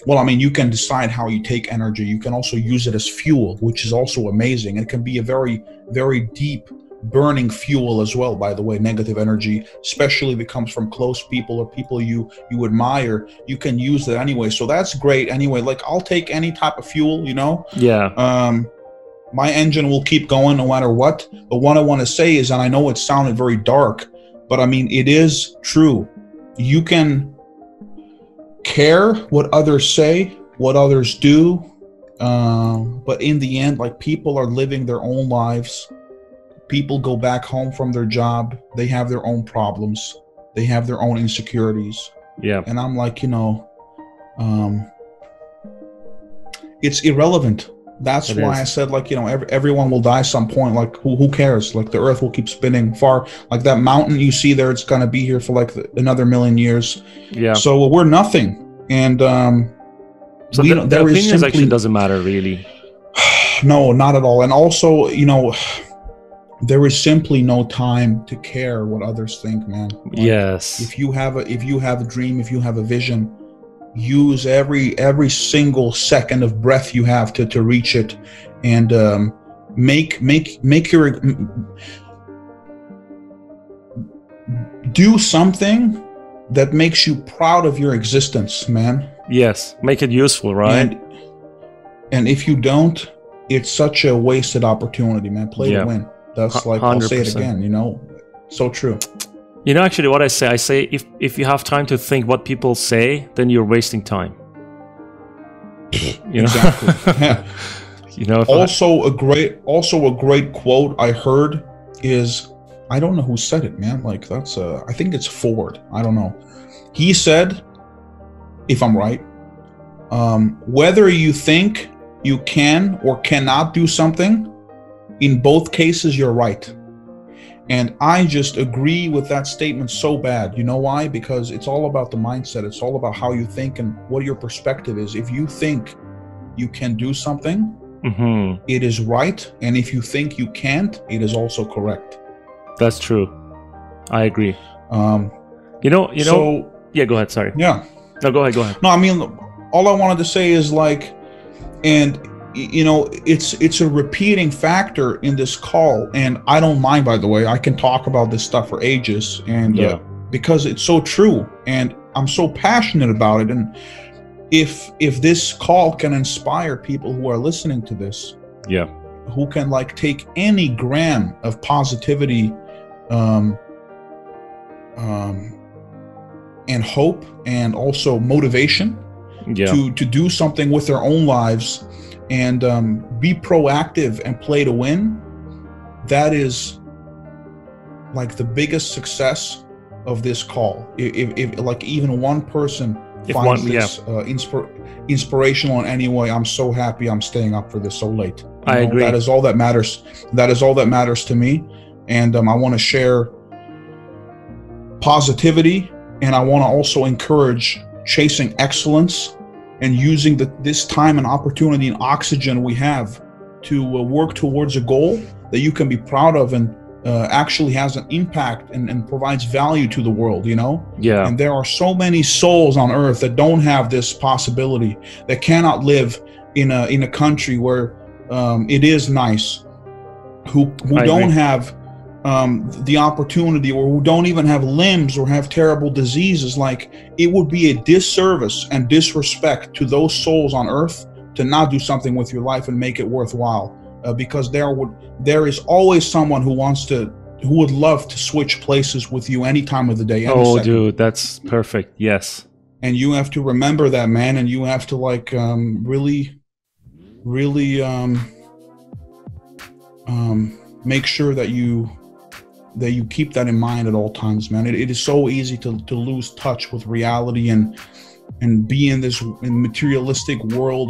well, I mean, you can decide how you take energy. You can also use it as fuel, which is also amazing. It can be a very, very deep burning fuel as well, by the way, negative energy, especially if it comes from close people or people you admire, you can use that anyway. So that's great anyway. Like I'll take any type of fuel, you know? Yeah. My engine will keep going no matter what. But what I want to say is, and I know it sounded very dark, but I mean, it is true. You can care what others say, what others do, but in the end, like people are living their own lives. People go back home from their job. They have their own problems. They have their own insecurities. Yeah. And I'm like, you know, it's irrelevant That's why I said, like, you know, everyone will die some point. Like, who cares? Like, the earth will keep spinning far. Like, that mountain you see there, it's going to be here for, like, another million years. Yeah. So we're nothing. And so the opinions actually doesn't matter, really. No, not at all. And also, you know, there is simply no time to care what others think, man. Like, yes. If you have a dream, if you have a vision, use every single second of breath you have to reach it, and make your do something that makes you proud of your existence, man. Yes, make it useful, right? And if you don't, it's such a wasted opportunity, man. Play to win. That's like 100%. I'll say it again, you know, so true. You know, actually, what I say, if you have time to think what people say, then you're wasting time. You know? Exactly. Yeah. You know. Also, a great quote I heard is, I don't know who said it, man. Like, that's I think it's Ford. I don't know. He said, if I'm right, whether you think you can or cannot do something, in both cases, you're right. And I just agree with that statement so bad. You know why? Because it's all about the mindset. It's all about how you think and what your perspective is. If you think you can do something, mm-hmm. it is right. And if you think you can't, it is also correct. That's true. I agree. You know, yeah, go ahead. Sorry. Yeah. No, go ahead. No, I mean, all I wanted to say is, like, and you know, it's a repeating factor in this call, and I don't mind, by the way. I can talk about this stuff for ages, and because it's so true, and I'm so passionate about it. And if this call can inspire people who are listening to this, who can, like, take any gram of positivity and hope and also motivation to do something with their own lives, and be proactive and play to win, that is, like, the biggest success of this call. If like, even one person finds this inspirational in any way, I'm so happy I'm staying up for this so late. I agree. That is all that matters. That is all that matters to me. And I want to share positivity, and I want to also encourage chasing excellence, and using this time and opportunity and oxygen we have to work towards a goal that you can be proud of, and actually has an impact and provides value to the world, you know? Yeah. And there are so many souls on earth that don't have this possibility, that cannot live in a country where it is nice, who don't have the opportunity, or who don't even have limbs or have terrible diseases. Like, it would be a disservice and disrespect to those souls on earth to not do something with your life and make it worthwhile, because there is always someone who would love to switch places with you any time of the day, any second. Dude, that's perfect. Yes. And you have to remember that, man, and you have to, like, really make sure that you keep that in mind at all times, man. It is so easy to lose touch with reality and be in this materialistic world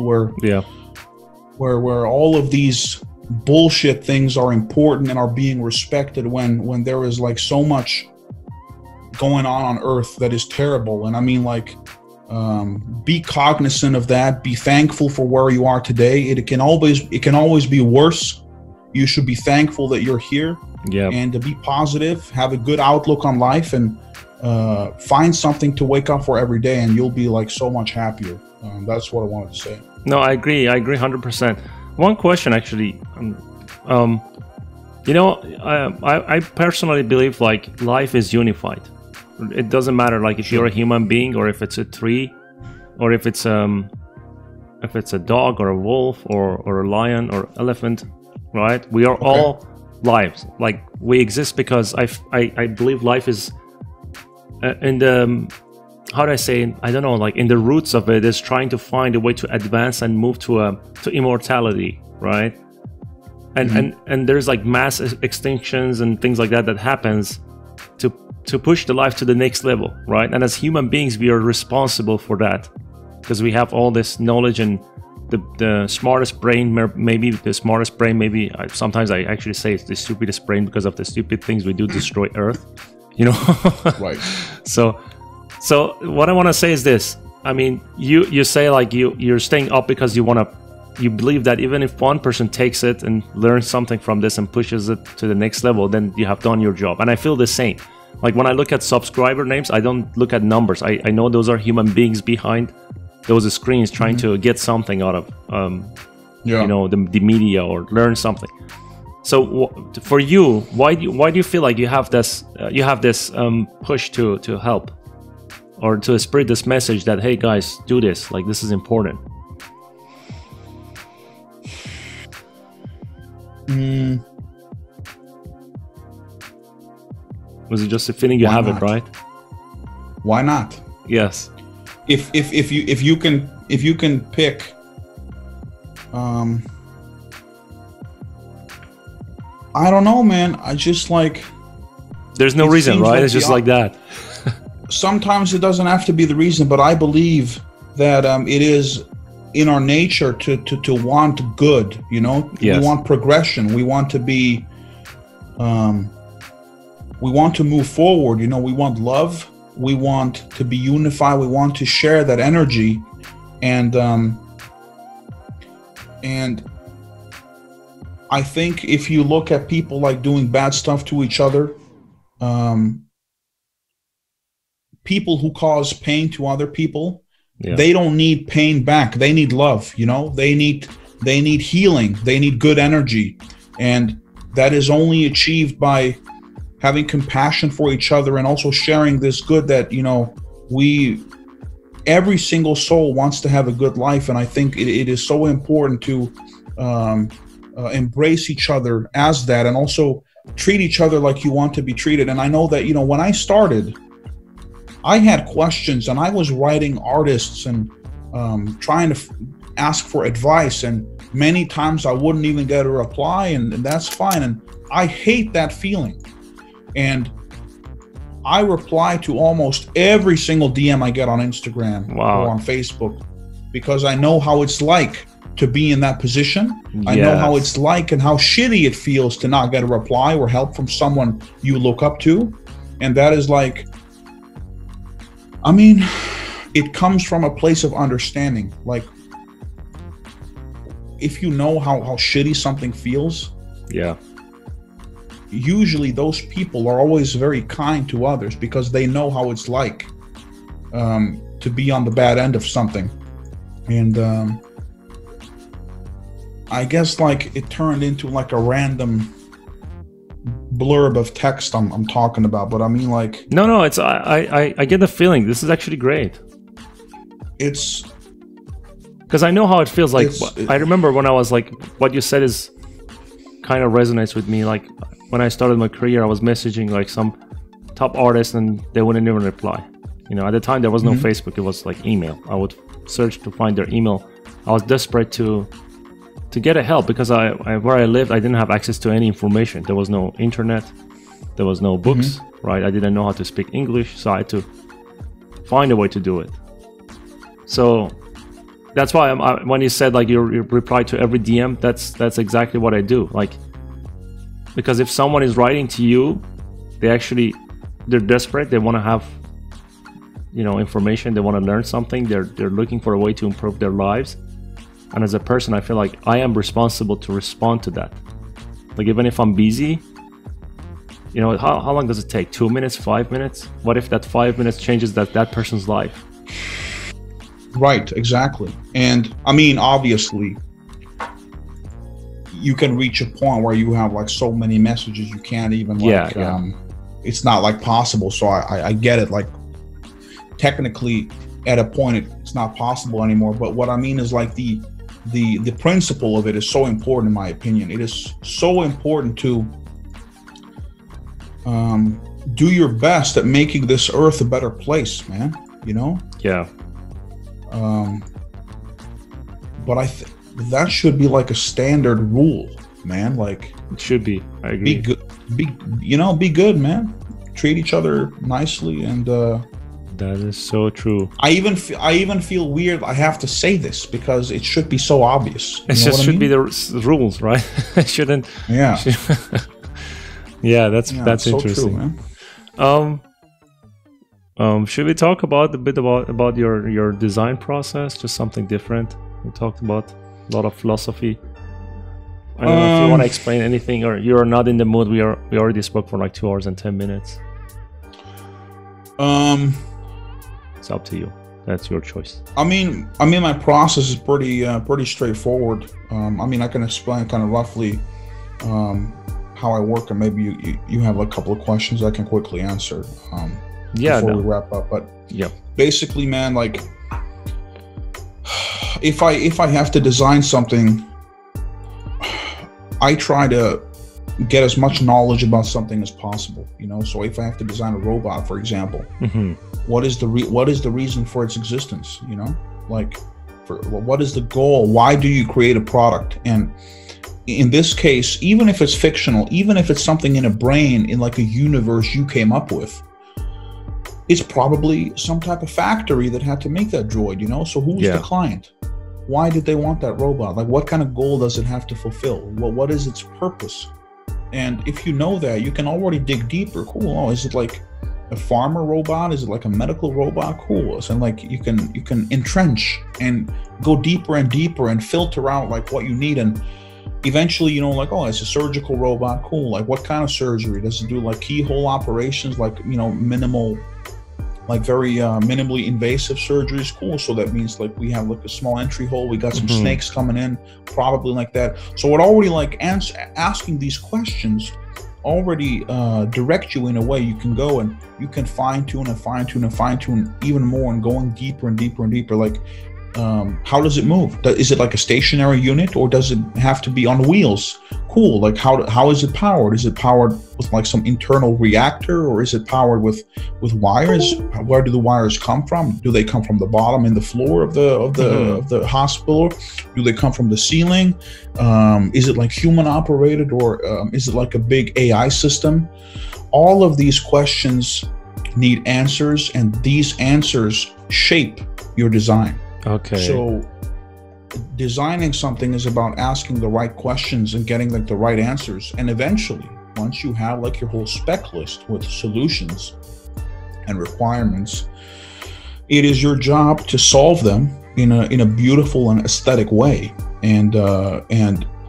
where all of these bullshit things are important and are being respected, when there is, like, so much going on earth that is terrible. And I mean, like, be cognizant of that. Be thankful for where you are today. It can always be worse. You should be thankful that you're here, and to be positive, have a good outlook on life, and find something to wake up for every day, and you'll be, like, so much happier. That's what I wanted to say. No, I agree. I agree 100%. One question, actually, you know, I personally believe, like, life is unified. It doesn't matter, like, if you're a human being, or if it's a tree, or if it's a dog, or a wolf, or a lion, or elephant. Right, we are all lives. Like, we exist because I believe life is in the, how do I say, I don't know, like, in the roots of it is trying to find a way to advance and move to immortality, right? And and there's, like, mass extinctions and things like that happens to push the life to the next level, right? And as human beings, we are responsible for that, because we have all this knowledge and the smartest brain, maybe the smartest brain, maybe sometimes I actually say it's the stupidest brain because of the stupid things we do destroy Earth, you know? Right. So what I want to say is this. I mean, you say like you're staying up because you believe that even if one person takes it and learns something from this and pushes it to the next level, then you have done your job. And I feel the same. Like when I look at subscriber names, I don't look at numbers. I know those are human beings behind those screens trying to get something out of, you know, the media or learn something. So for you, why do you feel like you have this push to help or to spread this message that, hey guys, do this, like this is important? Was it just a feeling you have it, right? Why not? Yes. If you can pick, I don't know, man. I just like. There's no reason, right? Like it's just like that. Sometimes it doesn't have to be the reason, but I believe that it is in our nature to want good. You know, yes. We want progression. We want to be. We want to move forward. You know, we want love. We want to be unified. We want to share that energy, and I think if you look at people like doing bad stuff to each other, people who cause pain to other people, they don't need pain back. They need love. You know, they need healing. They need good energy, and that is only achieved by having compassion for each other and also sharing this good that, you know, every single soul wants to have a good life. And I think it is so important to embrace each other as that and also treat each other like you want to be treated. And I know that, you know, when I started, I had questions and I was writing artists and trying to ask for advice. And many times I wouldn't even get a reply, and that's fine. And I hate that feeling. And I reply to almost every single DM I get on Instagram or on Facebook, because I know how it's like to be in that position. Yes. I know how it's like and how shitty it feels to not get a reply or help from someone you look up to. And that is like, I mean, it comes from a place of understanding. Like, if you know how shitty something feels, usually those people are always very kind to others because they know how it's like to be on the bad end of something. And I guess like it turned into like a random blurb of text I'm talking about, but I mean like no, it's I get the feeling. This is actually great. It's because I know how it feels like. I remember when I was like, what you said is kind of resonates with me. Like when I started my career, I was messaging like some top artists and they wouldn't even reply. You know, at the time there was no Facebook, it was like email. I would search to find their email. I was desperate to get a help because where I lived, I didn't have access to any information. There was no internet, there was no books, right? I didn't know how to speak English, so I had to find a way to do it. So that's why when you said like you reply to every DM, that's exactly what I do. Like, because if someone is writing to you, they're desperate. They want to have, you know, information. They want to learn something. They're looking for a way to improve their lives. And as a person, I feel like I am responsible to respond to that. Like even if I'm busy, you know, how long does it take? 2 minutes, 5 minutes? What if that 5 minutes changes that person's life? Right, exactly. And I mean, obviously, you can reach a point where you have like so many messages you can't even like it's not like possible. So I get it. Like technically at a point it's not possible anymore, but what I mean is like the principle of it is so important. In my opinion, it is so important to do your best at making this earth a better place, man, you know? But I think that should be like a standard rule, man. Like it should be. I agree. Be good, be good, man. Treat each other nicely and That is so true. I even feel weird I have to say this because it should be so obvious. It just should be the rules, right? It shouldn't. Yeah. Yeah, that's interesting. So true, should we talk about a bit about your design process? Just something different. We talked about a lot of philosophy. I don't know if you want to explain anything, or you're not in the mood. We already spoke for like 2 hours and 10 minutes. It's up to you. That's your choice. I mean, my process is pretty straightforward. I mean, I can explain kind of roughly how I work, and maybe you have a couple of questions I can quickly answer. Before we wrap up, but yeah, basically, man, like if I have to design something, I try to get as much knowledge about something as possible, you know. So if I have to design a robot, for example, what is the reason for its existence, you know, like what is the goal? Why do you create a product? And in this case, even if it's fictional, even if it's something in a brain, in like a universe you came up with, it's probably some type of factory that had to make that droid, you know. So who's the client? Why did they want that robot? Like, what kind of goal does it have to fulfill? What is its purpose? And if you know that, you can already dig deeper. Cool. Oh, is it like a farmer robot? Is it like a medical robot? Cool. So, like, you can entrench and go deeper and deeper and filter out like what you need, and eventually, you know, like, oh, it's a surgical robot. Cool. Like, what kind of surgery? Does it do like keyhole operations? Like, you know, minimal. Like very minimally invasive surgery is cool. So that means like we have like a small entry hole. We got some snakes coming in, probably like that. So it already like asking these questions already direct you in a way you can go, and you can fine tune and fine tune and fine tune even more, and going deeper and deeper and deeper. Like how does it move? Is it like a stationary unit, or does it have to be on wheels? Cool. Like how is it powered? Is it powered with like some internal reactor, or is it powered with wires? Where do the wires come from? Do they come from the bottom in the floor of the hospital? Do they come from the ceiling? Is it like human operated, or is it like a big AI system? All of these questions need answers, and these answers shape your design. Okay. So designing something is about asking the right questions and getting like the right answers, and eventually, once you have like your whole spec list with solutions and requirements, it is your job to solve them in a beautiful and aesthetic way, and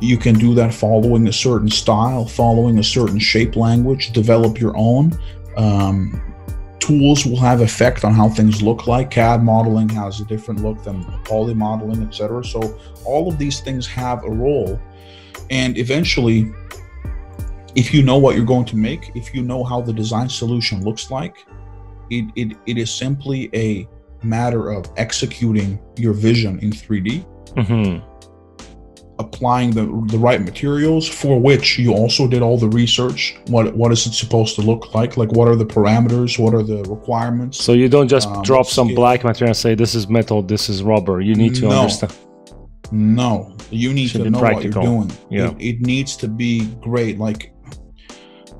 you can do that following a certain style, following a certain shape language. Develop your own. Tools will have effect on how things look like. CAD modeling has a different look than poly modeling, etc. So all of these things have a role, and eventually, if you know what you're going to make, if you know how the design solution looks like, it is simply a matter of executing your vision in 3D, applying the right materials, for which you also did all the research. What is it supposed to look like? Like, what are the parameters? What are the requirements? So you don't just drop some black material and say, this is metal, this is rubber. You need to understand. No, you need to know practical. What you're doing. Yeah. It needs to be great. Like,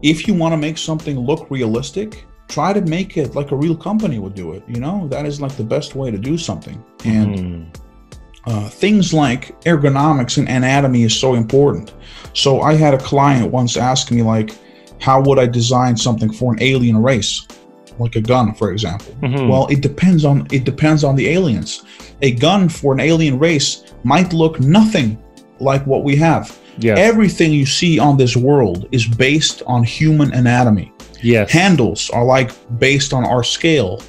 if you want to make something look realistic, try to make it like a real company would do it. You know, that is like the best way to do something. And things like ergonomics and anatomy is so important. So I had a client once ask me, like, how would I design something for an alien race, like a gun, for example? Well, it depends on the aliens. A gun for an alien race might look nothing like what we have. Yes. Everything you see on this world is based on human anatomy. Yes. Handles are like based on our scale.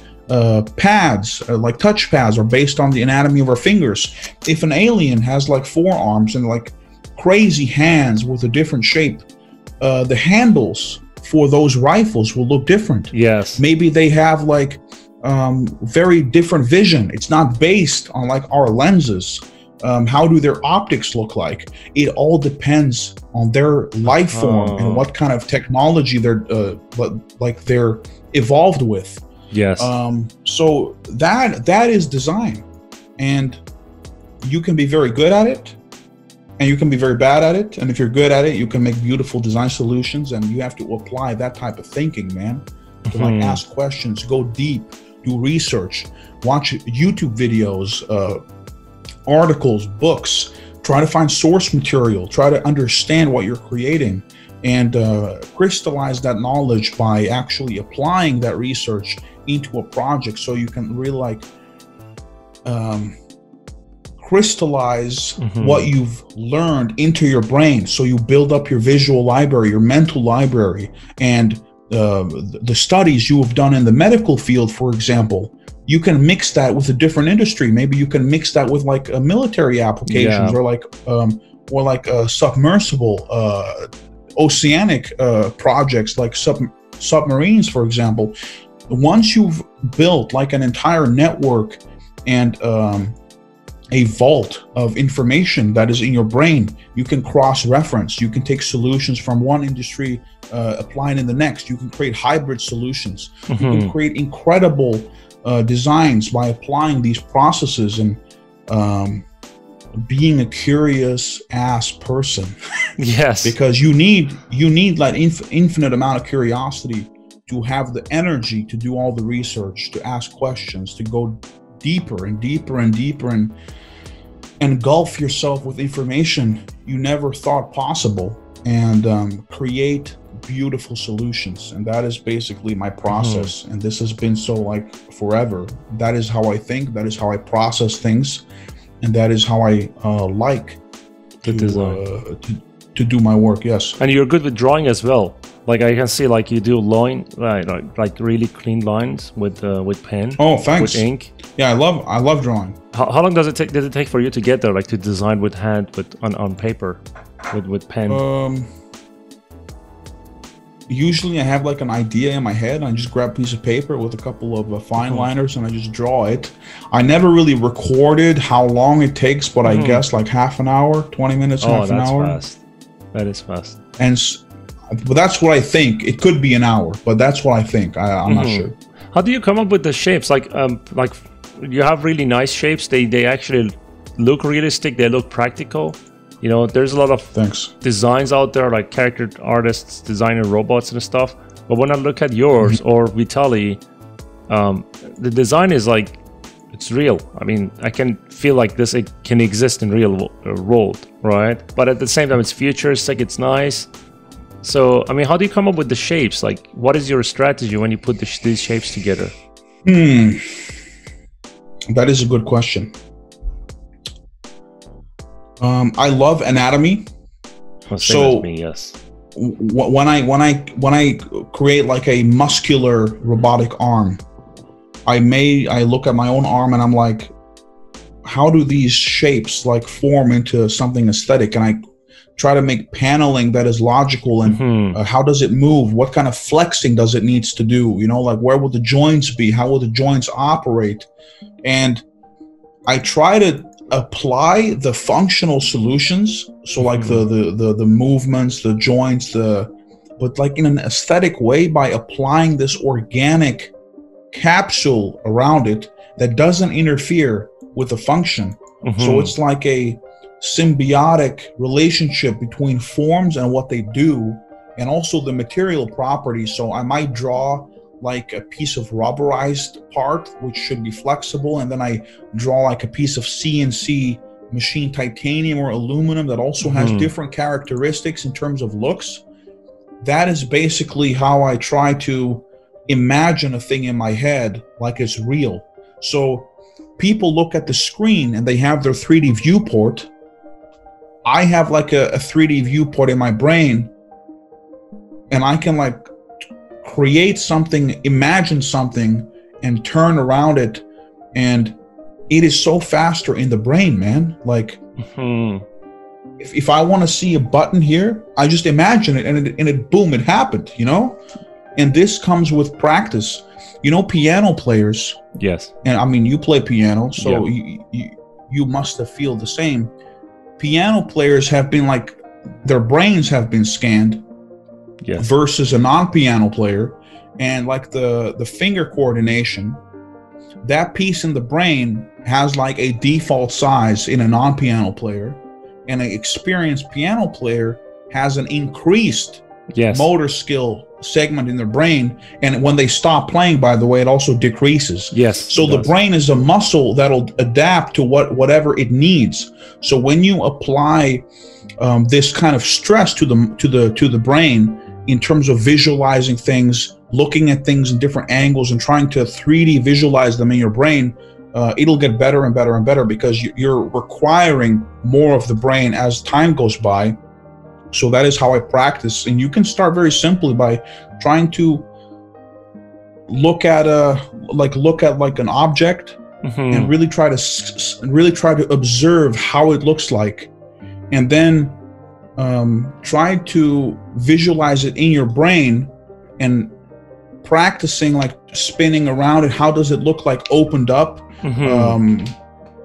Pads, like touch pads, are based on the anatomy of our fingers. If an alien has like forearms and like crazy hands with a different shape, the handles for those rifles will look different. Yes. Maybe they have like very different vision. It's not based on like our lenses. How do their optics look like? It all depends on their life form and what kind of technology they're like they're evolved with. Yes. So that is design, and you can be very good at it, and you can be very bad at it. And if you're good at it, you can make beautiful design solutions. And you have to apply that type of thinking, man, to like ask questions, go deep, do research, watch YouTube videos, articles, books, try to find source material, try to understand what you're creating, and crystallize that knowledge by actually applying that research into a project, so you can really like crystallize what you've learned into your brain. So you build up your visual library, your mental library, and the studies you have done in the medical field, for example, you can mix that with a different industry. Maybe you can mix that with like a military applications, or like submersible oceanic projects, like submarines, for example. Once you've built like an entire network and a vault of information that is in your brain, you can cross-reference. You can take solutions from one industry, apply it in the next. You can create hybrid solutions. You can create incredible designs by applying these processes and being a curious ass person. Yes, because you need like infinite amount of curiosity to have the energy to do all the research, to ask questions, to go deeper and deeper and deeper, and engulf yourself with information you never thought possible, and create beautiful solutions. And that is basically my process, and this has been so like forever. That is how I think, that is how I process things, and that is how I like to do my work. Yes. And you're good with drawing as well. Like I can see, like you do line, like really clean lines with pen. Oh, thanks. With ink. Yeah, I love drawing. How long does it take? Did it take for you to get there, like to design with hand, but on paper, with pen? Usually I have like an idea in my head. I just grab a piece of paper with a couple of fine liners and I just draw it. I never really recorded how long it takes, but I guess like half an hour, 20 minutes, half an hour. Oh, that's fast. That is fast. And. But that's what I think. It could be an hour, but that's what I think. I'm not sure. How do you come up with the shapes? Like you have really nice shapes. They actually look realistic. They look practical. You know, there's a lot of designs out there, like character artists designing robots and stuff. But when I look at yours or Vitali, the design is like, it's real. I mean, I can feel like this, it can exist in real world, right? But at the same time, it's futuristic, it's nice. So, I mean, how do you come up with the shapes? Like, what is your strategy when you put these shapes together? That is a good question. I love anatomy. So, yes. When I create like a muscular robotic arm, I look at my own arm and I'm like, how do these shapes like form into something aesthetic? And I try to make paneling that is logical, and how does it move? What kind of flexing does it needs to do? You know, like where will the joints be? How will the joints operate? And I try to apply the functional solutions. So like the movements, the joints, but like in an aesthetic way, by applying this organic capsule around it that doesn't interfere with the function. So it's like a symbiotic relationship between forms and what they do, and also the material properties. So I might draw like a piece of rubberized part, which should be flexible, and then I draw like a piece of CNC machine titanium or aluminum that also has different characteristics in terms of looks. That is basically how I try to imagine a thing in my head like it's real. So people look at the screen and they have their 3D viewport. I have like a 3D viewport in my brain, and I can like create something, imagine something, and turn around it, and it is so faster in the brain, man. Like if I want to see a button here, I just imagine it, and it boom, it happened, you know? And this comes with practice. You know, piano players. Yes. And I mean, you play piano, so you must have feel the same. Piano players have been like, their brains have been scanned versus a non-piano player, and like the finger coordination, that piece in the brain has like a default size in a non-piano player, and an experienced piano player has an increased yes, motor skill segment in their brain. And when they stop playing, by the way, it also decreases. Yes. So the brain is a muscle that'll adapt to whatever it needs. So when you apply this kind of stress to the brain in terms of visualizing things, looking at things in different angles and trying to 3D visualize them in your brain, it'll get better and better and better, because you're requiring more of the brain as time goes by. So that is how I practice. And you can start very simply by trying to look at like an object, mm-hmm, and really try to observe how it looks like, and then try to visualize it in your brain and practicing like spinning around it. How does it look like opened up? Mm-hmm.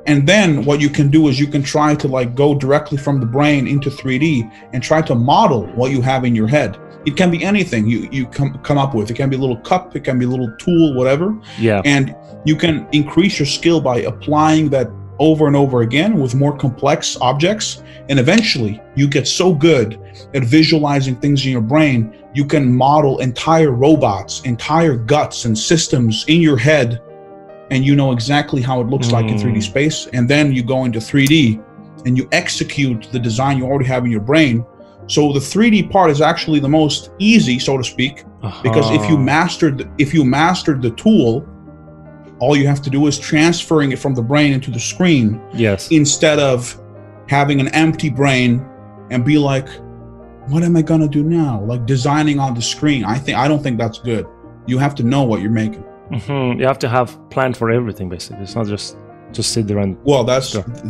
And then what you can do is you can try to like go directly from the brain into 3D and try to model what you have in your head. It can be anything you come up with. It can be a little cup, it can be a little tool, whatever. Yeah. And you can increase your skill by applying that over and over again with more complex objects. And eventually you get so good at visualizing things in your brain, you can model entire robots, entire guts and systems in your head, and you know exactly how it looks like in 3D space. And then you go into 3D and you execute the design you already have in your brain. So the 3D part is actually the most easy, so to speak, because if you mastered the tool, all you have to do is transferring it from the brain into the screen. Yes. Instead of having an empty brain and be like, what am I gonna do now? Like designing on the screen. I don't think that's good. You have to know what you're making. Mm-hmm. You have to have planned for everything, basically. It's not just sit there and... Well, that's how I do.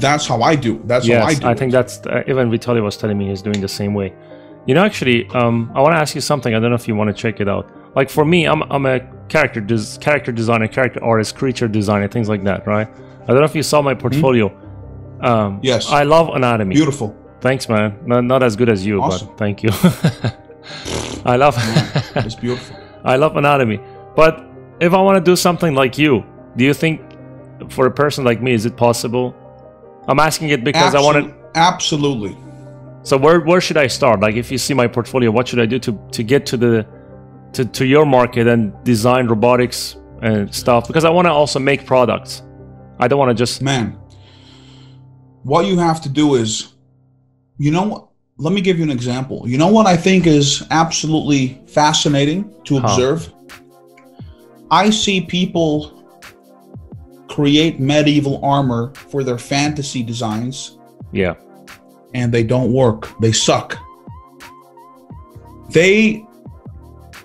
That's how I do. I think that's... even Vitali was telling me he's doing the same way. You know, actually, I want to ask you something. I don't know if you want to check it out. Like for me, I'm a character designer, character artist, creature designer, things like that, right? I don't know if you saw my portfolio. Mm-hmm. Yes. I love anatomy. Beautiful. Thanks, man. Not as good as you, awesome, but thank you. I love... It's beautiful. I love anatomy, but... If I want to do something like you, do you think for a person like me, is it possible? I'm asking it because I want to... Absolutely. So where should I start? Like if you see my portfolio, what should I do to get to your market and design robotics and stuff? Because I want to also make products. I don't want to just... Man, what you have to do is, you know what? Let me give you an example. You know what I think is absolutely fascinating to observe? I see people create medieval armor for their fantasy designs. Yeah. And they don't work. They suck. They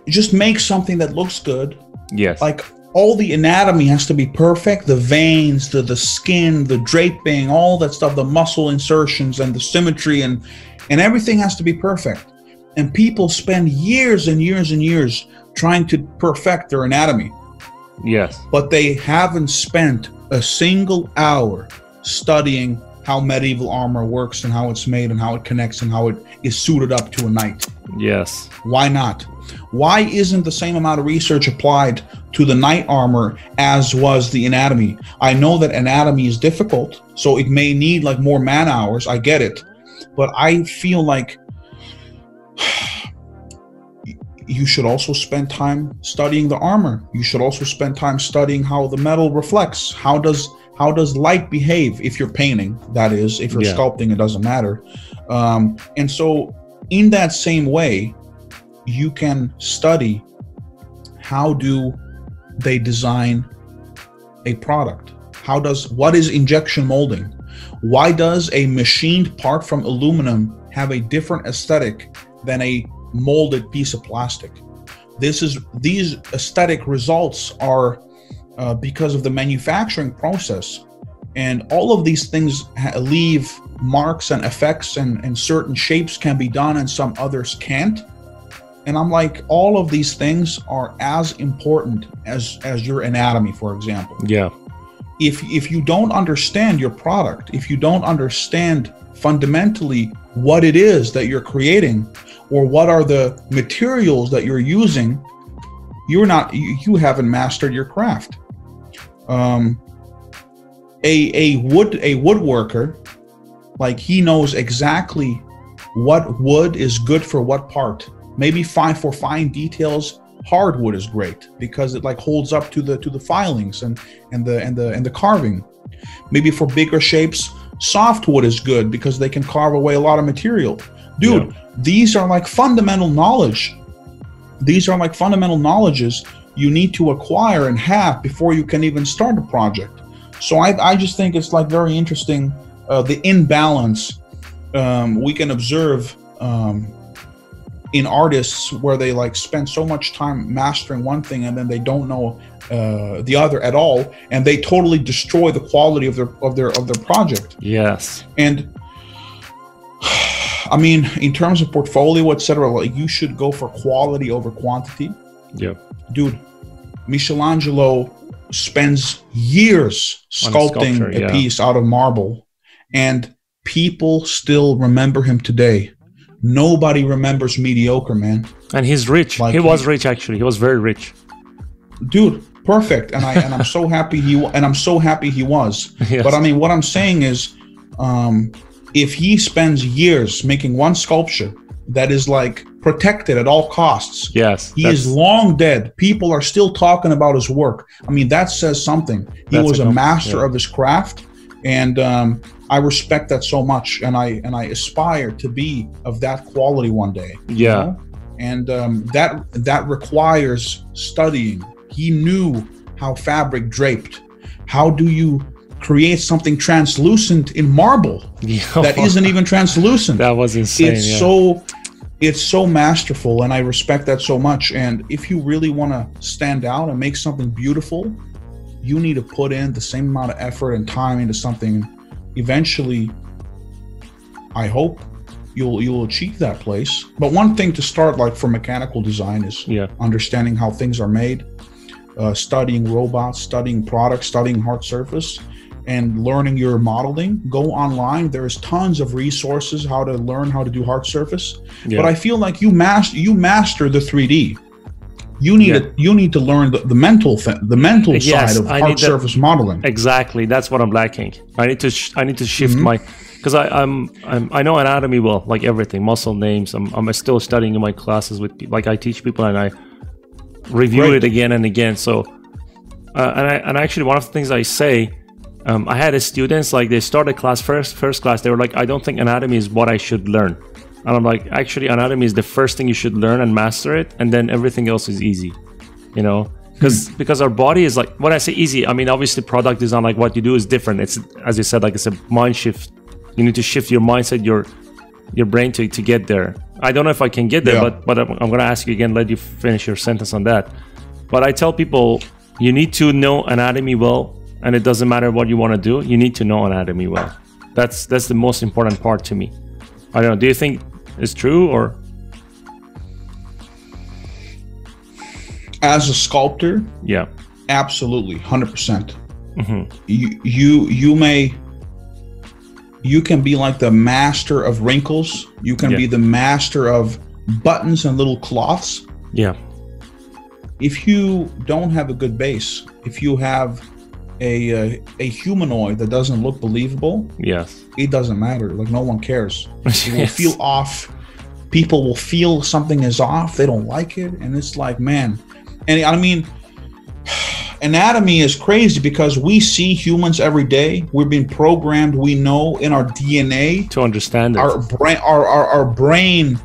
just make something that looks good. Yes. Like all the anatomy has to be perfect. The veins, the skin, the draping, all that stuff, the muscle insertions and the symmetry and everything has to be perfect. And people spend years and years and years trying to perfect their anatomy. Yes. But they haven't spent a single hour studying how medieval armor works and how it's made and how it connects and how it is suited up to a knight. Yes. Why not? Why isn't the same amount of research applied to the knight armor as was the anatomy? I know that anatomy is difficult, so it may need like more man hours. I get it. But I feel like you should also spend time studying the armor. You should also spend time studying how the metal reflects. How does light behave if you're painting? That is, if you're sculpting, it doesn't matter. And so in that same way, you can study how do they design a product? What is injection molding? Why does a machined part from aluminum have a different aesthetic than a molded piece of plastic? These aesthetic results are because of the manufacturing process, and all of these things leave marks and effects, and certain shapes can be done and some others can't. And I'm like, all of these things are as important as your anatomy, for example. Yeah. If you don't understand your product, if you don't understand fundamentally what it is that you're creating, or what are the materials that you're using, you haven't mastered your craft. A woodworker, like, he knows exactly what wood is good for what part. Maybe for fine details, hardwood is great because it like holds up to the filings and the carving. Maybe for bigger shapes, softwood is good because they can carve away a lot of material. Dude, yeah. These are like fundamental knowledge. These are like fundamental knowledges you need to acquire and have before you can even start a project. So I just think it's like very interesting, the imbalance we can observe in artists where they like spend so much time mastering one thing and then they don't know the other at all, and they totally destroy the quality of their project. Yes. And I mean, in terms of portfolio, etc., like you should go for quality over quantity. Yeah. Dude, Michelangelo spends years sculpting a piece out of marble, and people still remember him today. Nobody remembers mediocre, man. And he's rich. Like, he was rich, actually. He was very rich. Dude, perfect. And I'm so happy he was. Yes. But I mean, what I'm saying is, if he spends years making one sculpture that is like protected at all costs, yes, he is long dead. People are still talking about his work. I mean, that says something. He was a master of his craft, and I respect that so much, and I aspire to be of that quality one day. Yeah, you know? And that requires studying. He knew how fabric draped. How do you create something translucent in marble that isn't even translucent? That was insane. It's so masterful, and I respect that so much. And if you really want to stand out and make something beautiful, you need to put in the same amount of effort and time into something. Eventually, I hope you'll achieve that place. But one thing to start, like for mechanical design, is understanding how things are made, studying robots, studying products, studying hard surface, and learning your modeling. Go online. There's tons of resources how to learn how to do hard surface. Yeah. But I feel like you master the 3D. You need to learn the mental side of hard surface modeling. Exactly, that's what I'm lacking. I need to shift my, because I know anatomy well, like everything, muscle names. I'm still studying in my classes with, like, I teach people and I review it again and again. So and actually one of the things I say. I had students, like, they started class, first class, they were like, I don't think anatomy is what I should learn. And I'm like, actually, anatomy is the first thing you should learn and master it, and then everything else is easy, you know? Because our body is like, when I say easy, I mean, obviously product design, like what you do is different. It's, as you said, like it's a mind shift. You need to shift your mindset, your brain to get there. I don't know if I can get there, but I'm going to ask you again, let you finish your sentence on that. But I tell people, you need to know anatomy well. And it doesn't matter what you want to do, you need to know anatomy well. That's the most important part to me. I don't know, do you think it's true? Or as a sculptor, absolutely, 100%. You can be like the master of wrinkles, you can be the master of buttons and little cloths. Yeah. If you don't have a good base, if you have a humanoid that doesn't look believable, it doesn't matter. Like, no one cares. You will feel off. People will feel something is off. They don't like it. And it's like, man. And I mean, anatomy is crazy because we see humans every day. We've been programmed. We know in our DNA to understand it. Our brain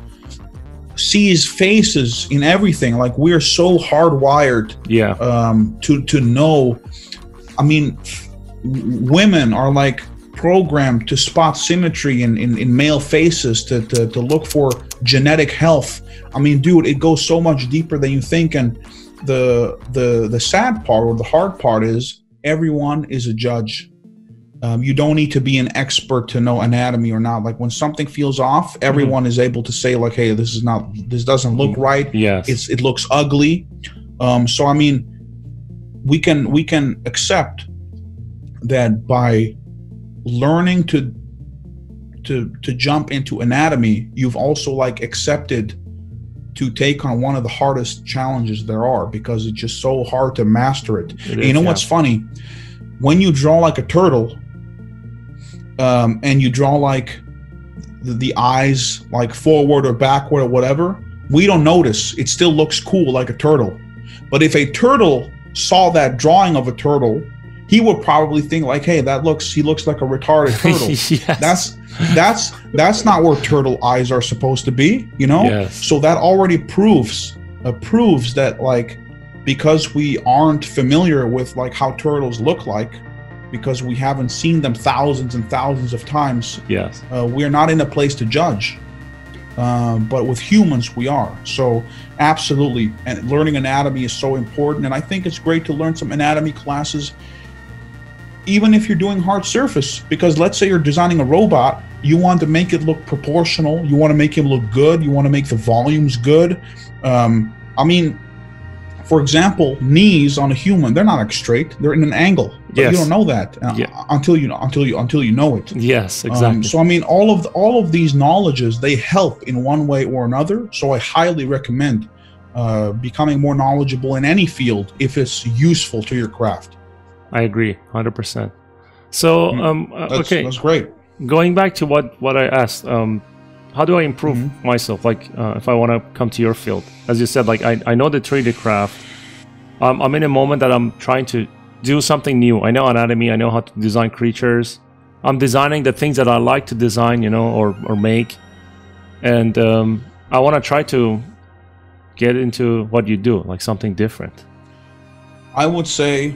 sees faces in everything. Like, we're so hardwired to know. I mean, women are like programmed to spot symmetry in male faces, to look for genetic health. I mean, dude, it goes so much deeper than you think. And the sad part, or the hard part, is everyone is a judge. You don't need to be an expert to know anatomy or not. Like, when something feels off, everyone is able to say, like, hey, this doesn't look right. Yes. It looks ugly. So, I mean, we can accept that by learning to jump into anatomy, you've also like accepted to take on one of the hardest challenges there are, because it's just so hard to master it. What's funny, when you draw like a turtle, and you draw like the eyes like forward or backward or whatever, we don't notice. It still looks cool like a turtle. But if a turtle saw that drawing of a turtle, he would probably think like, hey, that looks, he looks like a retarded turtle. Yes. That's not where turtle eyes are supposed to be, you know? Yes. So that already proves that, like, because we aren't familiar with like how turtles look like, because we haven't seen them thousands and thousands of times, yes, we're not in a place to judge. But with humans, we are. So absolutely, and learning anatomy is so important. And I think it's great to learn some anatomy classes, even if you're doing hard surface, because let's say you're designing a robot, you want to make it look proportional, you want to make him look good, you want to make the volumes good. I mean, for example, knees on a human, they're not straight, they're in an angle. Yes. You don't know that until you know it. Yes, exactly. So I mean, all of these knowledges, they help in one way or another. So I highly recommend becoming more knowledgeable in any field if it's useful to your craft. I agree, 100%. So okay, that's great. Going back to what I asked, how do I improve myself? Like, if I want to come to your field, as you said, like I know the 3D craft. I'm in a moment that I'm trying to do something new. I know anatomy. I know how to design creatures. I'm designing the things that I like to design, you know, or make. And I want to try to get into what you do, like something different. I would say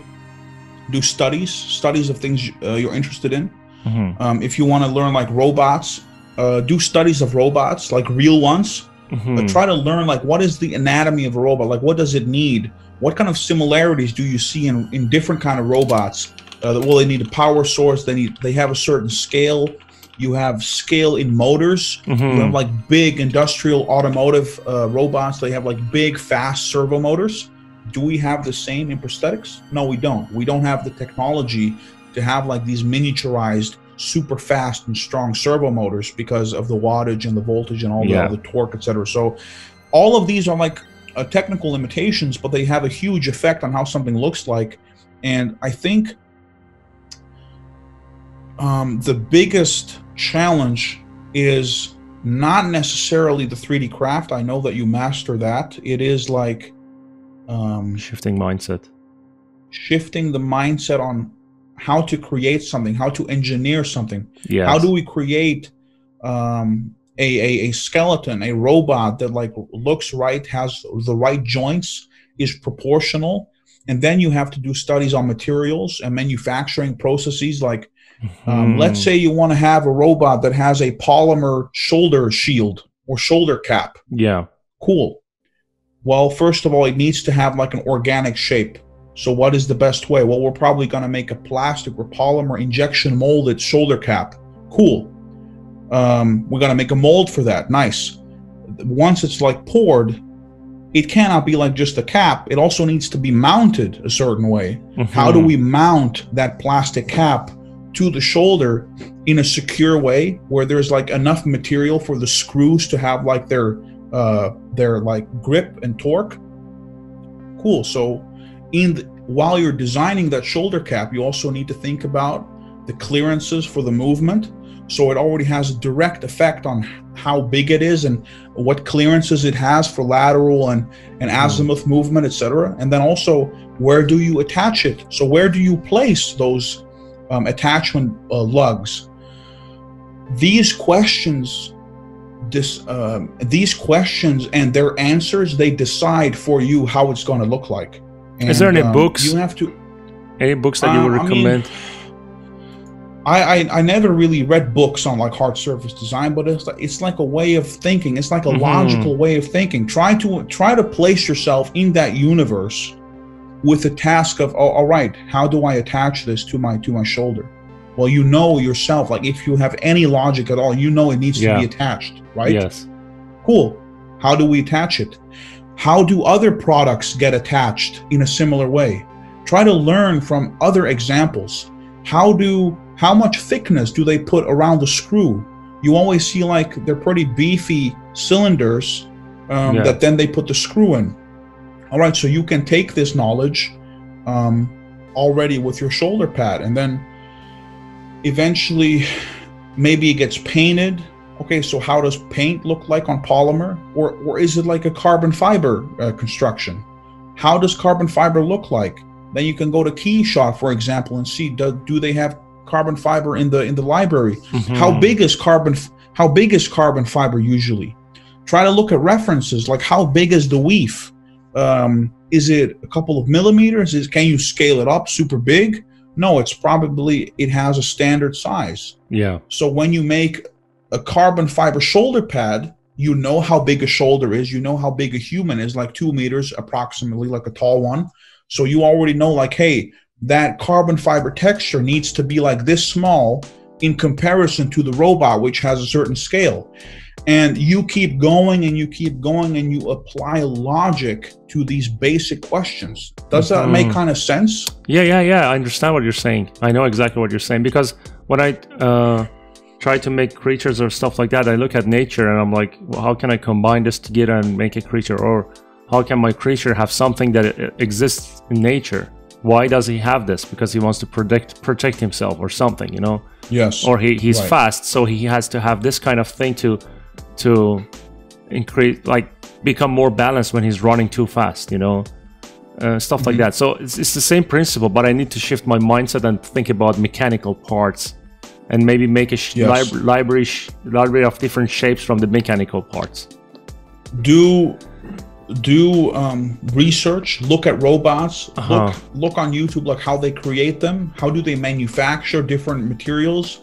do studies of things you're interested in. Mm-hmm. If you want to learn like robots, do studies of robots, like real ones. Mm-hmm. But try to learn like what is the anatomy of a robot, like what does it need, what kind of similarities do you see in different kind of robots. Well, they need a power source, they have a certain scale. You have scale in motors. Mm-hmm. You have like big industrial automotive robots. They have like big fast servo motors. Do we have the same in prosthetics? No, we don't. We don't have the technology to have like these miniaturized super fast and strong servo motors because of the wattage and the voltage and all the torque, etc. So all of these are like technical limitations, but they have a huge effect on how something looks like. And I think the biggest challenge is not necessarily the 3D craft. I know that you master that. It is like shifting the mindset on how to create something, how to engineer something. Yes. How do we create a skeleton, a robot that like looks right, has the right joints, is proportional? And then you have to do studies on materials and manufacturing processes. Like, let's say you want to have a robot that has a polymer shoulder shield or shoulder cap. Yeah. Cool. Well, first of all, it needs to have like an organic shape. So what is the best way? Well, we're probably going to make a plastic or polymer injection molded shoulder cap. Cool. We're going to make a mold for that. Nice. Once it's like poured, it cannot be like just a cap. It also needs to be mounted a certain way. Mm-hmm. How do we mount that plastic cap to the shoulder in a secure way where there's like enough material for the screws to have like their like grip and torque? Cool. So while you're designing that shoulder cap, you also need to think about the clearances for the movement. So it already has a direct effect on how big it is and what clearances it has for lateral and azimuth movement, etc. And then also, where do you attach it? So where do you place those attachment lugs? These questions and their answers, they decide for you how it's going to look like. And, is there any books? You have to. Any books that you would recommend? I never really read books on like hard surface design, but it's like a way of thinking. It's like a logical way of thinking. Try to place yourself in that universe with the task of, oh, all right, how do I attach this to my shoulder? Well, you know yourself, like if you have any logic at all, you know it needs to be attached, right? Yes. Cool. How do we attach it? How do other products get attached in a similar way? Try to learn from other examples. How much thickness do they put around the screw? You always see like they're pretty beefy cylinders that then they put the screw in. All right, so you can take this knowledge already with your shoulder pad, and then eventually maybe it gets painted okay, so how does paint look like on polymer? Or is it like a carbon fiber construction? How does carbon fiber look like? Then you can go to Keyshot, for example, and see, do they have carbon fiber in the library? Mm-hmm. How big is carbon fiber usually? Try to look at references, like how big is the weave? Is it a couple of millimeters? Can you scale it up super big? No, it has a standard size. Yeah. So when you make a carbon fiber shoulder pad, you know how big a shoulder is, you know how big a human is, like 2 meters approximately, like a tall one. So you already know, like, hey, that carbon fiber texture needs to be like this small in comparison to the robot, which has a certain scale. And you keep going and you keep going and you apply logic to these basic questions. Does that make kind of sense? Yeah. I understand what you're saying. I know exactly what you're saying, because when I try to make creatures or stuff like that, I look at nature and I'm like, well, how can I combine this together and make a creature? Or how can my creature have something that exists in nature? Why does he have this? Because he wants to protect himself or something, you know? Yes. Or he's right. Fast, so he has to have this kind of thing to increase, like, become more balanced when he's running too fast, you know, stuff like that. So it's the same principle, but I need to shift my mindset and think about mechanical parts, and maybe make a library of different shapes from the mechanical parts. Do research, look at robots, look on YouTube, like how they create them, how do they manufacture different materials.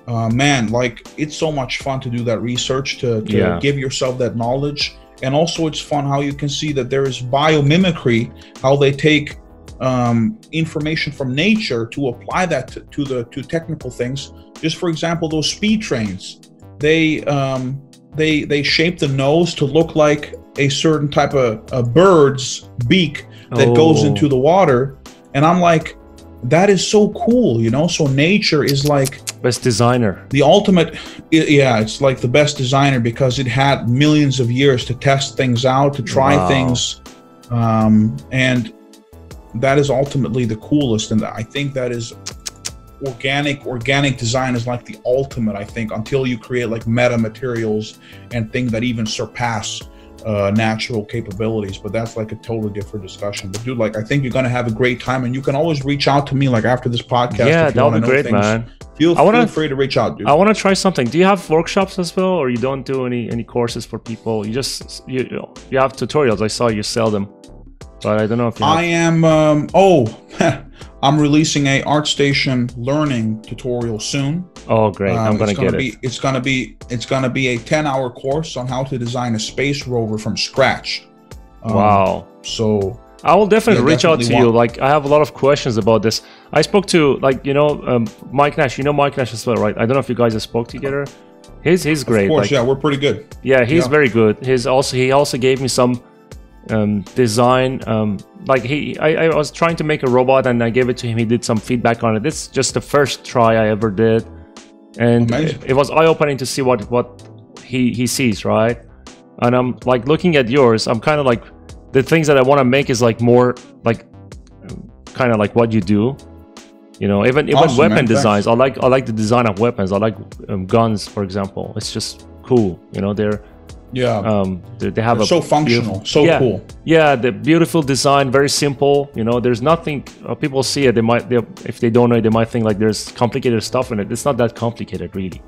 Man, like, it's so much fun to do that research, to give yourself that knowledge. And also it's fun how you can see that there is biomimicry, how they take information from nature to apply that to technical things. Just for example, those speed trains, they shape the nose to look like a certain type of a bird's beak that goes into the water. And I'm like, that is so cool, you know? So nature is like... best designer. The ultimate... Yeah, it's like the best designer, because it had millions of years to test things out, to try things. And that is ultimately the coolest. And I think that is... Organic design is like the ultimate, I think, until you create like meta materials and things that even surpass natural capabilities. But that's like a totally different discussion. But dude, like, I think you're gonna have a great time, and you can always reach out to me, like, after this podcast. Yeah, that would be great, man. Feel free to reach out, dude. I want to try something. Do you have workshops as well, or you don't do any courses for people? You just you have tutorials. I saw you sell them, but I don't know if you have... I'm releasing a ArtStation learning tutorial soon. Oh, great! I'm gonna get it. It's gonna be a 10-hour course on how to design a space rover from scratch. Wow! So I will definitely reach out to you. Like, I have a lot of questions about this. I spoke to, like, Mike Nash. You know Mike Nash as well, right? I don't know if you guys have spoke together. He's great. Of course, like, yeah, we're pretty good. Yeah, he's very good. He also gave me some design. I was trying to make a robot, and I gave it to him. He did some feedback on it. It's just the first try I ever did, and it was eye-opening to see what he sees, right? And I'm like, looking at yours, I'm kind of like, the things that I want to make is like more like kind of like what you do, you know? Even awesome, weapon designs. I like the design of weapons. I like guns, for example. It's just cool, you know? They have so functional, so cool. Yeah, the beautiful design, very simple. You know, there's nothing. People see it, if they don't know it, they might think like there's complicated stuff in it. It's not that complicated, really.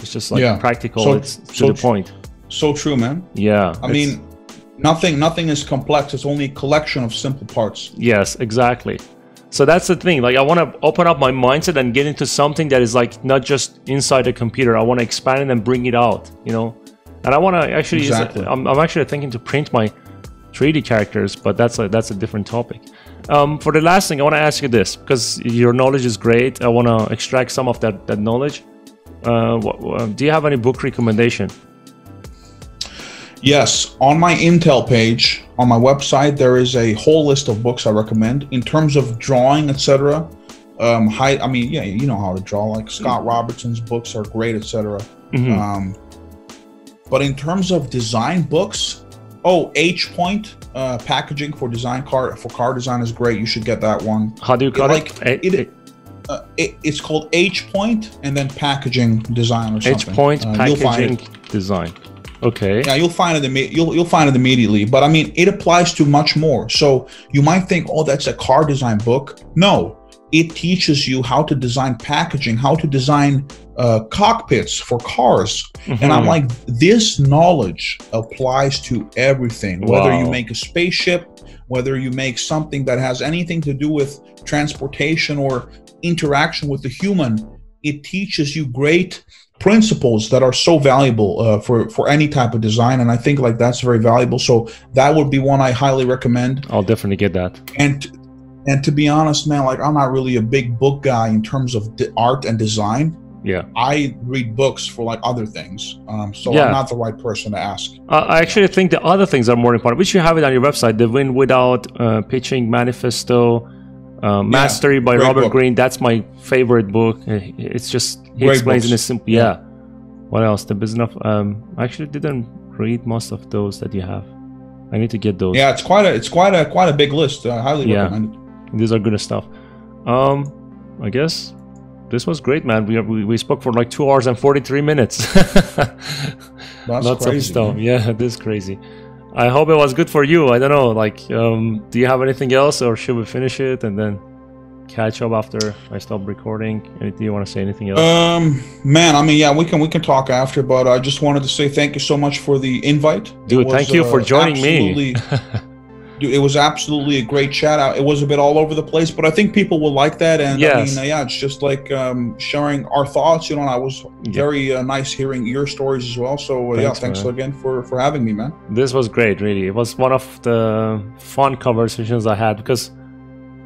It's just like practical. It's to the point. So true, man. Yeah. I mean, nothing is complex. It's only a collection of simple parts. Yes, exactly. So that's the thing. Like, I want to open up my mindset and get into something that is like not just inside a computer. I want to expand it and bring it out, you know. And I want to actually use it. I'm actually thinking to print my 3D characters, but that's a different topic. For the last thing, I want to ask you this, because your knowledge is great. I want to extract some of that knowledge. Do you have any book recommendation? Yes. On my Intel page, on my website, there is a whole list of books I recommend in terms of drawing, etc. You know how to draw. Like, Scott Robertson's books are great, etc. But in terms of design books, H Point, packaging for car design is great. You should get that one. How do you call it? Like, it, it, It's called H Point and then Packaging Design or something. H Point Packaging Design. Okay. Yeah, you'll find it immediately. But I mean, it applies to much more. So you might think, oh, that's a car design book. No, it teaches you how to design packaging, how to design cockpits for cars. Mm-hmm. And I'm like, this knowledge applies to everything. Wow. Whether you make a spaceship, whether you make something that has anything to do with transportation or interaction with the human, it teaches you great principles that are so valuable for any type of design. And I think like that's very valuable. So that would be one I highly recommend. I'll definitely get that. And to be honest, man, like I'm not really a big book guy in terms of art and design. Yeah, I read books for like other things, so yeah. I'm not the right person to ask. I actually think the other things are more important, which you have it on your website, The Win Without Pitching Manifesto, Mastery by Robert Greene. That's my favorite book. It's just, he explains in a simple, yeah. What else? The Business of, I actually didn't read most of those that you have. I need to get those. Yeah, it's quite a big list. I highly recommend it. These are good stuff. I guess this was great, man. We spoke for like 2 hours and 43 minutes. Lots of stuff. Man. Yeah, this is crazy. I hope it was good for you. I don't know, like, do you have anything else, or should we finish it and then catch up after I stop recording? Do you want to say anything else? Man, I mean, yeah, we can talk after, but I just wanted to say thank you so much for the invite. Dude, thank you for joining me. Dude, it was absolutely a great chat out. It was a bit all over the place, but I think people will like that. And yes. I mean, yeah, it's just like sharing our thoughts, you know, and I was very nice hearing your stories as well. So thanks again for having me, man. This was great, really. It was one of the fun conversations I had because,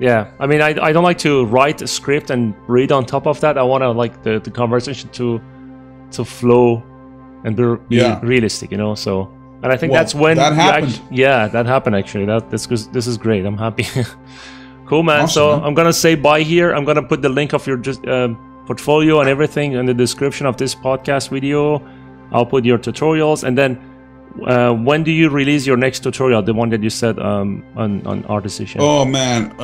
yeah, I mean, I don't like to write a script and read on top of that. I want to like the conversation to flow and be realistic, you know, so. And I think that's when that happened. That happened actually. This is great. I'm happy. Cool, man. Awesome, so man. I'm gonna say bye here. I'm gonna put the link of your portfolio and everything in the description of this podcast video. I'll put your tutorials, and then when do you release your next tutorial? The one that you said on ArtStation. Oh man,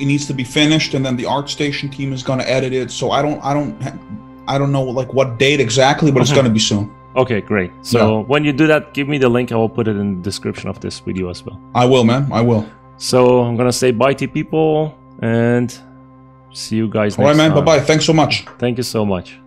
it needs to be finished, and then the ArtStation team is gonna edit it. So I don't know like what date exactly, but it's gonna be soon. Okay, great. So when you do that, give me the link. I will put it in the description of this video as well. I will, man. I will. So I'm going to say bye to people and see you guys next time. All right, man. Bye-bye. Thanks so much. Thank you so much.